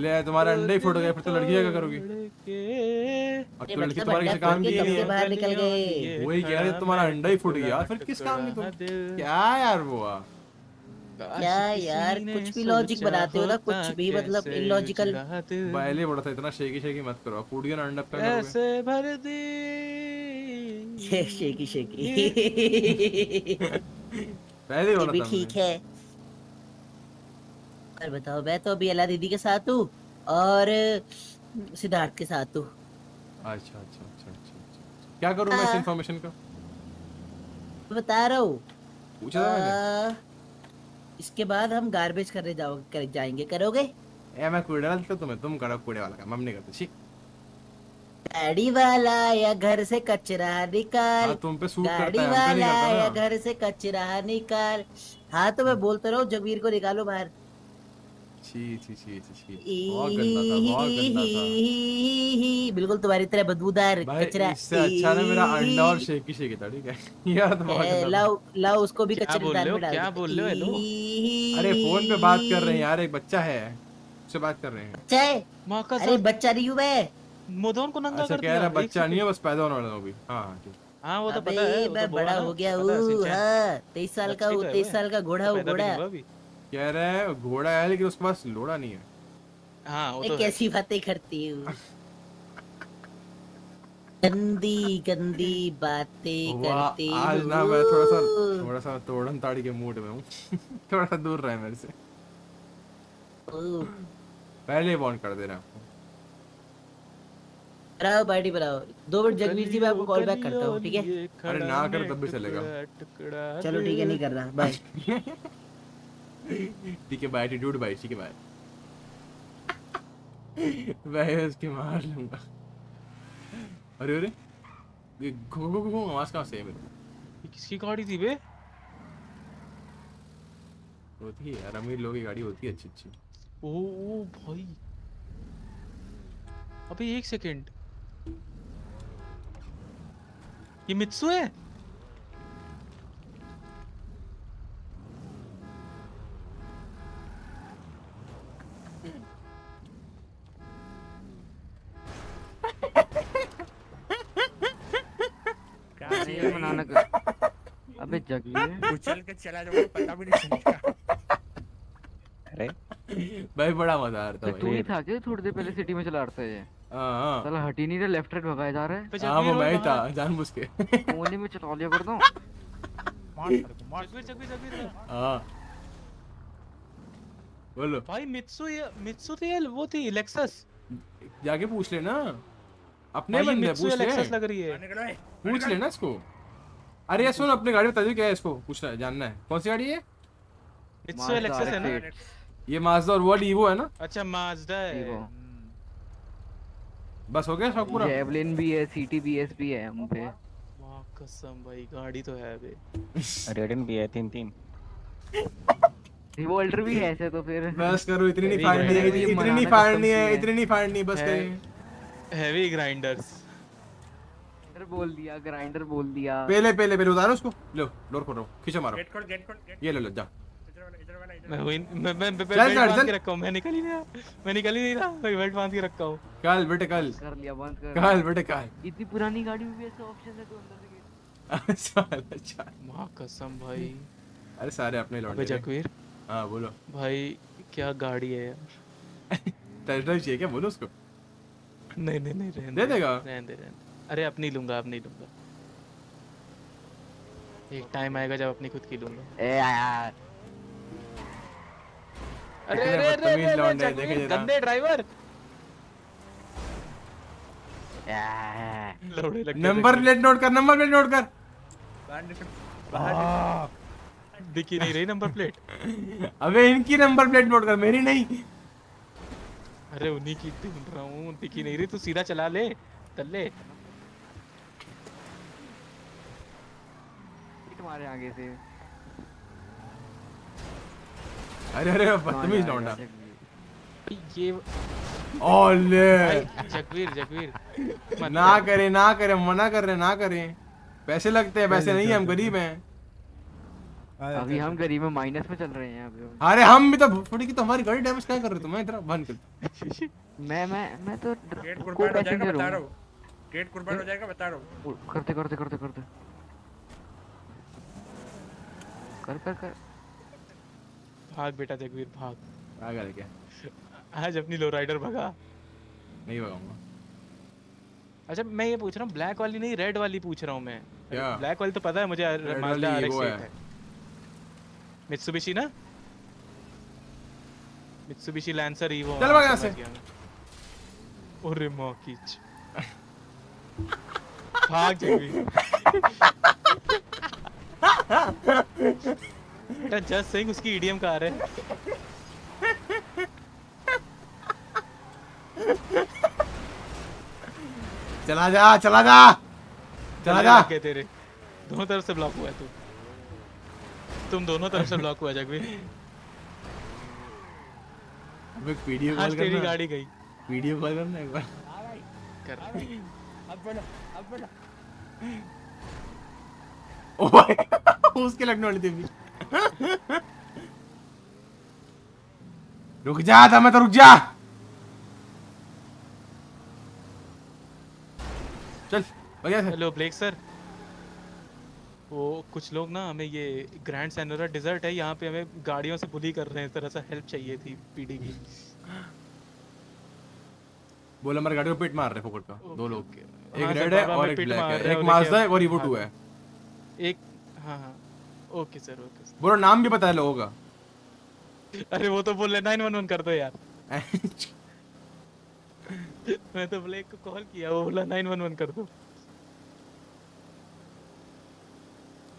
ले तुम्हारा अंडा ही फोड़ गया, फिर तो लड़की क्या करोगी? अब तो लड़की तुम्हारे किस काम की है? बाहर निकल गए। वही कह रहे, तुम्हारा अंडा ही फूट गया, फिर किस काम की तुम? क्या यार वो क्या यार, कुछ भी लॉजिक बनाते हो ना, कुछ भी मतलब इलॉजिकल। पहले बोला था इतना शेकी शेकी मत करो, फूट गया ना अंडा पे। ऐसे भर दी शेकी शेकी। पहले बोला था। ठीक है और बताओ। मैं तो अभी अला दीदी के साथ हूँ और सिद्धार्थ के साथ हूँ। अच्छा अच्छा अच्छा अच्छा। क्या करूँ मैं इस इन्फॉर्मेशन का? बता रहा हूँ, पूछा था मैंने। इसके बाद हम गार्बेज करने जाएंगे, करोगे? ए मैं कूड़े वाला तुम्हें, तुम करो कूड़े वाला काम, हम नहीं करते। ठीक। गाड़ी वाला या घर से कचरा निकाल। तुम पे सूट करता है। गाड़ी वाला या घर से कचरा निकाल। हाँ तो मैं बोलता रहा हूँ, जगवीर को निकालो बाहर। छी छी छी छी। बहुत गंदा था, बहुत गंदा था। बिल्कुल तुम्हारी तरह बदबूदार कचरा। इससे अच्छा ना मेरा अंडा और शेकी शेकी था, ठीक है? यार तो बहुत गंदा। लाओ लाओ उसको भी कचरेदान में डाल। क्या बोल रहे हो? अरे फोन पे बात कर रहे हैं यार, एक बच्चा है उससे बात कर रहे हैं। बच्चा है? अरे बच्चा नहीं हूँ मैं। मोदन को नंगा कर दिया। कह रहा बच्चा नहीं है, बस पैदा होने वाला हूँ अभी। हाँ ठीक। हाँ वो तो पता है, मैं बड़ा हो गया हूँ। हाँ 23 साल का हूँ, 23 साल का घोड़ा हूँ, घोड़ा। कह रहा है घोड़ा है लेकिन उसके पास लोड़ा नहीं है। हाँ, वो तो कैसी बातें करती है। गंदी गंदी बातें करती है। आज ना मैं थोड़ा सा तोड़न ताड़ी के मूड में हूँ। थोड़ा सा दूर रहे मेरे से। पहले वार्न कर दे रहा हूँ। बनाओ पार्टी बनाओ। 2 मिनट जगवीर जी, मैं आपको कॉल बैक करता हूँ, ठीक है? अरे ना कर तब भी चलेगा। चलो ठीक है, नहीं कर रहा, बाय। ठीक है भाई, डूड भाई, ठीक है भाई। भाई उसके मार लूंगा। अरे अरे ये घो घो घो आवाज कहाँ से है? ये किसकी गाड़ी थी बे? होती है यार, अमीर लोगों की गाड़ी होती है अच्छी। ओ भाई अभी 1 सेकंड, ये मित्सु है? अबे जगवीर उछल के चला जाऊंगा, पता भी नहीं चलेगा। अरे भाई बड़ा मजा आ रहा था। तू ही था क्या थोड़ी देर पहले सिटी में चला रहा था? ये साला हट ही नहीं रहा, लेफ्ट राइट भगाया जा रहा है। हां वो मैं था जानबूझ के, कोने में चला लिया कर दूं। मार जगवीर। हां बोलो भाई। मित्सु थी या वो थी लेक्सस? जाके पूछ लेना अपने बंदे, पूछ ले। लेक्सस लग रही है, पूछ लेना इसको। अरे यार सुन, अपने गाड़ी बता दो क्या है, इसको पूछना है, जानना है कौन सी गाड़ी है। मित्सु लेक्सस है ना? ये माज़दा और वो ईवो है ना? अच्छा माज़दा है। बस हो गया सब पूरा। जेवलिन भी है, सीटी भी है, एसपी है हम पे। वाह कसम भाई गाड़ी तो है बे। रेडन भी है, 3-3 रिवॉल्वर भी है ऐसे। तो फिर बस करो, इतनी नहीं फाड़नी है बस करें। हेवी ग्राइंडर्स बोल दिया, ग्राइंडर बोल दिया। पहले उतारो उसको, लो लोर खोलो, खींचो मारो। गेट खोल, ये ले लो जा। मैं निकल ही नहीं रहा, मैं बेल्ट बांध के रखा हूँ। कल बेटे कल कर लिया बंद कर, कल बेटे कल। इतनी पुरानी गाड़ी में भी ऐसा ऑप्शन है तो अंदर से गेट। अच्छा मां कसम भाई, अरे सारे अपने लौट गए। जगवीर हां बोलो भाई, क्या गाड़ी है यार। टेस्ट ड्राइव चाहिए क्या? बोलो उसको। नहीं नहीं नहीं रहने दे, देगा रहने दे। अरे अपनी लूंगा, अपनी लूंगा। एक टाइम आएगा जब अपनी खुद की लूंगा। ए यार अरे अरे देखे गंदे ड्राइवर यार। नंबर प्लेट नोट कर, नंबर प्लेट नोट कर। दिख ही नहीं रही नंबर प्लेट। अबे इनकी नंबर प्लेट नोट कर, मेरी नहीं। अरे उन्हीं की ढूंढ रहा हूँ, दिख ही नहीं रही। तू सीधा चला ले तल्ले। तुम्हारे आगे से अरे अरे बदतमीज लौंडा ये। ओले जगवीर जगवीर ना करे ना करे, मना कर रहे ना करे। पैसे लगते हैं, पैसे नहीं है, हम गरीब हैं। अभी हम गरीब में माइनस में चल रहे हैं अभी। अरे हम भी तो थोड़ी की, तो हमारी गाड़ी डैमेज क्या कर रहे तुम? इधर बंद कर। मैं तो गेट कुर्बान हो जाएगा बता रहा हूं, गेट कुर्बान हो जाएगा बता रहा हूं। करते करते करते करते कर कर कर। भाग बेटा जगवीर भाग। भागा क्या आज? अपनी लो राइडर भगा। नहीं भगाऊंगा। अच्छा मैं ये पूछ रहा हूं, ब्लैक वाली नहीं रेड वाली पूछ रहा हूं मैं। ब्लैक वाली तो पता है मुझे, माज़दा RX है। मित्सुबिशी ना, मित्सुबिशी लैंसर ईवो। चल भाग यहां से। अरे मौकीच भाग जगवीर। बेटा जस्ट सेइंग उसकी ईडीएम कार है। चला जा चला जा चला जा। क्या तेरे दोनों तरफ से ब्लॉक हुआ है तू, तुम दोनों तरफ से ब्लॉक हुआ जगवीर। अब एक वीडियो कॉल करना, तेरी गाड़ी गई। वीडियो कॉल करना एक बार कर। अब बोलो ओ भाई। उसके लगने वाली थी भी। रुक जा था मैं तो, रुक जा चल भैया। हेलो ब्लेक सर, वो कुछ लोग ना हमें ये ग्रैंड सैनोरा डिजर्ट है यहाँ पे, हमें गाड़ियों से बुली कर रहे हैं, इस तरह से हेल्प चाहिए थी पीडी की। बोला हमारी गाड़ी को पिट मार रहे पकड़ का। okay. दो लोग एक रेड है और एक ब्लैक है, एक माज़दा है और ईवो 2 है एक। हाँ हाँ ओके सर, ओके सर। बोलो नाम भी पता है लोगों का। अरे वो तो बोल रहे 911 कर दो यार। मैं तो ब्लैक को कॉल किया, वो बोला 911 कर दो।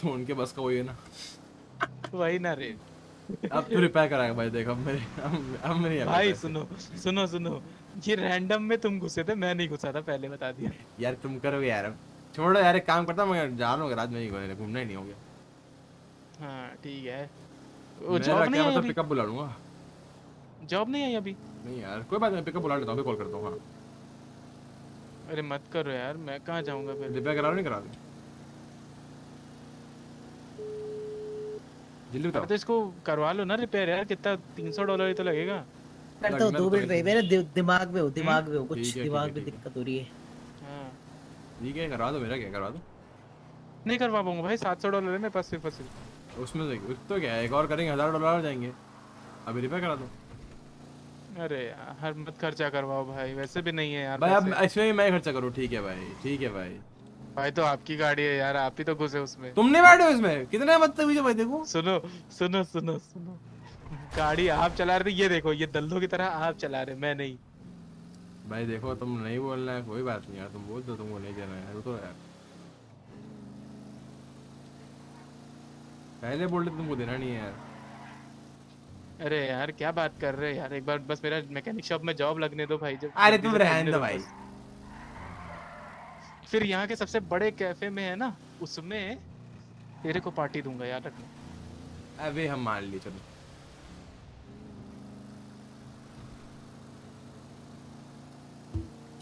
तो उनके बस का वही है ना, वही ना रे। अब तू रिपेयर कराएगा भाई। देखो अब मेरे भाई सुनो सुनो सुनो, ये रैंडम में तुम घुसे थे, मैं नहीं घुसा था, पहले बता दिया यार। तुम करोगे यार, छोड़ो यार। एक काम करता हूं मैं, जा रहा हूं गैराज में ही, घूमना ही नहीं हो गया। हां ठीक है। वो जॉब नहीं है, मैं तो पिकअप बुला लूंगा। जॉब नहीं आई अभी? नहीं यार कोई बात नहीं, पिकअप बुला लेता हूं, अभी कॉल करता हूं। हां अरे मत करो यार, मैं कहां जाऊंगा फिर। रिपेयर कराओ नहीं कराओ जल्दी बताओ। तो इसको करवा लो ना रिपेयर यार, कितना $300 ही तो लगेगा। कर दो 2 मिनट भाई, मेरे दिमाग में हो, दिमाग में हो कुछ, दिमाग में दिक्कत हो रही है। हां ठीक है करवा दो। मेरा क्या करवा दो? नहीं करवा पाऊंगा भाई, $700 है मेरे पास सिर्फ। उसमें तो क्या है, एक और करेंगे $1000 हो जाएंगे। अभी रिपेयर करा दो। अरे यार हर मत खर्चा करवाओ भाई, वैसे भी नहीं है यार भाई। अब इसमें मैं खर्चा करूं? ठीक है भाई, ठीक है भाई। भाई तो आपकी गाड़ी है यार, आप ही तो घुसे उसमें, तुम नहीं बैठे हो इसमें। कितने बदतमीज हो भाई। देखो सुनो सुनो सुनो सुनो, गाड़ी आप चला रहे थे। ये देखो ये दल्लो की तरह आप चला रहे, मैं नहीं। भाई देखो तुम नहीं बोलना है, कोई बात नहीं यार, तुम बोल दो। तुमको नहीं कहना है तो यार, पहले बोल रहे तुमको देना नहीं है यार। अरे यार क्या बात कर रहे हो यार, एक बार बस मेरा मैकेनिक शॉप में जॉब लगने दो भाई। अरे तुम रहने दो भाई। फिर यहाँ के सबसे बड़े कैफे में है ना, उसमें तेरे को पार्टी दूंगा यार, रखना। अबे हम मान लिए चलो।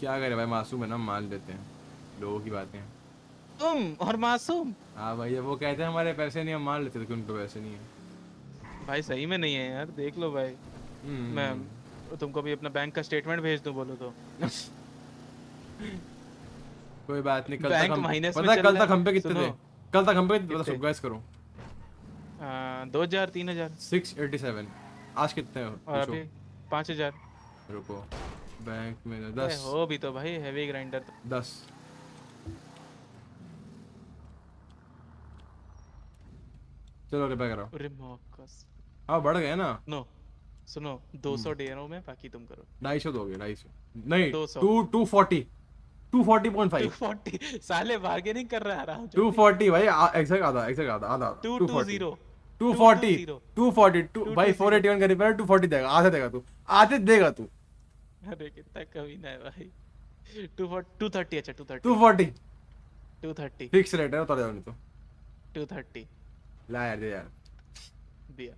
क्या करे भाई, मासूम है ना, मान लेते हैं लोगों की बातें। तुम और मासूम। हाँ भाई, वो कहते हैं हमारे पैसे नहीं, हम मान लेते थे कि उनको पैसे नहीं है। भाई सही में नहीं है यार, देख लो भाई। मैं तुमको भी अपना बैंक का स्टेटमेंट भेज दूं बोलो तो। कोई बात नहीं, कल तक हम पे कितने थे? कल तक हम पे सरप्राइज करो 2000 3000 687 आज कितने हो? और अभी 5000 रुको बैंक में 10 हो भी तो भाई हेवी ग्राइंडर तो। 10 चलो रिपेयर करो रिमोकस। हां बढ़ गए ना। नो सुनो 200 डीएनओ में बाकी तुम करो 250 दोगे 250 नहीं 240 240.5 240 साले बार्गेनिंग कर रहा है आराम से 240 भाई एग्जैक्ट आधा 220 240 भाई 481 का रिपेयर 240 देगा, आधे देगा तू, आधे देगा तू। अरे कितना कमी ना है भाई। 230 अच्छा 230 फिक्स रेट है उतार जाओ नहीं तो 230 ला यार दे यार दिया।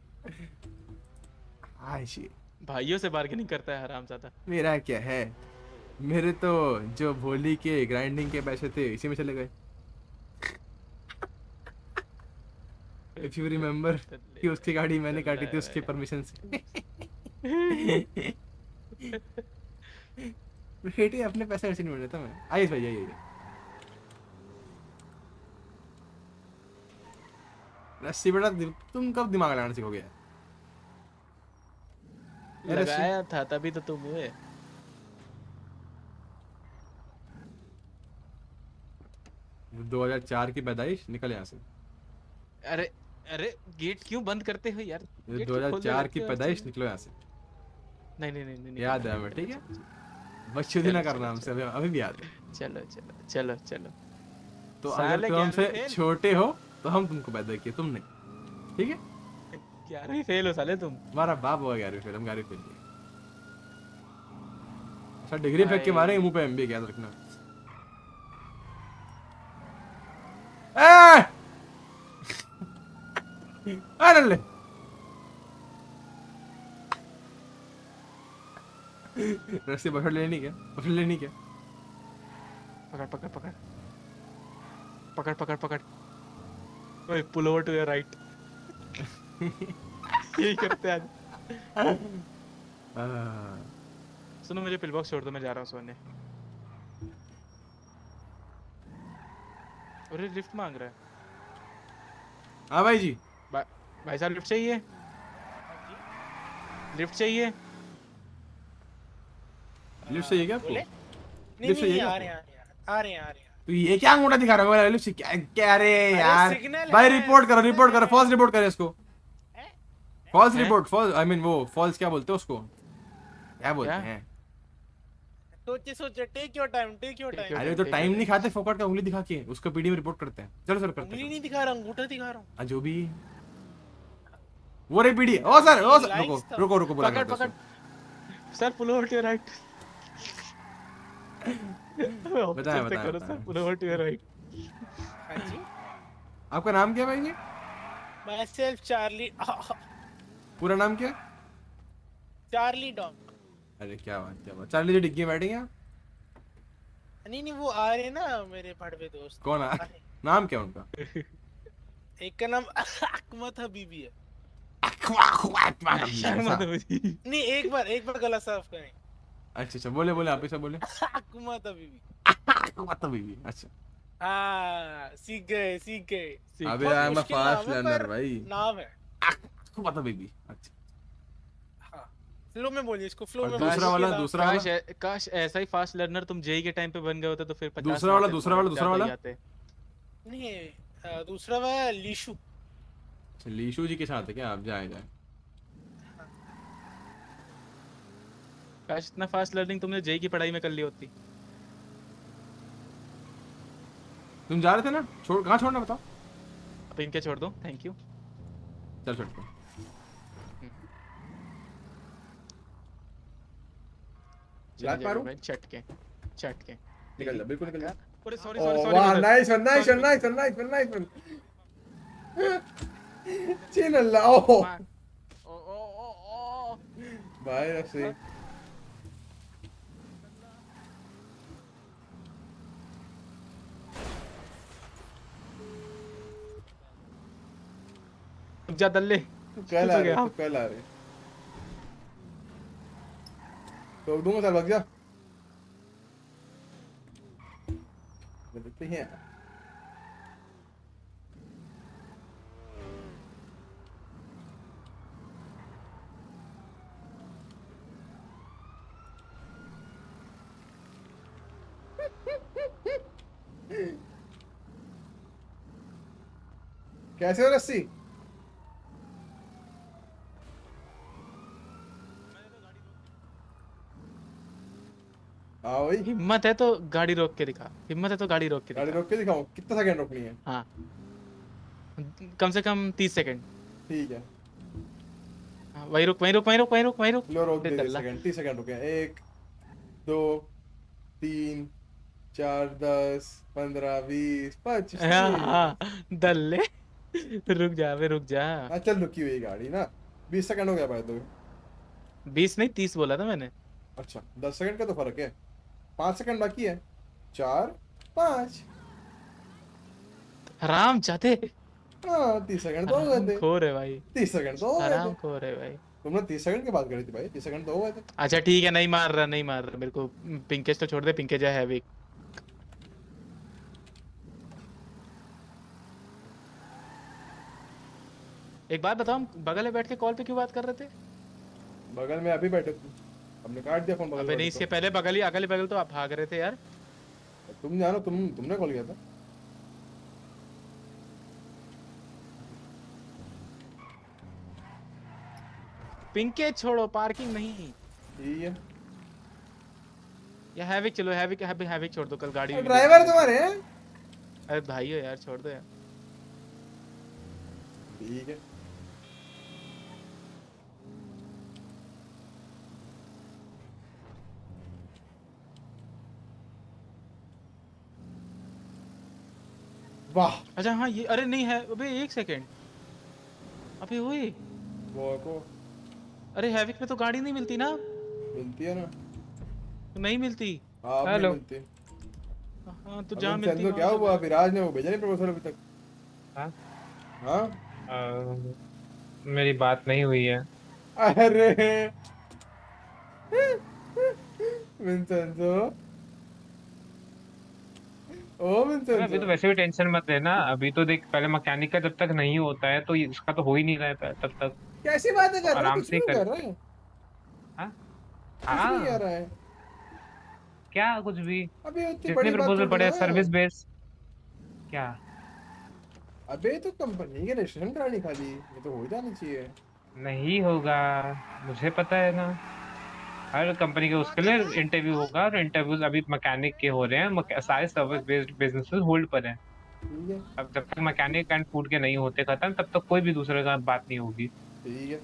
आईशी भाइयों से बार्गेनिंग करता है हरामजादा। मेरा क्या है, मेरे तो जो भोली के ग्राइंडिंग के पैसे थे इसी में चले गए। If you remember कि उसकी गाड़ी मैंने काटी थी उसके परमिशन से। बेटे अपने पैसे ऐसे नहीं मिल रहा था मैं। आइस भाई आइए रस्सी बेटा, तुम कब दिमाग लगाना सीखोगे यार? लगाया था तभी तो तुम हुए। दो 2004 की पैदाइश, निकल यहाँ से। अरे अरे गेट क्यों बंद करते हो यार? 2004 की पैदाइश, निकलो यहाँ से। नहीं नहीं नहीं नहीं याद है हमें, ठीक है बच्चों ना करना हमसे, अभी भी याद है। चलो चलो चलो चलो तो अगर तुम हमसे छोटे हो तो हम तुमको पैदा किए, तुम नहीं, ठीक है? 11वीं फेल हो साले तुम। हमारा बाप हुआ 11वीं फेल, हम 11वीं फेल थे। अच्छा डिग्री फेंक के मारे मुंह पे एमबीए, याद रखना। अरे ले रस्सी पकड़ लेनी क्या? पकड़ पकड़ पकड़ पकड़ पकड़ पकड़ ओए pull over to your right. यही करते आज। सुनो मुझे पिल बॉक्स छोड़ दो, मैं जा रहा हूँ सोने। अरे लिफ्ट मांग रहा है। हाँ भाई जी, भाई साहब लिफ्ट चाहिए, क्या आपको? लिफ्ट चाहिए? आ रहे हैं तो ये क्या अंगूठा दिखा रहा है मेरा? लिफ्ट क्या? अरे यार भाई रिपोर्ट करो फॉल्स रिपोर्ट करो इसको। False report, false I mean वो फॉल्स क्या बोलते हैं उसको, क्या बोलते हैं? सोचे टेक योर टाइम। अरे तो टाइम नहीं खाते फोकट का, उंगली दिखा के उसको पीडी में रिपोर्ट करते हैं। चलो सर करते हैं। नहीं दिखा रहा हूं, अंगूठा दिखा रहा हूं। जो भी वो रे पीडी। ओ सर रुको बुला कर पकड़ sir. Pull over to your right. बताया करो sir, pull over to your right. हां जी आपका नाम क्या भाई? जी माय सेल्फ चार्ली। पूरा नाम क्या? Charlie Dog. अरे क्या बात चार्ली जी डिग्गी बैठेंगे आप? नहीं वो आ रहे ना मेरे पढ़वे दोस्त। कौन आ? नाम क्या उनका? एक का नाम अकमत हबीबी है। नहीं एक बार गलत साफ करें। अच्छा बोले आप ही सब बोले। अकमत हबीबी अच्छा सीख गए। अबे I am a fast learner भाई, नाम है अकमत हबीबी। अच्छा फ्लो में बोलिए इसको, फ्लो में। दूसरा वाला काश ऐसा ही फास्ट लर्नर तुम जेई के टाइम पे बन गए होते तो फिर 50। दूसरा वाला नहीं, दूसरा वाला लीशु जी के साथ है क्या आप? जाए काश इतना फास्ट लर्निंग तुमने जेई की पढ़ाई में कर ली होती। तुम जा रहे थे ना, कहाँ छोड़ना बताओ? अब इनके छोड़ दो, थैंक यू। चल छोड़ दो। लात मारूं चटके निकल जा। अरे सॉरी। वाह नाइस चीन अल्लाह। ओ भाई रस्सी ज्यादा ले कल आ रहे, कल आ रहे, तो दूंगा सर, भाग जा। देखते हैं कैसे हो रस्सी? हाँ भाई, हिम्मत है तो गाड़ी रोक के दिखा, हिम्मत है तो गाड़ी रोक के दिखा। गाड़ी रोक के दिखाऊं? कितना सेकंड रोकनी है? हाँ कम से कम 30 सेकंड। ठीक है वही रुक, वही रुक, वही रुक, वही रुक, वही रुक, लो रोक दे 30 सेकंड रुके। 1 2 3 4 10 15 20 25। हाँ दल्ले रुक जा वे, रुक जा। चल रुकी हुई गाड़ी ना, 20 सेकंड हो गया भाई। तो 20 नहीं 30 बोला था मैंने। अच्छा 10 सेकंड का तो फर्क है, 5 सेकंड बाकी है। 4 5 हराम जाते। हाँ 30 सेकंड तो हो गए, खो रहे भाई। 30 सेकंड तो हराम खो रहे भाई। तुमने 30 सेकंड की बात करी थी भाई, 30 सेकंड तो हो गए थे। अच्छा ठीक है, नहीं मार रहा, नहीं मार रहा मेरे को। पिंकेज तो छोड़ दे, पिंकेज है हैवी। एक बात बताओ, हम बगल में बैठ के कॉल पे क्यों बात कर रहे थे? बगल में अभी बैठे थे, हमने काट दिया फोन। बगल में नहीं, इसके पहले बगल ही, अगले बगल तो आप भाग रहे थे यार। तुम जानो, तुमने कॉल किया था। पिंके छोड़ो, पार्किंग नहीं। ठीक है या हैविक, चलो हैविक, हैविक हैविक छोड़ दो कल गाड़ी। ड्राइवर तुम्हारे हैं? अरे भाई हो यार, छोड़ दो यार। ठीक है वाह। अच्छा हाँ ये, अरे नहीं है अबे, 1 सेकंड अभी हुई वो को। अरे हैविक में तो गाड़ी नहीं मिलती ना। मिलती है ना, तो नहीं मिलती। हेलो हाँ तो जहाँ मिलती है। क्या हुआ विराज ने वो भेजा नहीं प्रपोजल अभी तक? हाँ हाँ मेरी बात नहीं हुई है। अरे विंसेंटो, ओ विंसेंटो अभी तो वैसे भी टेंशन मत लेना। अभी तो देख, पहले मैकेनिक का जब तक नहीं होता है तो इसका तो हो ही नहीं रहता है तब तक। कैसी बात है, आराम से कर रहा है। हाँ हाँ कर रहा है क्या कुछ भी? अभी जितने प्रपोजल पड़े हैं सर्विस बेस क्या? अबे तो कंपनी के रजिस्ट्रेशन करानी खाली, ये तो हो जाना चाहिए। नहीं होगा, मुझे पता है ना। हर कंपनी के उसके लिए इंटरव्यू होगा, और इंटरव्यूज अभी मैकेनिक के हो रहे हैं। सारे सर्विस बेस्ड बिजनेसेस होल्ड पर हैं। ठीक है, अब जब तक मैकेनिक एंड फूड के नहीं होते खत्म, तब तक तो कोई भी दूसरे का बात नहीं होगी। ठीक है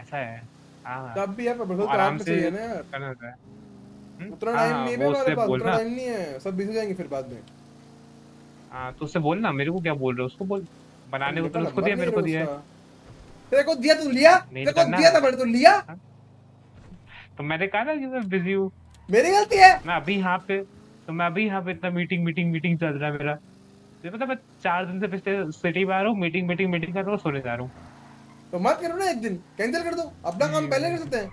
ऐसा है। हां तब भी यार बस आराम से है ना, करना है। उतना टाइम नहीं है मेरे पास, उतना टाइम नहीं है, सब बिजी हो जाएंगे फिर बाद में। हाँ तो उससे बोलना मेरे को क्या बोल रहे हो, उसको बोल। बनाने को तो उसको दिया, मेरे को दिया है। तेरे को दिया, तू लिया? तेरे को दिया था मैंने, तू लिया? तो मैंने कहा ना कि मैं बिजी हूँ, मेरी गलती है। मैं अभी यहाँ पे, तो मैं अभी यहाँ पे इतना मीटिंग मीटिंग मीटिंग चल रहा है मेरा। तुझे पता है मैं 4 दिन से पिछले सिटी में आ रहा हूँ, मीटिंग मीटिंग मीटिंग कर रहा हूँ, सोने जा रहा हूँ। तो मत करो ना, एक दिन कैंसिल कर दो, अपना काम पहले कर सकते हैं।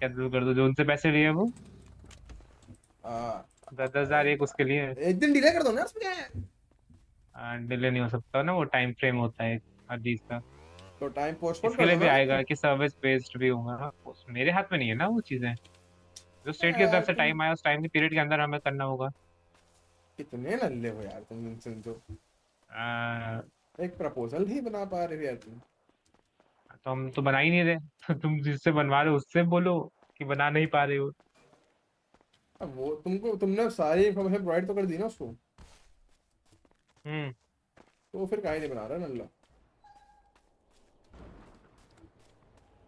कैंसिल कर दो, जो उनसे पैसे लिए वो 10,000 एक उसके लिए। एक दिन डिले कर दो ना, उसमें क्या है? डिले नहीं हो सकता ना, वो टाइम फ्रेम होता है हर चीज का। तो टाइम पोस्टपोन इसके लिए भी आएगा कि सर्विस बेस्ड भी होगा। मेरे हाथ में नहीं है ना वो चीजें। जो स्टेट की तरफ से टाइम आया, उस टाइम के पीरियड के अंदर हमें करना होगा। कितने लल्ले हो यार तुम, विंसेंटो। एक प्रपोजल ही बना पा रहे हो यार तुम। तो हम तो बना ही नहीं रहे। तुम जिससे बनवा रहे हो उससे बोलो कि बना नहीं पा रहे हो। वो तुमको, तुमने सारी इन्फॉर्मेशन प्रोवाइड तो कर दी ना उसको। तो फिर काहे नहीं बना रहा नल्ला?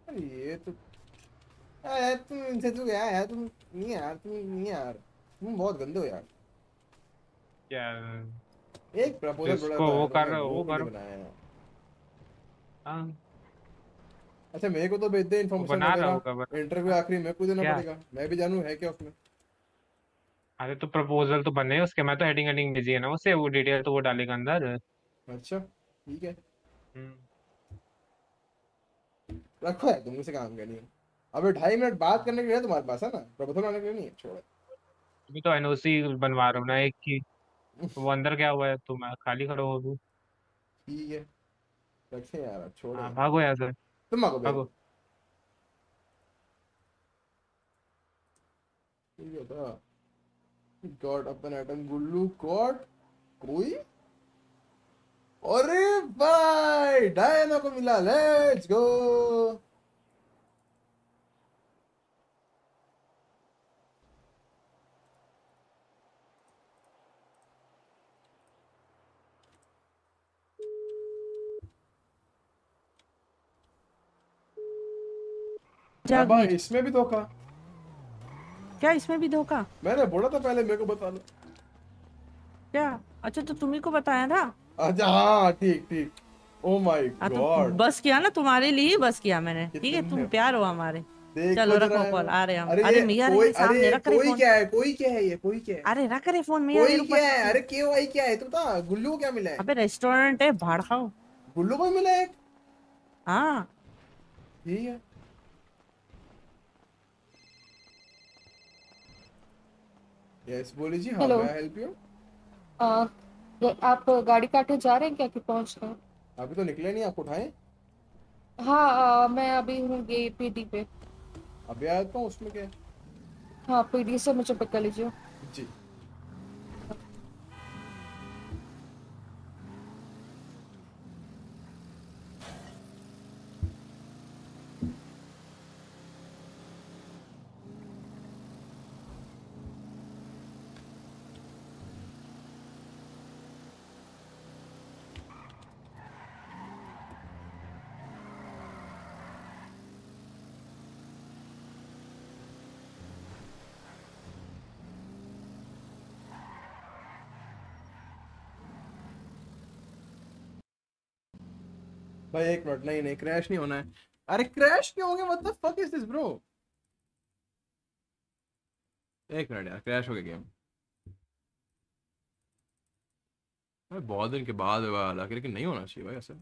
अरे ये तो यार, तुम इनसे तो गया यार। तुम नहीं यार, तुम नहीं यार, तुम बहुत गंदे हो यार। क्या एक प्रपोजल बड़ा वो कर बनाया है। हां अच्छा मेरे को तो भेज दे इन्फॉर्मेशन, इंटरव्यू आखिरी में कुछ देना पड़ेगा, मैं भी जानूं है क्या उसमें। अरे तो प्रपोजल तो बने उसके, मैं तो हेडिंग हेडिंग भेजी है ना उसे, वो डिटेल तो वो डालेगा अंदर। अच्छा ठीक है। रखो है, तुम मुझसे काम करनी है। अबे 2.5 मिनट बात करने के लिए तुम्हारे पास है ना, प्रपोजल बनाने के लिए नहीं है। छोड़ अभी तो एनओसी बनवा रहा हूं ना एक की, वो अंदर क्या हुआ है तो मैं खाली खड़ा हूं अभी। ठीक है रख से यार, छोड़ भागो यहां से, तुम भागो। ठीक है तो गॉड अपन एटम गुल्लू गॉड कोई। अरे भाई डायना को मिला, लेट्स गो। इसमें भी धोखा? क्या इसमें भी धोखा? मैंने बोला था पहले मेरे को बता लो। क्या? अच्छा तो तुम्ही को बताया था? अच्छा हाँ ठीक ठीक। ओह माय गॉड, बस किया ना तुम्हारे लिए, बस किया मैंने। ठीक है तुम प्यार हो हमारे। चलो रखो कॉल, आ रहे हम। अरे मियां रे सामने रख रहे फोन। कोई क्या है, कोई क्या है, ये कोई क्या है? अरे रख रहे फोन मियां रे ऊपर। अरे के भाई क्या है, तू बता गुल्लू को क्या मिला है? अबे रेस्टोरेंट है, भाड़ खाओ। गुल्लू को मिला है? हां ठीक है। यस बोली जी, how can I help you? आप गाड़ी काटे जा रहे हैं क्या कि पहुंच गए? अभी तो निकले नहीं, आपको उठाएं? हाँ मैं अभी हूँ गई पीडी पे, अभी आता हूँ। उसमें क्या? हाँ पीडी से मुझे पिक कर लीजिए जी। भाई एक मिनट, नहीं नहीं क्रैश नहीं होना है। अरे क्रैश क्यों हो गया? What the fuck is this bro? एक मिनट यार, क्रैश हो गया गेम। भाई बहुत दिन के बाद हुआ हालांकि, लेकिन नहीं होना चाहिए भाई ऐसा।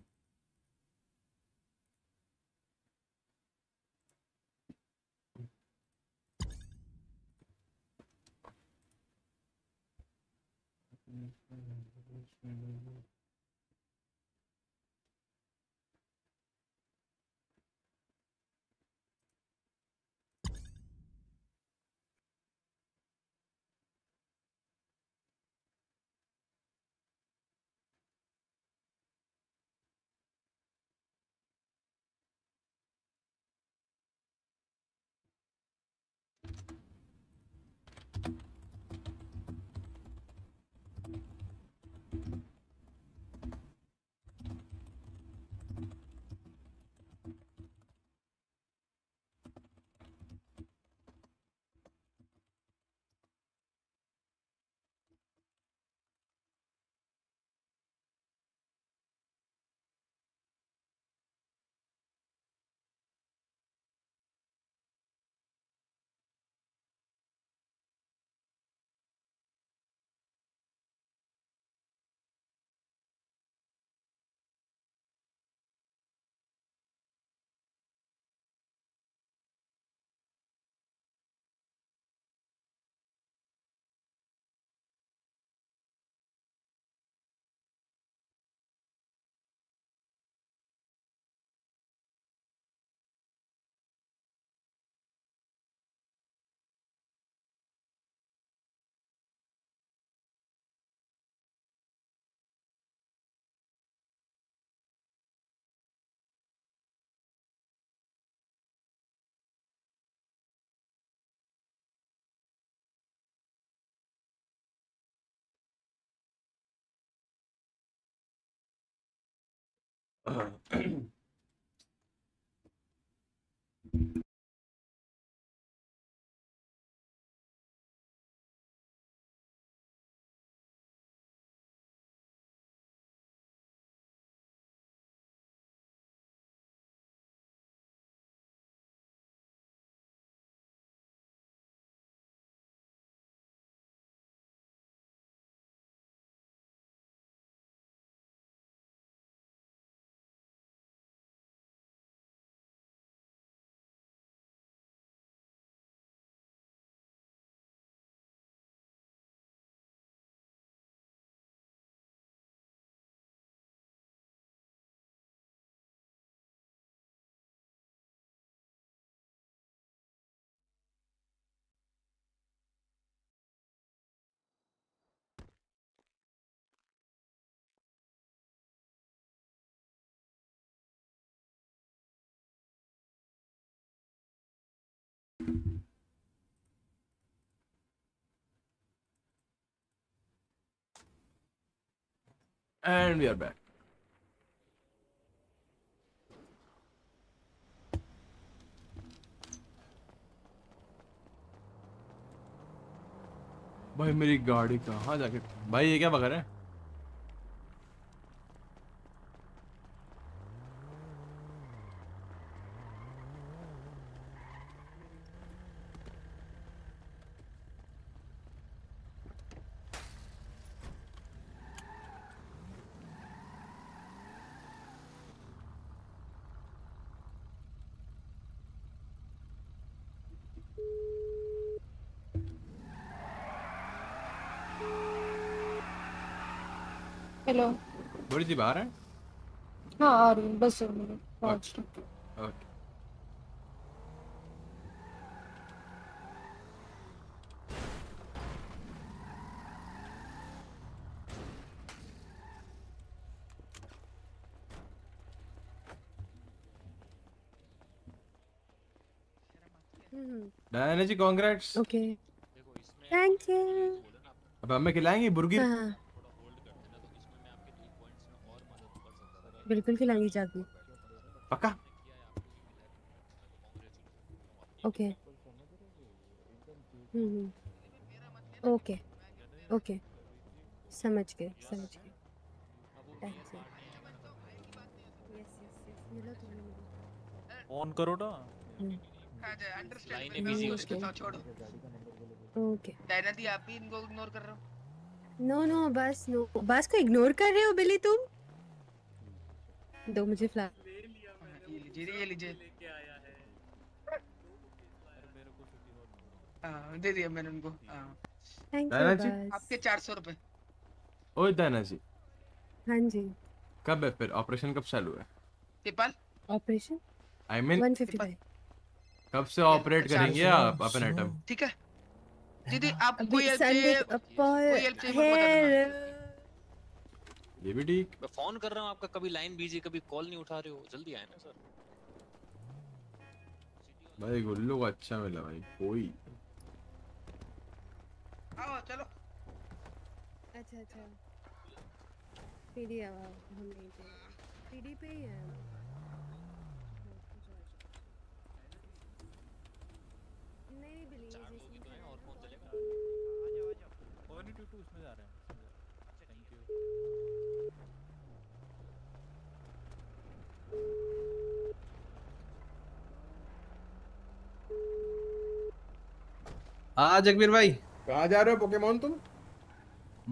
And we are back. भाई मेरी गाड़ी कहाँ जाके, भाई ये क्या बगर है? हेलो बड़ी जी बाहर है? हाँ आ रही, बस पहुंच रही। Okay Diana ji congrats. Okay thank you. अब हमें खिलाएंगे बुर्गी? हाँ बिल्कुल खिलाएंगे जागवीर, पक्का? ओके ओके ओके समझ गए समझ गए। ऑन करो ना ओके। डायना दी आप भी इनको इग्नोर कर रहे हो? नो नो बस नो बस को इग्नोर कर रहे हो बिल्ली तुम। दो मुझे फ्लावर ये लीजिए लेके आया है। मेरे को छुट्टी हो दे दिया मैंने उनको। थैंक यू आपके 400 रुपए। ओए दाना जी। हाँ जी कब है फिर ऑपरेशन, कब चालू है? पेपाल ऑपरेशन आई मीन 155 कब से ऑपरेट करेंगे आप अपन आइटम? ठीक है दीदी आपको ये चाहिए ये भी ठीक। मैं फोन कर रहा हूं आपका, कभी लाइन बिजी कभी कॉल नहीं उठा रहे हो, जल्दी आए ना सर। भाई गुल्लू को अच्छा मिला भाई कोई। आओ चलो अच्छा अच्छा पीडी आओ हम लेते हैं पीडी पे ही है। नहीं बिलीव चार लोग ही तो हैं और कौन चलेगा? आ जाओ और नहीं टू टू उसमें जा रहे हैं। आ जगवीर भाई कहाँ जा रहे हो पोकेमॉन तुम?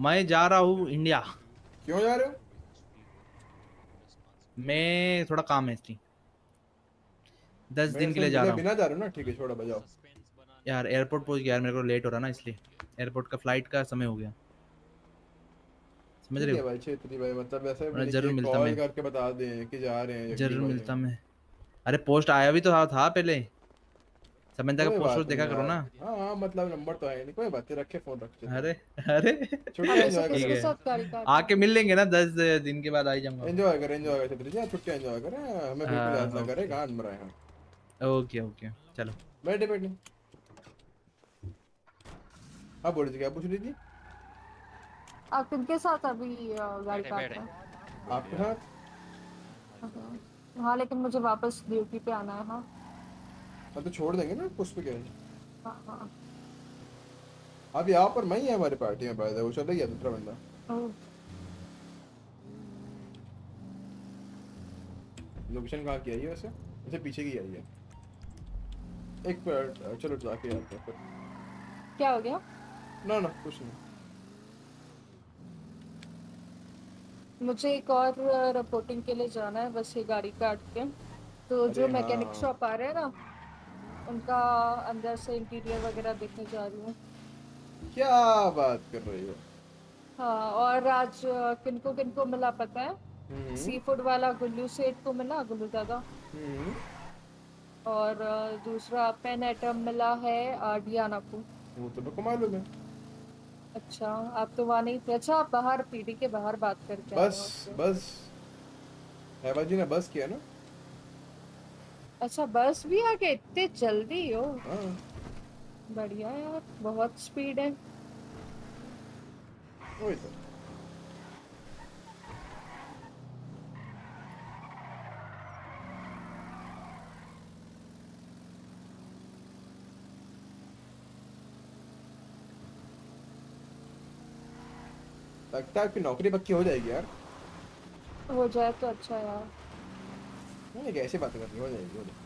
मैं जा रहा हूँ इंडिया। क्यों जा रहे हो? मैं थोड़ा काम है इसलिए 10 दिन के लिए जा रहा हूँ। बिना जा रहे हो ना? ठीक है छोड़ो बजाओ यार एयरपोर्ट पहुँच गया यार, मेरे को लेट हो रहा ना इसलिए एयरपोर्ट का फ्लाइट का समय हो गया। समझ रहे हो भाई छेत्री भाई मतलब वैसे जरूर मिलता मैं करके बता दें कि जा रहे हैं जरूर मिलता मैं। अरे पोस्ट आया भी तो था पहले समंदर का पोस्ट देखा करो ना। हां मतलब नंबर तो है नहीं कोई बात है रखे फोन रख। अरे अरे छोड़ो आके मिल लेंगे ना 10 दिन के बाद आ जाऊंगा। एंजॉय कर छेत्री जी छुट्टी एंजॉय कर हमें बिल्कुल ऐसा करे गान मराए हम। ओके ओके चलो बैठे बैठे। हां बोल जी क्या पूछ रही थी आप? इनके साथ अभी गाड़ी का आपके साथ? हाँ लेकिन मुझे वापस ड्यूटी पे आना है। हाँ तो छोड़ देंगे ना कुछ पे क्या। हाँ अब यहाँ पर मैं ही है हमारी पार्टी में पाया था वो चला गया दूसरा बंदा। लोकेशन कहाँ की आई है वैसे? वैसे पीछे की आई है एक पर। चलो जाके आते हैं। क्या हो गया? ना ना कुछ नहीं। मुझे एक और रिपोर्टिंग के लिए जाना है बस ये गाड़ी काट के। तो जो मैकेनिक शॉप आ रहे हैं ना उनका अंदर से इंटीरियर वगैरह देखने जा रही हूँ। क्या बात कर रही हो? हाँ और आज किनको किनको मिला पता है? सी फूड वाला गुल्लू सेठ को मिला गुल्लू दादा, और दूसरा पेन एटम मिला है डियाना को। वो तो मेरे को मालूम है। अच्छा आप तो वहाँ नहीं थे। अच्छा आप बाहर पीडी के बाहर बात करते हैं। बस बस हैवा जी ने बस किया ना। अच्छा बस भी आ गए इतने जल्दी हो। बढ़िया यार बहुत स्पीड है। लगता है कि नौकरी पक्की हो जाएगी यार। हो जाए तो अच्छा यार। नहीं कैसे बातें करनी, हो जाएगी हो जाएगी।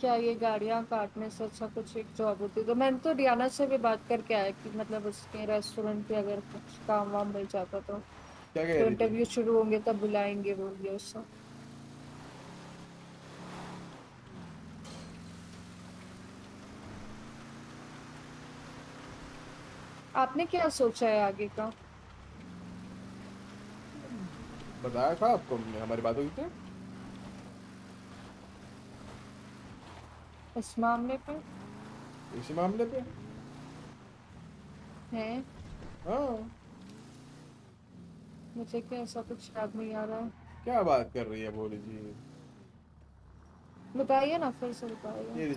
क्या ये गाड़ियाँ काटने से अच्छा कुछ एक जॉब होती है। तो मैंने तो रियाना से भी बात करके आया कि मतलब उसके रेस्टोरेंट पे अगर कुछ काम वाम मिल जाता तो इंटरव्यू शुरू होंगे तब बुलाएंगे वो ये सब। आपने क्या सोचा है आगे का? बताया था आपको हमारी बात हुई थी इस मामले पे। इसी मामले पे है? हाँ। मुझे क्या ऐसा कुछ याद नहीं आ रहा है। क्या बात कर रही है बोली जी? बताइए ना, फिर से बताइए।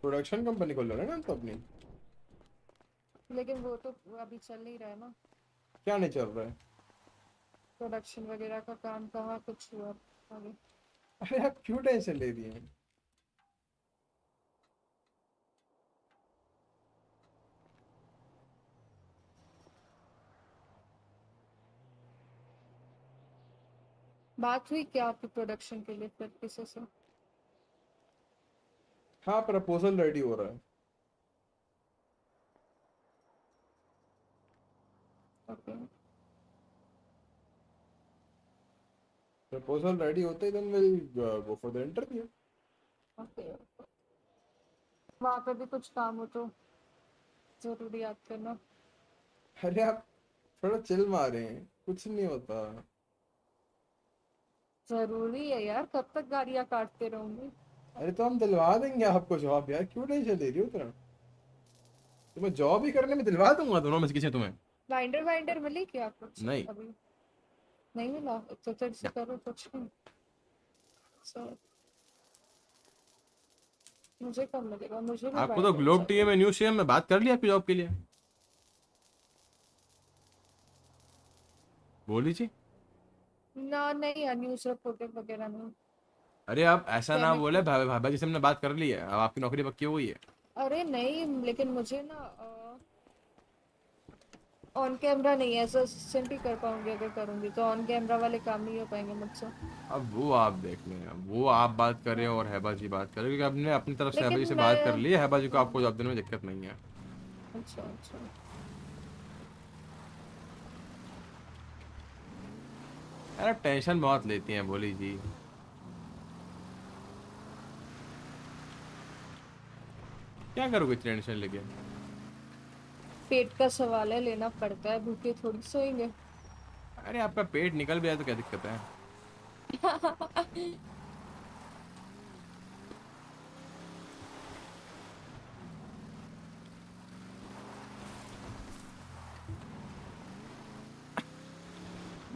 प्रोडक्शन कंपनी खोल रहे हैं ना तो अपनी, लेकिन वो तो अभी चल नहीं रहा है ना। क्या नहीं चल रहा है? प्रोडक्शन वगैरह का काम कहाँ कुछ हुआ आगे? अरे आप क्यों टेंशन ले रही हैं? बात हुई क्या आपकी प्रोडक्शन के लिए फिर किसी से? हाँ, प्रपोजल रेडी हो रहा है। Okay. Proposal ready होते ही then we'll go for the interview. Okay. वहाँ पे भी कुछ काम हो तो जरूर याद करना। अरे आप थोड़ा चिल मारे, कुछ नहीं होता। जरूरी है यार, कब तक गाड़ियाँ काटते रहूँगी? अरे तो हम दिलवा देंगे आपको जॉब यार, क्यों टेंशन ले रही हो? तेरा तुम्हें जॉब ही करने में दिलवा दूंगा, दोनों में से किसी तुम्हें। बाइंडर वाइंडर मिली क्या कुछ? नहीं अभी नहीं मिला तो फिर से करो कुछ नहीं। सर मुझे कब मिलेगा? मुझे आपको तो ग्लोब टीवी में न्यूज़ शेयर में बात कर लिया आपकी जॉब के लिए। बोली जी ना नहीं यार, न्यूज़ रिपोर्टिंग वगैरह नहीं। अरे आप ऐसा ना बोले, भाभी भाभी जैसे हमने बात कर ली है, अब आपकी नौकरी पक्की हो गई है। अरे नहीं, लेकिन मुझे ना ऑन कैमरा नहीं है, ऐसा सिंपल कर पाऊंगी। अगर करूंगी तो ऑन कैमरा वाले काम नहीं हो पाएंगे मुझसे। अब वो आप देख लें, वो आप बात करें और हैबा जी बात करें, क्योंकि आपने अपनी तरफ से हैबा जी से बात कर ली है। हैबा जी को आपको जॉब देने में दिक्कत नहीं है। अच्छा अच्छा, अरे टेंशन बहुत लेती हैं बोली जी। क्या करोगे टेंशन लेके? पेट का सवाल है, लेना पड़ता है, भूखे थोड़ी सोएंगे। अरे आपका पेट निकल भी आया तो क्या दिक्कत है?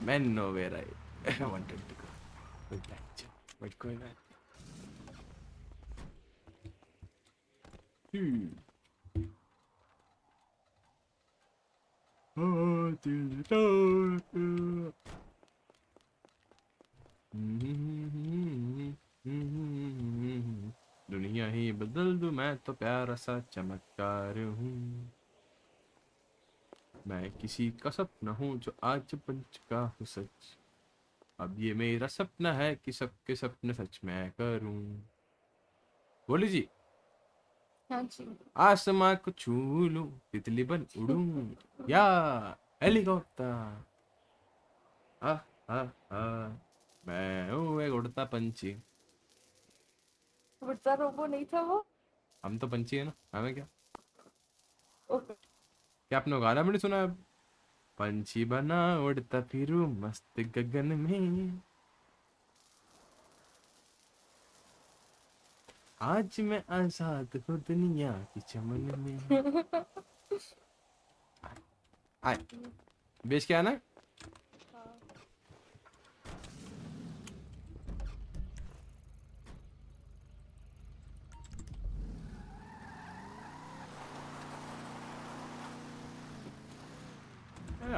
मैं no where I wanted to go with that what going on. दुनिया ही बदल दूं मैं तो प्यारा सा चमत्कार हूँ। मैं किसी का सपना हूँ जो आज बन चुका हूँ सच। अब ये मेरा सपना है कि सबके सपने सच मैं करूँ। बोली जी आसमां को छू लूं, तितली बन उड़ूं या हेलीकॉप्टर। आ आ आ मैं हूं एक उड़ता पंछी। उड़ता रोबो नहीं था वो? हम तो पंछी है ना, हमें क्या okay. क्या आपने गाना भी नहीं सुना है? पंछी बना उड़ता फिरूं मस्त गगन में, आज मैं आजाद हूँ दुनिया की चमन में। आए बेच के आना।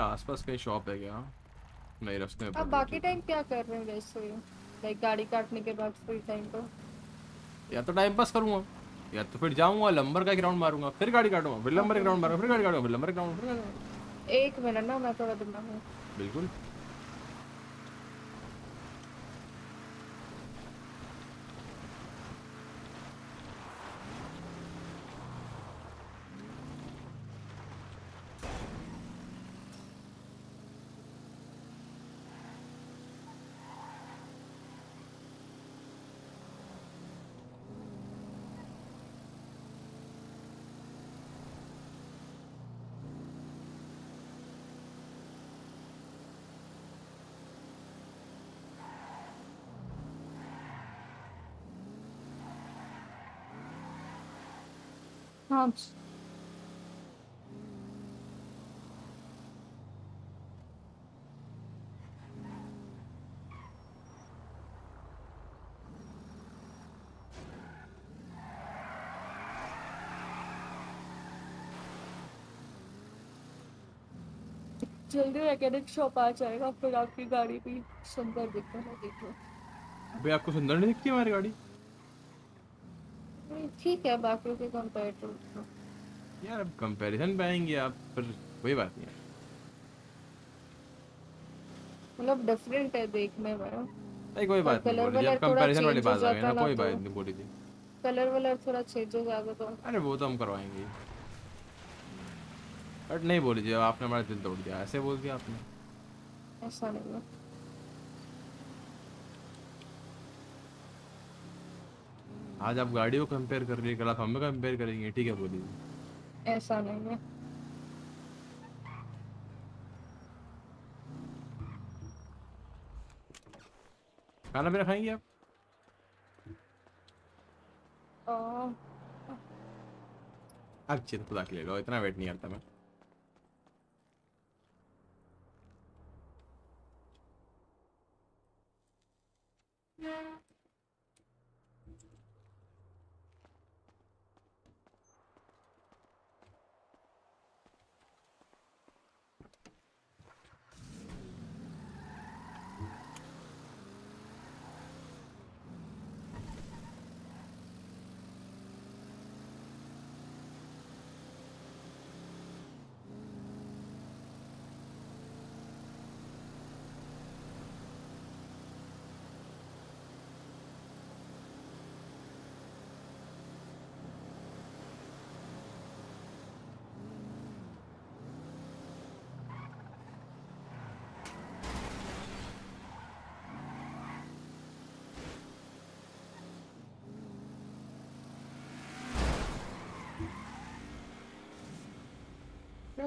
आसपास कहीं शॉप है क्या? नहीं रास्ते में। अब बाकी टाइम क्या कर रहे हैं वैसे? लाइक गाड़ी काटने के बाद फ्री टाइम पर या तो टाइम पास करूँगा या तो फिर जाऊंगा लंबर का ग्राउंड मारूंगा, फिर गाड़ी काटूंगा, फिर लंबर का ग्राउंड मारूंगा, फिर गाड़ी काटूंगा, फिर लंबर का ग्राउंड मारूंगा। एक मिनट ना, मैं थोड़ा दिमाग में। बिल्कुल हाँ। जल्दी मैकेनिक शॉप आ जाएगा, फिर आपकी गाड़ी भी सुंदर दिखने लगेगी। अबे आपको सुंदर नहीं दिखती हमारी गाड़ी? ठीक है बाकी के कंपेयर टू यार, अब कंपैरिजन पाएंगे आप, पर कोई बात नहीं, मतलब डिफरेंट है देखने में। नहीं कोई बात नहीं, जब कंपैरिजन वाली बात आ गई ना, कोई बात नहीं। बोली थी कलर वाला थोड़ा चेंज हो जाएगा तो, अरे वो तो हम करवाएंगे, बट नहीं बोली जी, आपने हमारा दिल तोड़ दिया ऐसे बोल दिया आपने। ऐसा नहीं, आज आप गाड़ियों को कंपेयर कर रही है, कल आप हमें कंपेयर करेंगे, ठीक है बोली? ऐसा नहीं है। खाना पीना खाएंगे आप? अच्छे खुदा के ले लो, इतना वेट नहीं करता मैं।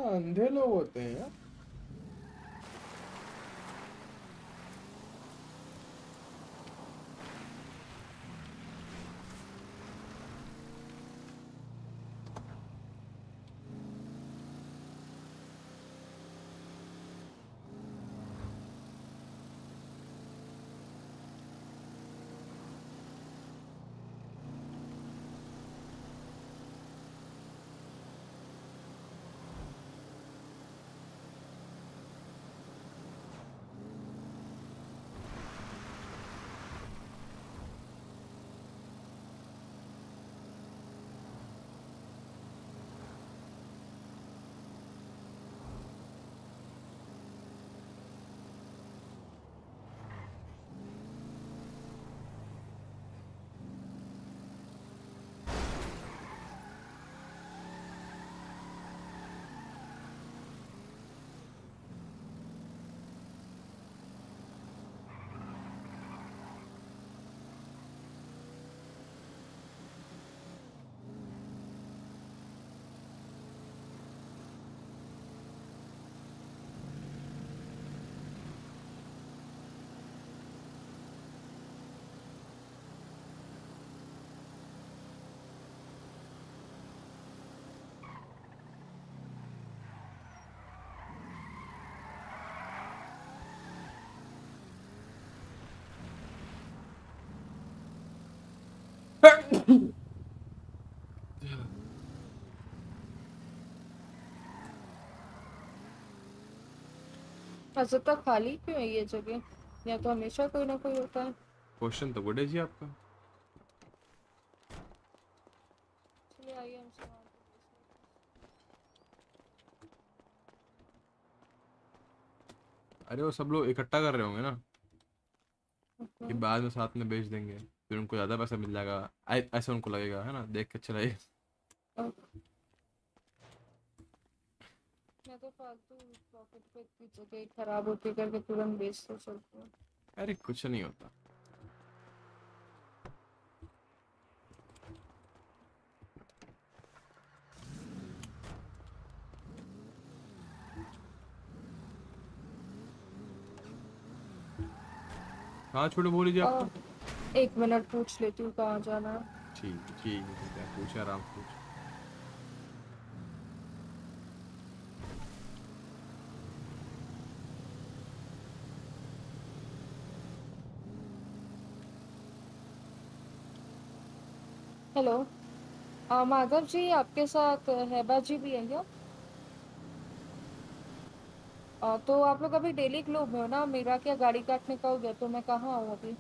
अंधे लोग होते हैं यार। तो खाली क्यों है ये जगह? या तो हमेशा कोई ना कोई होता है। क्वेश्चन तो गुड है जी आपका। चाहिए हमसे वहाँ पे। अरे वो सब लोग इकट्ठा कर रहे होंगे ना कि बाद में साथ में बेच देंगे, फिर उनको ज्यादा पैसा मिल जाएगा, ऐसा उनको लगेगा, है ना, देख के अच्छा लगेगा। मैं तो फालतू प्रॉफिट पे इतनी जगह खराब होती करके तुरंत बेच तो सकती हूँ। अरे कुछ नहीं होता। कहाँ छोड़ो बोल लीजिए आप। एक मिनट पूछ लेती हूँ कहाँ जाना। ठीक ठीक है, पूछ आराम से। हेलो माधव जी, आपके साथ हैबा जी भी हैं क्या? तो आप लोग अभी डेली क्लब हो ना? मेरा क्या गाड़ी काटने का हो गया, तो मैं कहाँ आऊँ अभी?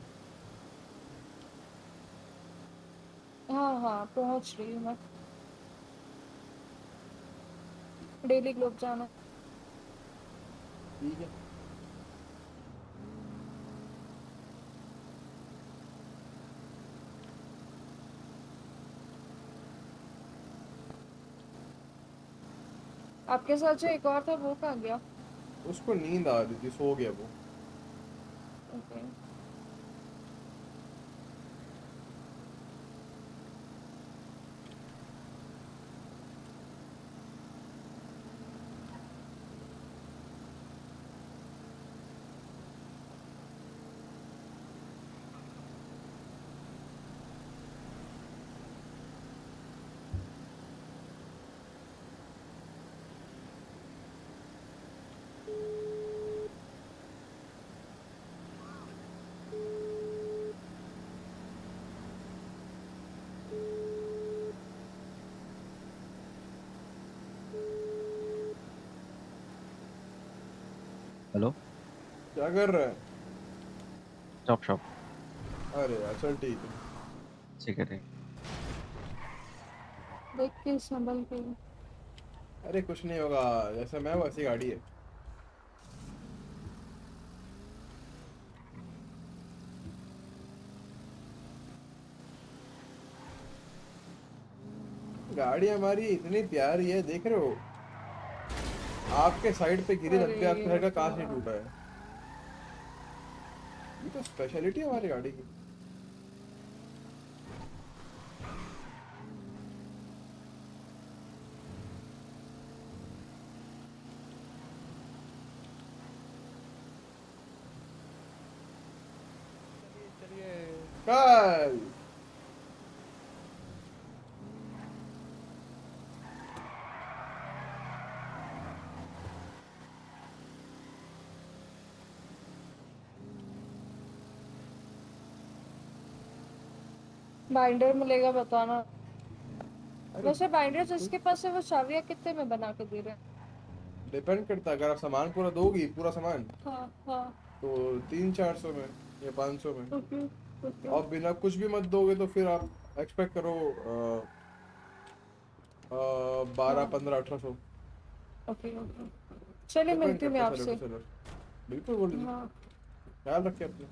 हाँ हाँ पहुँच रही हूँ मैं। डेली क्लब जाना ठीक है। आपके साथ जो एक और था वो कहाँ गया? उसको नींद आ रही थी, सो गया वो। Okay. हेलो, क्या कर रहा है? Shop shop. अरे अच्छा ठीक है ठीक है ठीक, देख के संभल के। अरे कुछ नहीं होगा, जैसे मैं वैसी गाड़ी है। गाड़ी हमारी इतनी प्यारी है, देख रहे हो? आपके साइड पे गिरी जबकि आपके घर का कांच नहीं टूटा है। ये तो स्पेशलिटी है हमारी गाड़ी की। चलिए बाइंडर मिलेगा बताना। वैसे बाइंडर जिसके पास है वो शाविया कितने में बना के दे रहे हैं? डिपेंड करता है, अगर आप सामान पूरा दोगी, पूरा सामान, हाँ हाँ, तो 300-400 में या 500 में। Okay okay. और बिना कुछ भी मत दोगे तो फिर आप एक्सपेक्ट करो 1200-1500-1800। ओके ओके, चलिए मिलती हूँ मैं आपसे। बिल्कुल बोलिए, ख्याल रखिए अपना।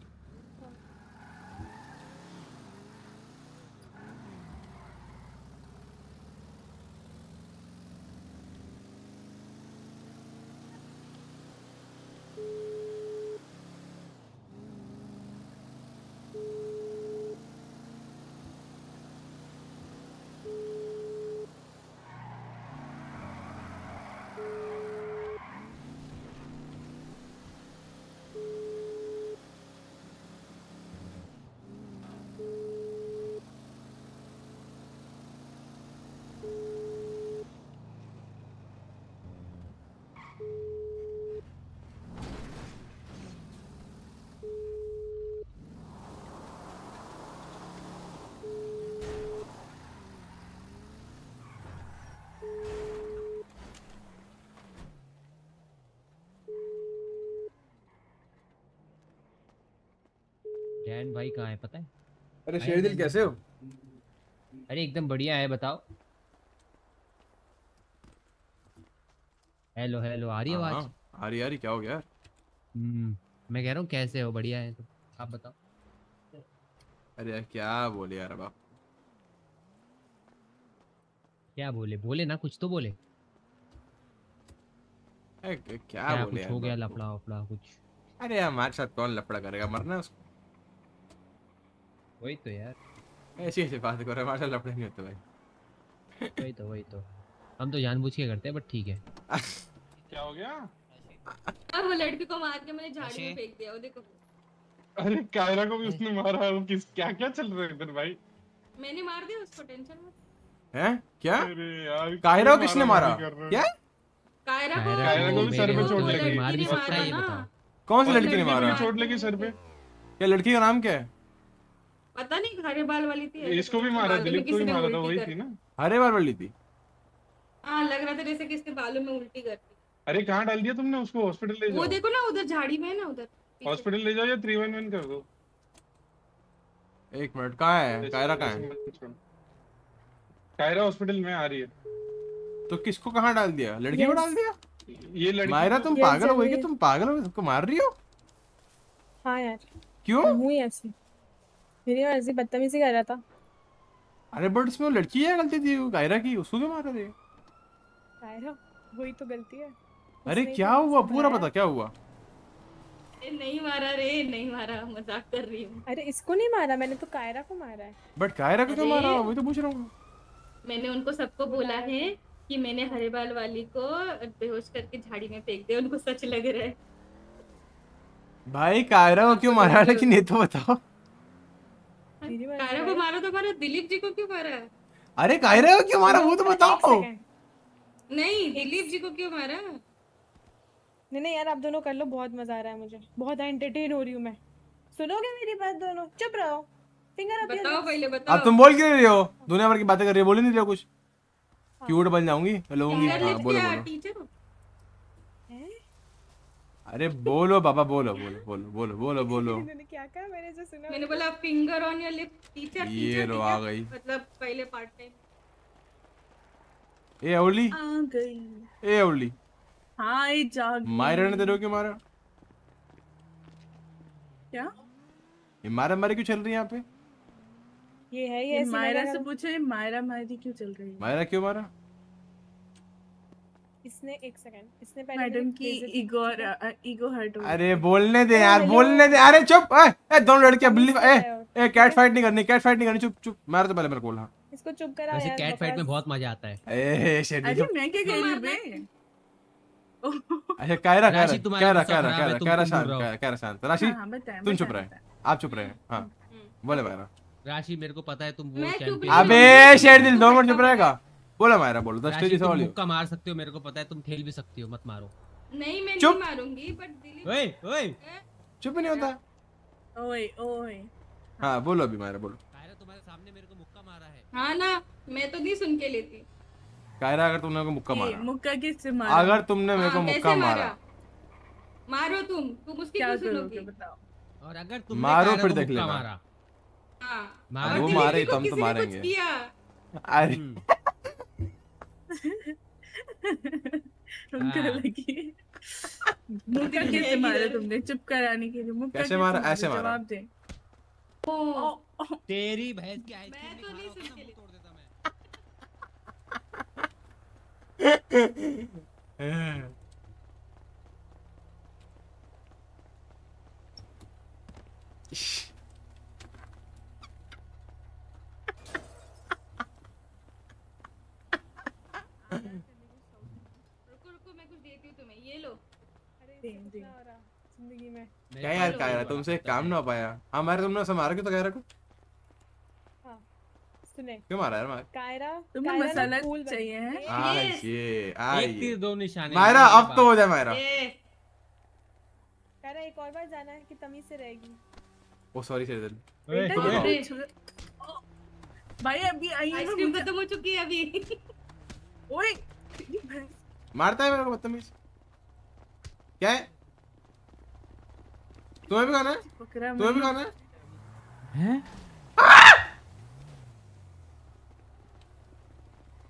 जैन भाई कहाँ है पता है? अरे शेरदिल कैसे हो? अरे एकदम बढ़िया है, बताओ। हेलो हेलो आ रही है आवाज? आ रही क्या हो गया यार? मैं कह रहा हूँ कैसे हो? बढ़िया है, आप बताओ। अरे यार क्या बोले यार, अब आप क्या बोले? बोले ना कुछ तो बोले। क्या बोले कुछ हो गया लफड़ा वफड़ा कुछ? अरे हमारे साथ कौन लफड़ा करेगा, मरना उसको। वही तो यार, ऐसी ऐसी बात करो, हमारे साथ लफड़े नहीं होते भाई। वही तो हम तो जानबूझ के करते हैं, बट ठीक है। क्या हो गया? वो लड़की को मार के मैंने झाड़ी में फेंक दिया, वो देखो। अरे कायरा को भी उसने मारा है, वो किस क्या चल रहा है इधर भाई? मैंने मार दिया उसको, टेंशन मत। हैं क्या? अरे यार कायरा को किसने मारा? क्या कायरा को भी सर पे चोट लगी? मार भी सकता है, ये बताओ। कौन सी लड़की ने मारा? चोट लगी सर पे। क्या लड़की का नाम क्या है? पता नहीं, हरे बाल वाली थी। इसको भी मारा, दिलीप को भी मारा था, वही थी ना हरे बाल वाली थी। हां लग रहा था जैसे किसके बालों में उल्टी करती। अरे कहां डाल दिया तुमने उसको? हॉस्पिटल ले जाओ। वो देखो ना उधर झाड़ी में है ना, उधर हॉस्पिटल ले जाओ या 311 कर दो। एक मिनट, कहां है कायरा? कहां है कायरा? हॉस्पिटल में आ रही है। तो किसको कहां डाल दिया? लड़की को डाल दिया? ये लड़की मायरा, तुम पागल हो गई क्या? तुम पागल हो, सबको मार रही हो। हां यार क्यों हुई ऐसी? मेरी ऐसी बदतमीजी कर रहा था। अरे बट इसमें लड़की है, गलती थी कायरा की, उसको क्यों मारा? दे कायरा, वही तो गलती है। अरे क्या हुआ पूरा पता, क्या हुआ? नहीं मारा रे, नहीं मारा, मजाक कर रही हूँ। अरे इसको नहीं मारा मैंने, तो कायरा को मारा है। बट कायरा को क्यों मारा, वही तो पूछ रहा हूँ। मैंने उनको सबको बोला है कि मैंने हरे बाल वाली को बेहोश करके झाड़ी में फेंक दिया, उनको सच लग रहा है। भाई कायरा को क्यों मारा, लेकिन ये तो बताओ। कायरा को मारा तो मारा, दिलीप जी को क्यों मारा है? अरे कायरा को क्यों मारा वो तो बताओ। नहीं दिलीप जी को क्यों मारा? नहीं यार आप दोनों कर लो, बहुत मजा आ रहा है मुझे, बहुत एंटरटेन हो रही हूँ मैं। सुनोगे मेरी बात दोनों? चुप रहो, फिंगर अप। बताओ पहले, बताओ अब तुम बोल क्यों रही हो? दुनिया भर की बातें कर रही हो, बोल नहीं रही हो कुछ। क्यूट बन जाऊंगी, लगूंगी। हां बोलो। अरे बोलो बाबा, बोलो बोलो बोलो बोलो बोलो बोलो। क्या कहा? मैंने जो सुना, मैंने बोला finger on your lip teacher. ये रो आ गई, मतलब पहले पार्ट टाइम। ए अवली आ गई, ए अवली। हाय जाग, मायरा ने तेरे को मारा क्या? ये मारा क्यों चल रही है यहाँ पे? ये है ये मायरा से पूछे, मायरा क्यों चल रही है? मायरा क्यों मारा इसने? एक सेकंड, इसने पहले मैडम की ईगो हर्ट हो। अरे बोलने दे यार, बोलने दे। अरे चुप। ए दोनों लड़कियां बिल्ली। ए कैट फाइट नहीं करनी, कैट फाइट नहीं करनी। चुप। मार तो पहले मेरे को बोल। हां इसको चुप करा यार, वैसे कैट फाइट में बहुत मजा आता है। A shady. अरे मैं क्या कह रही हूं बे? अच्छा कायरा कायरा शांत। राशि तुम चुप रहे, आप चुप रहे। हां बोले मायरा। राशि मेरे को पता है तुम वो। अबे शेडी दिल, 2 मिनट चुप रहेगा। बोला मायरा बोलो। 10 तेजी से वाली मुक्का मार सकती हो, मेरे को पता है तुम खेल भी सकती हो, मत मारो। नहीं मैं नहीं मारूंगी, बट दिलीप ओए चुप नहीं होता। ओए हां बोलो अभी मायरा बोलो। कायरा तुम्हारे सामने मेरे को मुक्का मारा है। हां ना, मैं तो नहीं सुन के लेती। कायरा अगर तुमने मेरे को मुक्का मारा, मुक्का किससे मारा? अगर तुमने मेरे को मुक्का मारा, मारो तुम उसकी क्यों सुनोगी बताओ? और अगर तुमने मारो फिर देख लेना। हां मारो, वो मारे तो हम तो मारेंगे। अरे लगी मुक्का कैसे मारा तुमने? चुप कराने के लिए मुक्का कैसे मारा? ऐसे मारा। जवाब दे। ओ तेरी भैंस की आई मैं तो नहीं सुन के लिए तोड़ देता मैं। रुको मैं कुछ देती हूं तुम्हें, ये लो। अरे क्या हो रहा है जिंदगी में? क्या यार कायरा तुमसे एक काम ना हो पाया हमारे। तुमने उसे मारा क्यों तो कायरा को? हां सुने क्यों मारा यार? कायरा तुम्हें मसाला चाहिए है? हां ये एक तीर दो निशाने। मायरा अब तो हो जाए मायरा। कायरा एक और बार जाना है कि तमीज से रहेगी। ओ सॉरी सर भाई, अभी आई है आइसक्रीम खत्म हो चुकी है अभी। ओए मारता है मेरे को बदतमीज। क्या है तुम्हें भी खाना है? तुम्हें भी खाना है?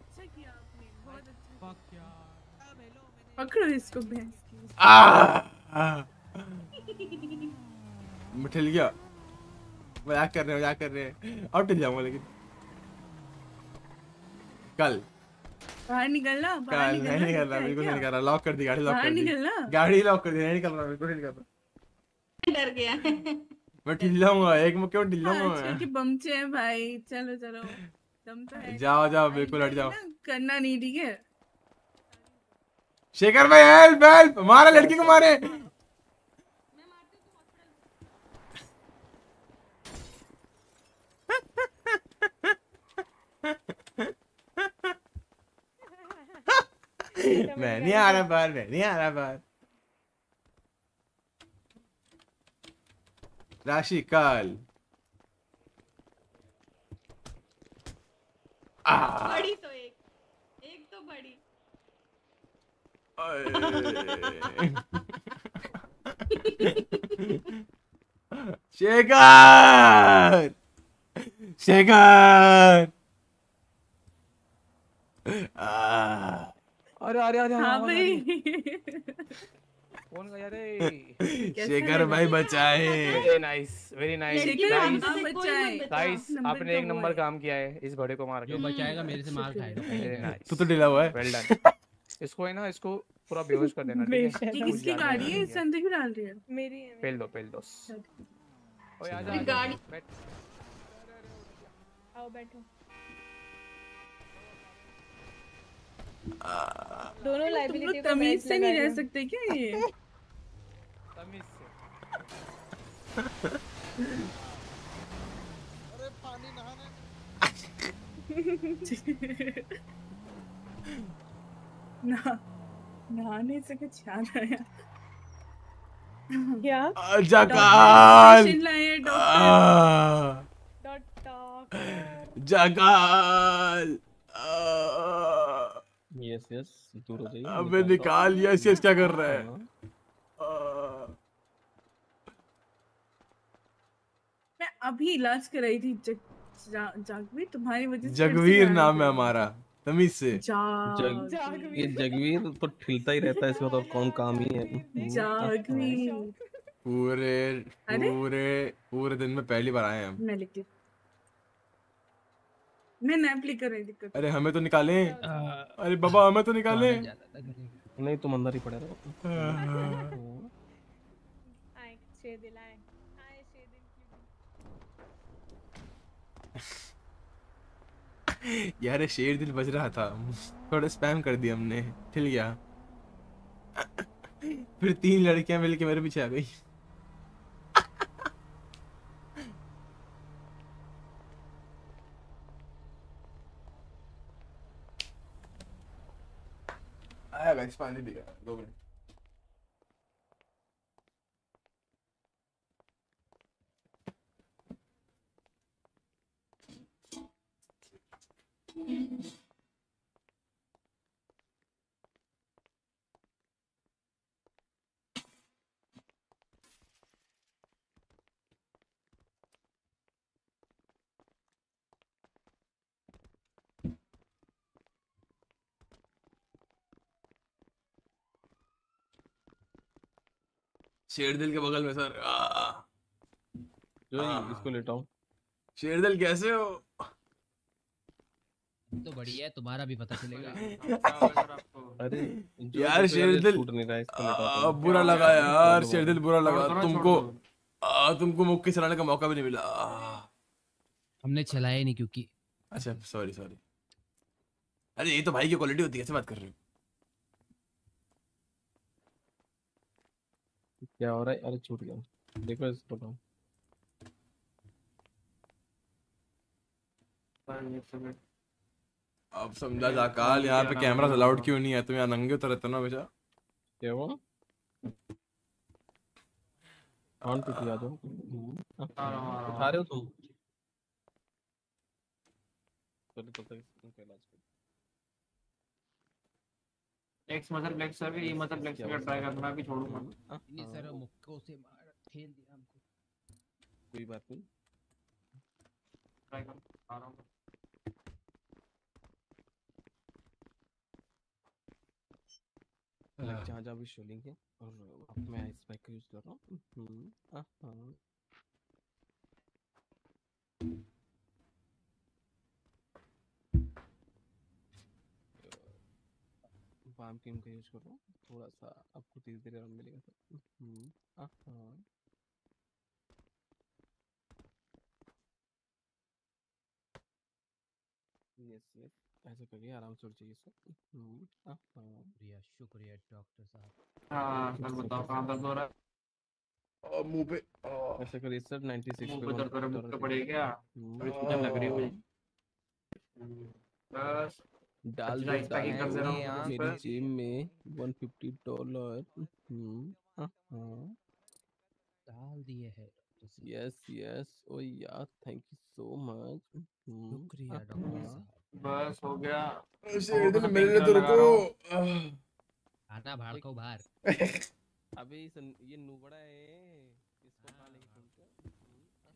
अच्छा किया आपने, बहुत अच्छा। पकड़ो इसको मैं ठेल गया। मजाक कर रहे हैं और ठेल जाऊंगा लेकिन कल बाहर निकलना बिल्कुल नहीं निकल रहा। लॉक कर दी गाड़ी, लॉक कर दी गाड़ी, डर गया मैं ढील जाऊंगा एक में क्यों ढील जाऊंगा कि बमचे हैं भाई। चलो चलो दम तो है, जाओ बिल्कुल हट जाओ, करना नहीं ठीक है। शेखर भाई हेल्प हेल्प, मारा लड़की को मारे। मैं नहीं आ रहा बाहर। राशि काल बड़ी तो एक तो बड़ी शेखर अरे हाँ भाई कौन गया रे? शेखर भाई बचाए। वेरी नाइस गाइस, आपने एक नंबर काम किया है इस बड़े को मार के। जो बचाएगा मेरे से मार खाएगा। तू तो ढीला हुआ है, वेल डन। इसको है ना, इसको पूरा बेहोश कर देना ठीक है। किसकी गाड़ी है? संदीप की डाल रही है मेरी। पेल दो ओए आ जा गाड़ी, आओ बैठो दोनों। लाइबिलिटी तमीज से नहीं रह सकते क्या ये? तमीज से अरे पानी नहाने से कुछ याद आया क्या? जगाल यस दूर हो जाइए। अबे निकाल यस क्या कर रहा है? मैं अभी इलाज कराई थी जागवीर, तुम्हारी वजह से। जगवीर नाम है हमारा, तमीज से। ये जगवीर तो ठिलता ही रहता है, इसका तो कौन काम ही है। जागवीर पूरे पूरे पूरे दिन में पहली बार आए हम। मैं नैप लेकर आई दिक्कत। अरे हमें तो निकाले, अरे बाबा हमें तो निकाले। नहीं तुम अंदर ही पड़े रहो। आए छे दिन, यार शेर दिल बज रहा था, थोड़ा स्पैम कर दिया हमने, ठिल गया। फिर 3 लड़कियां मिलके मेरे पीछे आ गई। गाइस पानी पी गया 2 मिनट। शेरदिल के बगल में सर जो इसको लेटाऊं। शेरदिल कैसे हो? तो बढ़िया है, तुम्हारा भी पता चलेगा। अरे यार शेरदिल बुरा लगा यार, शेरदिल बुरा लगा तुमको मुक्की के चलाने का मौका भी नहीं मिला। हमने चलाया नहीं क्योंकि अच्छा सॉरी। अरे ये तो भाई की क्वालिटी होती है, कैसे बात कर रहे हो? क्या हो रहा है? अरे छूट गया, देखो इसको बताओ। अब समझा जाकाल यहाँ पे कैमरा अलाउड क्यों नहीं है। तुम यहाँ नंगे उतर रहते हो ना हमेशा। क्या वो ऑन पे किया तो उठा रहे हो तुम? चलो तब तक इलाज एक्स मदर ब्लैक सर भी मदर ब्लैक सर ट्राई करना भी छोड़ूंगा नहीं सर। मुक्को से मार फेल दिया हमको, कोई बात नहीं ट्राई कर आ रहा हूं। लाइक जहाँ जहाँ भी शोलिंग है और अब मैं इस बाइक का यूज कर रहा हूँ। पाम कीम का यूज कर रहा हूँ थोड़ा सा, आपको धीरे धीरे आराम मिलेगा सर। यस ऐसा करिए, आराम से चाहिए सर। शुक्रिया शुक्रिया डॉक्टर साहब। हाँ सर बताओ कहाँ दर्द हो रहा है? मुंह पे। ऐसा करिए सर 96 मुंह पे दर्द हो रहा है। मुंह पे पड़े क्या? इतना लग रही है बस डाल दो मेरी जेब में $150 डाल दिए है। यस यस ओ यार थैंक यू सो मच, शुक्रिया डॉक्टर साहब। बस हो गया इधर मेरे लिए तो रुको, आना बाहर को बाहर। अबे ये नुबड़ा है, इसको खाने की लड़कियों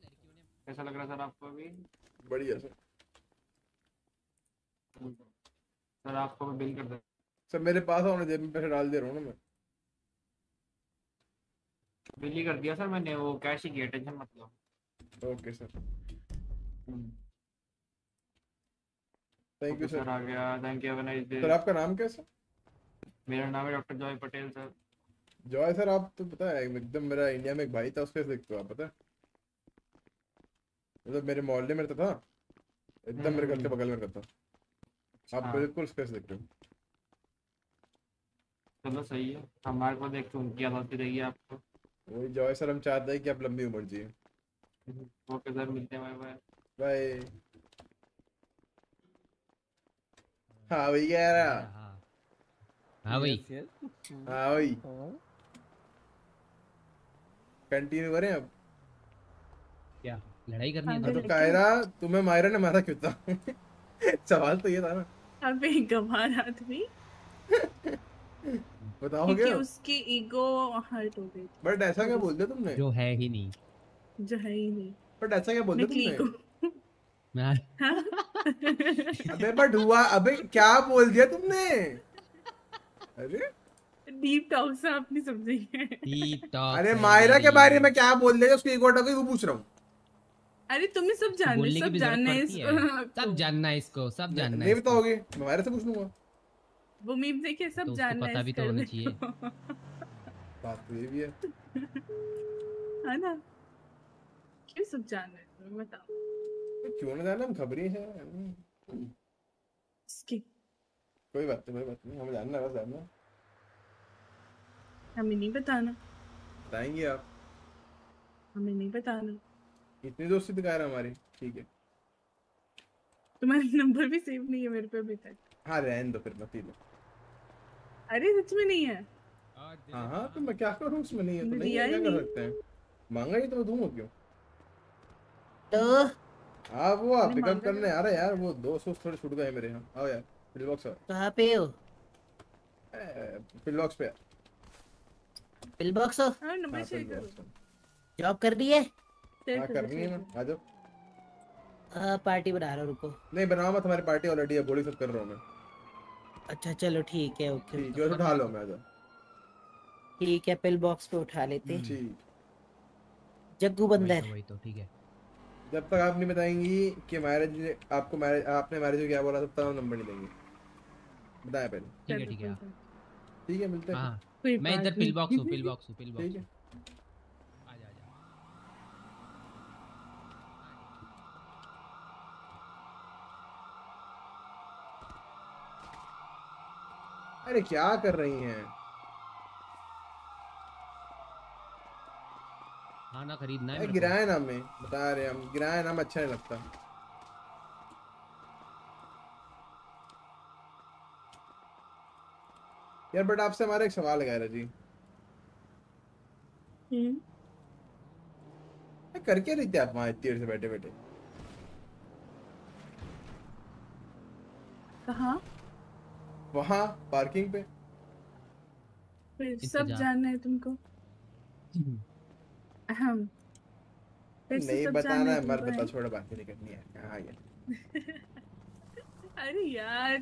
ने। कैसा लग रहा सर आपको अभी? बढ़िया सर। सर आपको मैं बिल कर दे सर, मेरे पास होने जेब में पैसे डाल दे रहा हूँ ना मैं। बिल ही कर दिया सर मैंने, वो कैश ही किया, टेंशन मत लो। Okay sir thank you sir. आ गया, thank you, have a nice day. Sir आपका नाम क्या है सर? मेरा नाम है doctor Joy Patel sir. Joy sir आप तो पता है एकदम, मेरा इंडिया में एक भाई था उसके देखते हो आप, पता है मतलब मेरे मोहल्ले में रहता था, एकदम मेरे घर के बगल में रहता। आप बिल्कुल स्पेस देखते हो। चलो सही है, हमारे को देखते हो क्या बात रहेगी आपको। वही जॉय सर हम चाहते हैं कि आप लंबी उम्र जिए। ओके सर मिलते हैं, बाय बाय। हाँ वही कह रहा। हाँ वही, हाँ वही कंटिन्यू करें अब। क्या लड़ाई करनी है तो कायरा, तुम्हें मायरा ने मारा क्यों था? सवाल तो ये था ना। अबे गंवार आदमी बताओ क्या? उसकी ईगो हर्ट हो गई। बट ऐसा क्या बोल दिया तुमने? जो है ही नहीं, जो है ही नहीं। बट ऐसा क्या बोल दिया तुमने? मैं अबे बट हुआ, अबे क्या बोल दिया तुमने? अरे डीप टॉक से आप नहीं समझेंगे। Deep talk. अरे मायरा के बारे में क्या बोल दिया उसकी ईगो हर्ट हो गई, वो पूछ रहा हूँ। अरे तुम्हें सब जानना है, सब जानना है इसको, सब जानना है इसको, सब जानना है। नहीं बताओगे मैं से पूछ लूंगा। वो मीम देखिए, सब तो जानना है, पता भी तो होना चाहिए। बात तो ये भी है ना, क्यों सब जानना है बताओ? क्यों ना जानना, हम खबरी है इसकी। कोई बात नहीं, कोई बात नहीं, हमें जानना है, बस जानना, हमें नहीं बताना। बताएंगे आप, हमें नहीं बताना। इतनी दोस्ती दिखा रहा हमारी, ठीक है। तुम्हारा नंबर भी सेव नहीं है मेरे पे अभी तक। हाँ रहने दो फिर, मत ही लो। अरे सच में नहीं है। हाँ तो मैं क्या करूँ, उसमें नहीं है तो नहीं, क्या कर सकते हैं। मांगा ही तो दूँगा क्यों? तो आप वो आप पिकअप करने आ रहे यार, वो 200 थोड़े छूट गए मेरे यहाँ। आओ यार पिल बॉक्स आओ। कहाँ पे हो? पिल बॉक्स पे। पिल बॉक्स हो? हाँ नंबर शेयर करो। जॉब कर दी है? क्या करनी है? आ जाओ, पार्टी बना रहा हूँ, रुको। नहीं बनाओ मत, हमारी पार्टी ऑलरेडी है, गोली सब कर रहा हूँ मैं। अच्छा चलो ठीक है, ओके ठीक है, उठा लो। मैं आ जाओ, ठीक है पिल बॉक्स पे उठा लेते हैं। ठीक जग्गू बंदर, वही तो ठीक है। जब तक आप नहीं बताएंगी कि मैरिज आपको, मैरिज आपने मैरिज को क्या बोला, तब तक हम नंबर नहीं देंगे। बताया पहले, ठीक है ठीक है ठीक है। मिलते हैं, मैं इधर पिल बॉक्स हूँ, पिल बॉक्स हूँ, पिल बॉक्स। ठीक है अरे क्या कर रही हैं? खाना खरीदना है, गिराया नाम में बता रहे हम, गिराया नाम अच्छा नहीं लगता। यार बट आपसे हमारा एक सवाल है जी। कर क्या रही थी आप वहाँ इतनी देर से बैठे बैठे? कहाँ? वहाँ पार्किंग पे। सब जानना है तुमको, नहीं बताना है, मर बता, छोड़ बात नहीं करनी है। कहाँ ये? अरे यार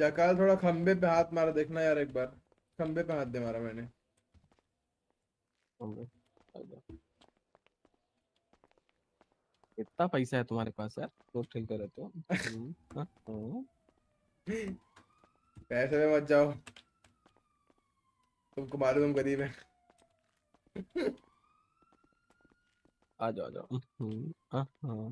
जाकाल थोड़ा खंबे पे हाथ मारा, देखना यार एक बार खंबे पे हाथ दे मारा मैंने। कितना पैसा है तुम्हारे पास यार, तो ठीक कर रहे हो। पैसे में मत जाओ, तुमको मालूम हम गरीब है। आ जाओ आ जाओ।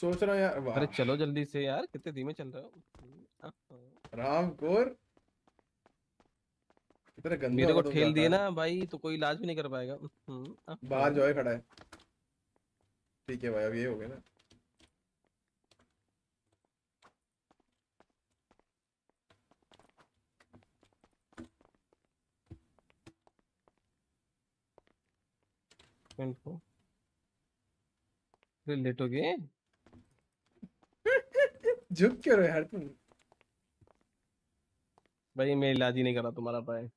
सोच रहा हूँ यार, अरे चलो जल्दी से यार, कितने धीमे चल रहे हो। रामकोर कितने गंदे मेरे को ठेल दिए ना भाई, तो कोई इलाज भी नहीं कर पाएगा। बाहर जो है खड़ा है, ठीक है भाई अब ये हो गया ना। लेट हो गए, झुक क्यों रहे यार तुम भाई। मैं इलाज ही नहीं करा तुम्हारा भाई।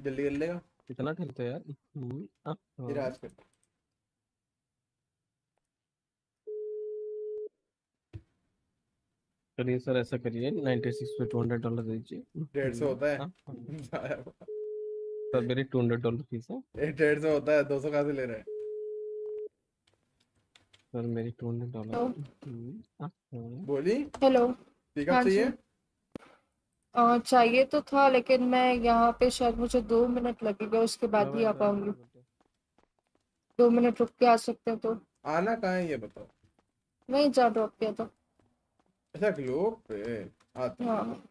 जल्दी कर लेगा, कितना खेलते हो यार। तेरा आज कर चलिए सर, ऐसा करिए 96 पे $200 दीजिए। 150 होता है सर मेरी, $200 फीस है। 150 होता है, 200 कहाँ से ले रहे हैं सर मेरी। $200 बोली। हेलो पिकअप चाहिए? चाहिए तो था, लेकिन मैं यहाँ पे शायद मुझे 2 मिनट लगेगा, उसके बाद ही आ पाऊंगी। 2 मिनट रुक के आ सकते हैं तो? आना कहाँ है ये बताओ। वहीं जा ड्रॉप किया था। अच्छा ग्लोब पे आता। हाँ।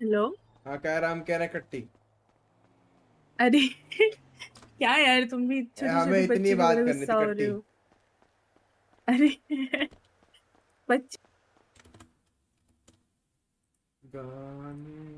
हेलो। हाँ क्या राम कह रहे कट्टी। अरे क्या यार तुम भी छोटे-छोटे बच्चे बात करने हो रहे हो। अरे बच्चे गाने गाने।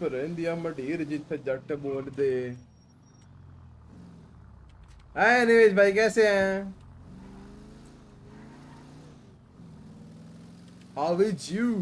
पर इंडिया मटीर जिथे जट बोल दे। हाय निवेश भाई कैसे हैं? How is you?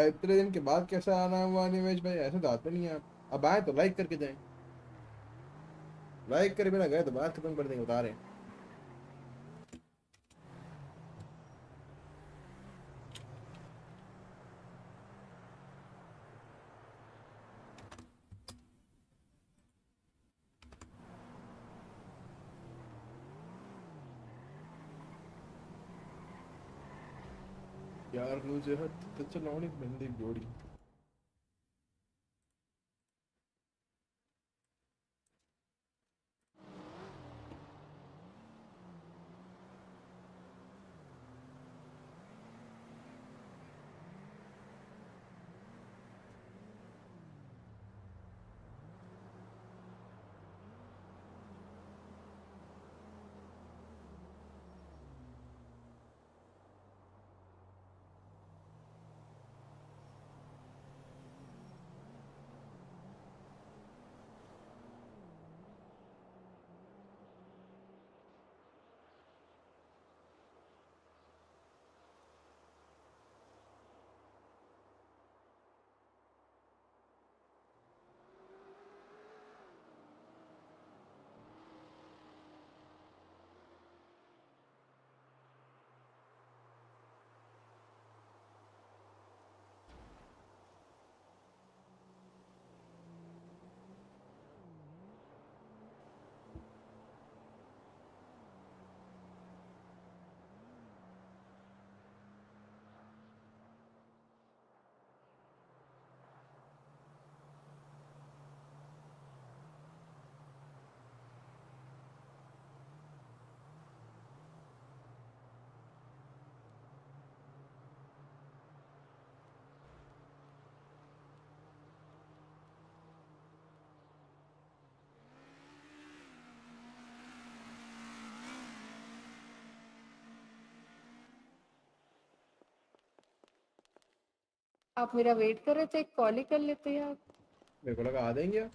इतने दिन के बाद कैसा आना हुआ निमेश भाई? ऐसे तो आते नहीं आप। अब आए तो लाइक करके जाएं, लाइक करे बिना गए तो बात खत्म कर देंगे, बता रहे हैं। यार मुझे तो चलानी बंदी गोड़ी आप मेरा वेट कर रहे थे, एक कॉल ही कर लेते हैं आप। मेरे को लगा आ देंगे आप।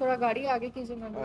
थोड़ा गाड़ी आगे कीजिए मैम।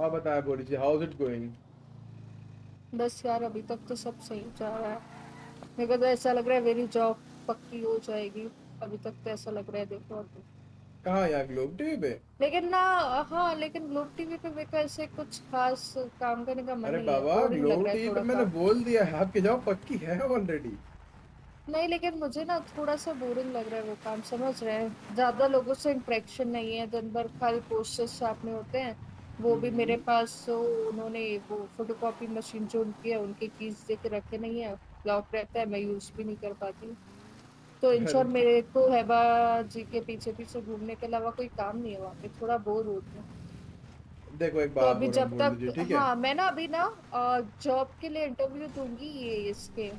हाँ बताया बोली जी, हाउ इज इट गोइंग? बस यार अभी तक तो सब सही जा रहा है। मेरे को तो ऐसा लग रहा है मेरी जॉब पक्की हो जाएगी, अभी तक तो ऐसा लग रहा है। देखो और कहाँ यार ग्लोब टीवी पे, लेकिन ना हाँ लेकिन ग्लोब टीवी पे मेरे को ऐसे कुछ खास काम करने का मन नहीं। अरे बाबा ग्लोब टीवी पे मैंने बोल दिया है आपकी जॉब पक्की है ऑलरेडी। नहीं लेकिन मुझे ना थोड़ा सा बोरिंग लग रहा है वो काम, समझ रहे हैं? ज़्यादा लोगों से इंटरेक्शन नहीं है, दिन भर खाली पोस्टर्स छापने होते हैं। वो भी मेरे पास उन्होंने वो फोटोकॉपी मशीन जो उनकी है उनकी चीज देके रखे नहीं है, लॉक रहता है, मैं यूज भी नहीं कर पाती। तो इन शॉर्ट मेरे को हैबा जी के पीछे पीछे घूमने के अलावा कोई काम नहीं है वहाँ पे, थोड़ा बोर होती हूँ। देखो एक बात तो अभी जब तक हाँ मैं ना अभी ना जॉब के लिए इंटरव्यू दूंगी ये इसके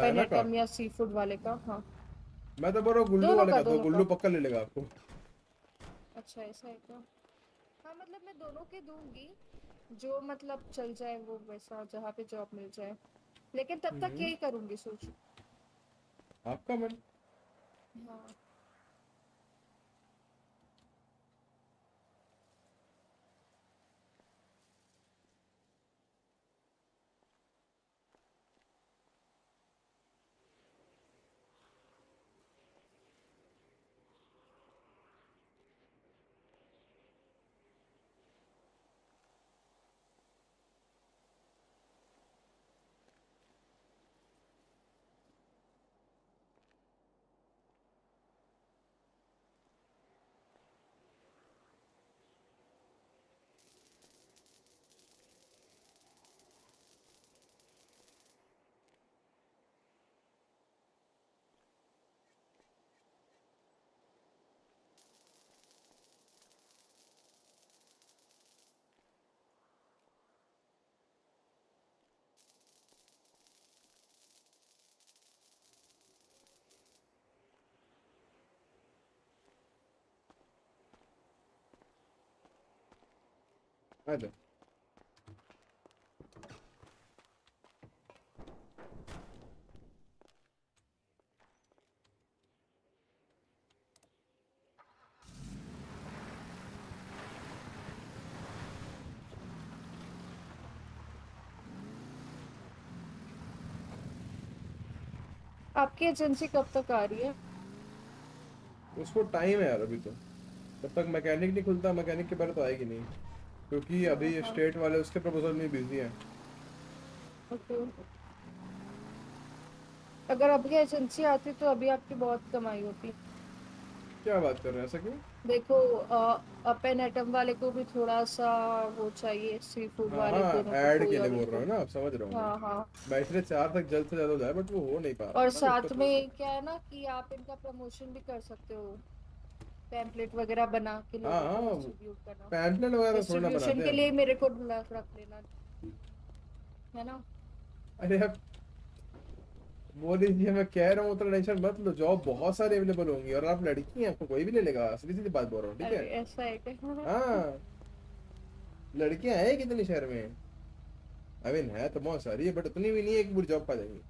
पेनेटम या सी फूड वाले का। हाँ मैं तो बोल रहा हूँ गुल्लू वाले का, तो गुल्लू पक्का ले लेगा आपको। अच्छा ऐसा है क्या? हाँ मतलब मैं दोनों के दूंगी, जो मतलब चल जाए वो वैसा, जहाँ पे जॉब मिल जाए, लेकिन तब तक यही करूंगी। सोचो आपका मन। हाँ Hadi. आपकी एजेंसी कब तक आ रही है? उसको टाइम है यार अभी तो, जब तक मैकेनिक नहीं खुलता। मैकेनिक के बारे तो आएगी नहीं क्योंकि अभी स्टेट वाले उसके प्रपोजल में बिजी हैं। अगर अभी एजेंसी आती तो अभी आपकी बहुत कमाई होती। क्या बात कर रहे हैं, ऐसा क्यों? देखो अपन एटम वाले को भी थोड़ा सा वो चाहिए, सी फूड वाले को ऐड के लिए बोल रहा हूं ना, आप समझ रहे हो। हां हां, मैं इसलिए 4 तक जल्द से जल्द हो जाए, बट वो हो नहीं पा रहा। और साथ में क्या है ना कि आप इनका प्रमोशन भी कर सकते हो, पैम्पलेट वगैरह बना के लोगों को करना। पैम्पलेट वगैरह थोड़ा बनाते हैं के लिए मेरे को रख लेना है ना। अरे वो लीजिए, मैं कह रहा हूँ उतना टेंशन मत लो, जॉब बहुत सारे अवेलेबल होंगी। और आप लड़की हैं, आपको कोई भी ले लेगा, सीधी सीधी बात बोल रहा हूँ, ठीक है? ऐसा है क्या? हाँ, लड़कियाँ हैं कितने शहर में? आई मीन है तो बहुत सारी है, बट उतनी भी नहीं है कि बुरी जॉब पा जाएगी।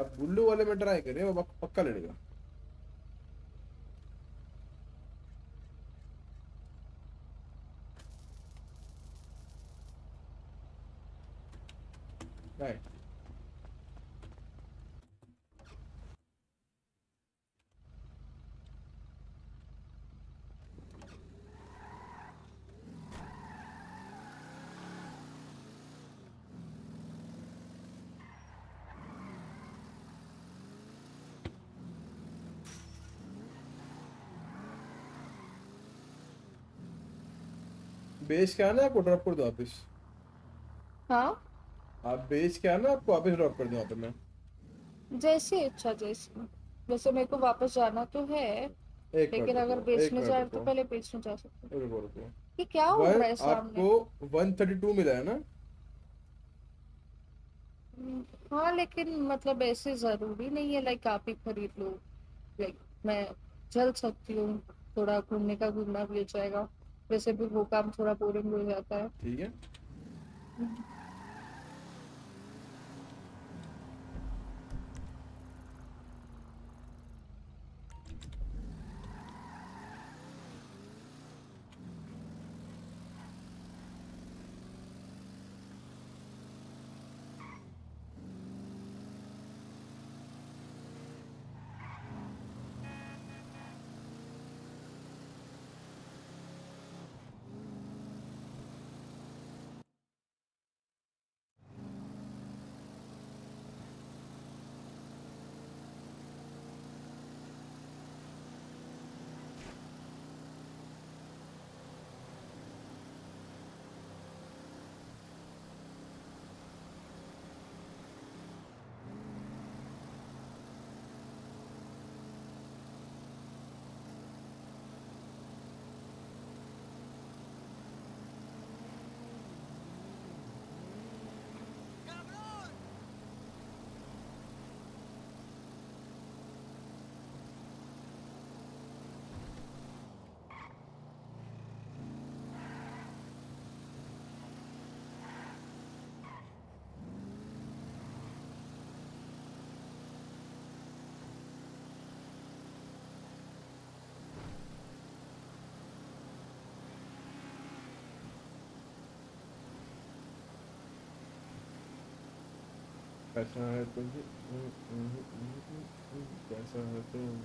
आप बुल्लू वाले में ट्राई करें, वो पक्का लड़ेगा। राइट, बेच के आना, आपको ड्रॉप कर दो वापस। हाँ, आप बेच के आना, आपको वापस ड्रॉप कर दूँ। मैं जैसे अच्छा, जैसे वैसे मेरे को वापस जाना तो है, लेकिन अगर बेचने जाए तो पहले बेचने जा सकते हैं। रुको, ये क्या हो रहा है सामने? आपको 132 मिला है ना? हाँ, लेकिन मतलब ऐसे जरूरी नहीं है, लाइक आप ही खरीद लो, लाइक मैं चल सकती हूँ, थोड़ा घूमने का घूमना भी हो जाएगा। वैसे भी वो काम थोड़ा बोरिंग हो जाता है। ठीक है, कैसा है तुम? कैसा है तुम?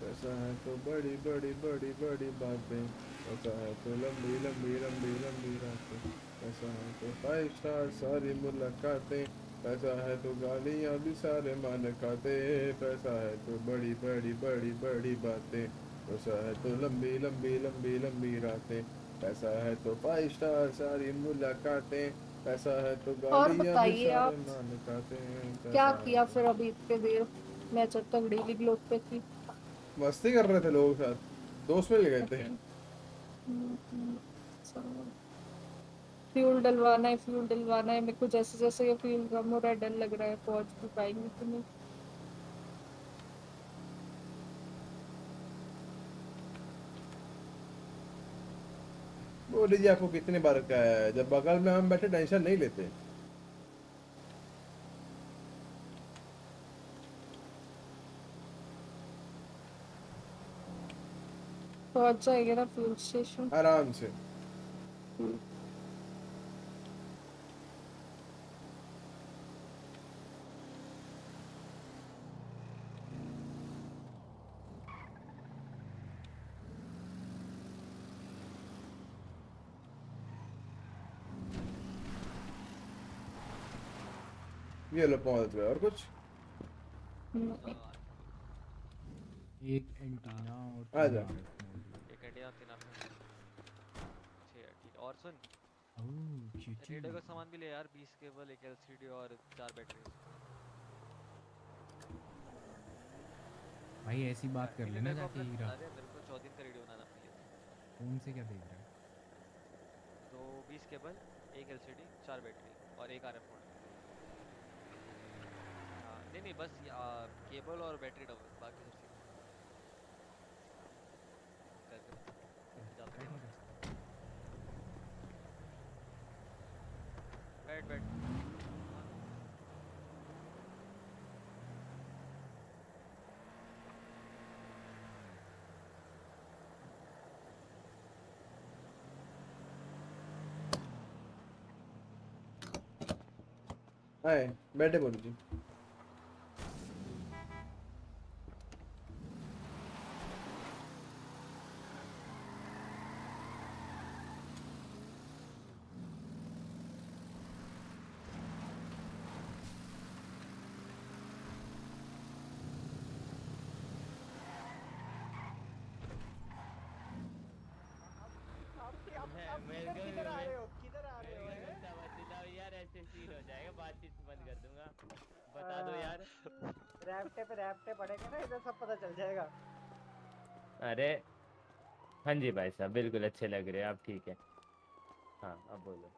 कैसा है तो बड़ी बड़ी बड़ी बड़ी बातें, कैसा है तो लंबी लंबी लंबी लंबी रातें, कैसा है तो 5 स्टार सारी मुलाकातें, कैसा है तो गालियाँ भी सारे मान खाते, कैसा है तो बड़ी बड़ी बड़ी बड़ी बातें, कैसा है तो लंबी लंबी लंबी लंबी रातें, पैसा है तो 5 स्टार सारी मुलाकातें, पैसा है तो गाड़ी भी सारे क्या किया फिर अभी इतने देर? मैं जब तक डेली ग्लोब पे थी मस्ती कर रहे थे लोगों के साथ, दोस्त मिल गए थे। फ्यूल डलवाना है, फ्यूल डलवाना है मेरे को। जैसे जैसे ये फ्यूल कम हो रहा है डर लग रहा है पहुंच भी पाएंगे कि नहीं। बोलिए आपको कितने बार का है, जब बगल में हम बैठे टेंशन नहीं लेते। पहुंच जाएगा ना फ्यूल स्टेशन आराम से। ये लो पहुंच गए। और कुछ एक एंटीना और आ जा एक एंटीना और सुन रेडियो का सामान भी ले यार। 20 केबल, एक एलसीडी और 4 बैटरी। भाई ऐसी बात कर लेना जाके हीरा। अरे मेरे को 14 दिन का रेडियो बनाना है। फोन से क्या देख रहा है? तो 20 केबल, एक एलसीडी, 4 बैटरी और एक आरएफ। नहीं नहीं बस केबल और बैटरी डबल, बाकी सब बैठ बैठ। हाय बैठे बोलू जी। अरे हाँ जी भाई साहब बिल्कुल अच्छे लग रहे हैं आप। ठीक है हाँ अब बोलो।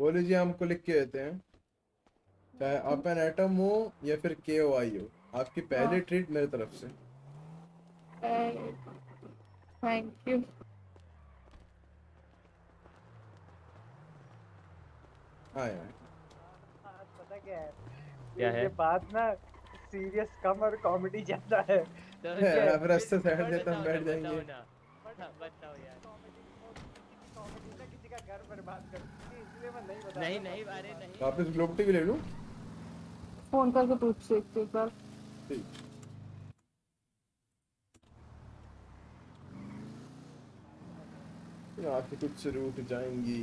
बोले जी हमको लिख के देते हैं चाहे आप एन एटम हो या फिर KOI हो, आपकी पहली ट्रीट मेरी तरफ से। Thank you. हाँ यार पता क्या है बात ना, सीरियस कम और कॉमेडी ज्यादा है। अब रास्ते से हट जाता हम बैठ जाएंगे। बताओ यार किसी का घर बर्बाद कर नहीं नहीं बारे नहीं। वापस ग्लोब टीवी ले लूं? फोन करके पूछ से एक बार। ठीक। आपके कुछ रूट जाएंगी।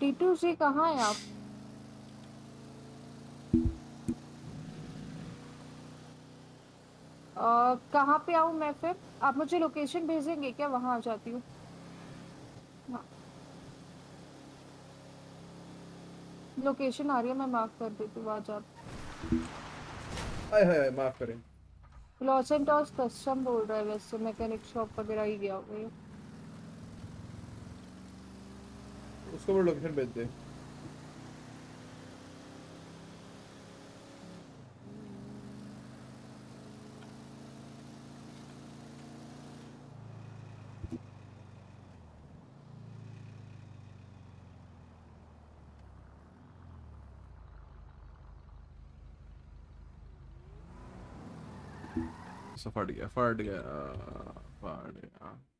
टीटू जी कहाँ है आप? कहाँ पे आऊँ मैं फिर? आप मुझे लोकेशन भेजेंगे क्या? वहाँ आ जाती हूँ। लोकेशन आ रही है मैं मार्क कर देती हूँ। हाय हाय माफ करें। लॉस एंड टॉस कस्टम बोल रहा है, वैसे मैकेनिक शॉप वगैरह ही गया होगा। उसको वो लोकेशन भेज दे। फट गया फट गया फट गया।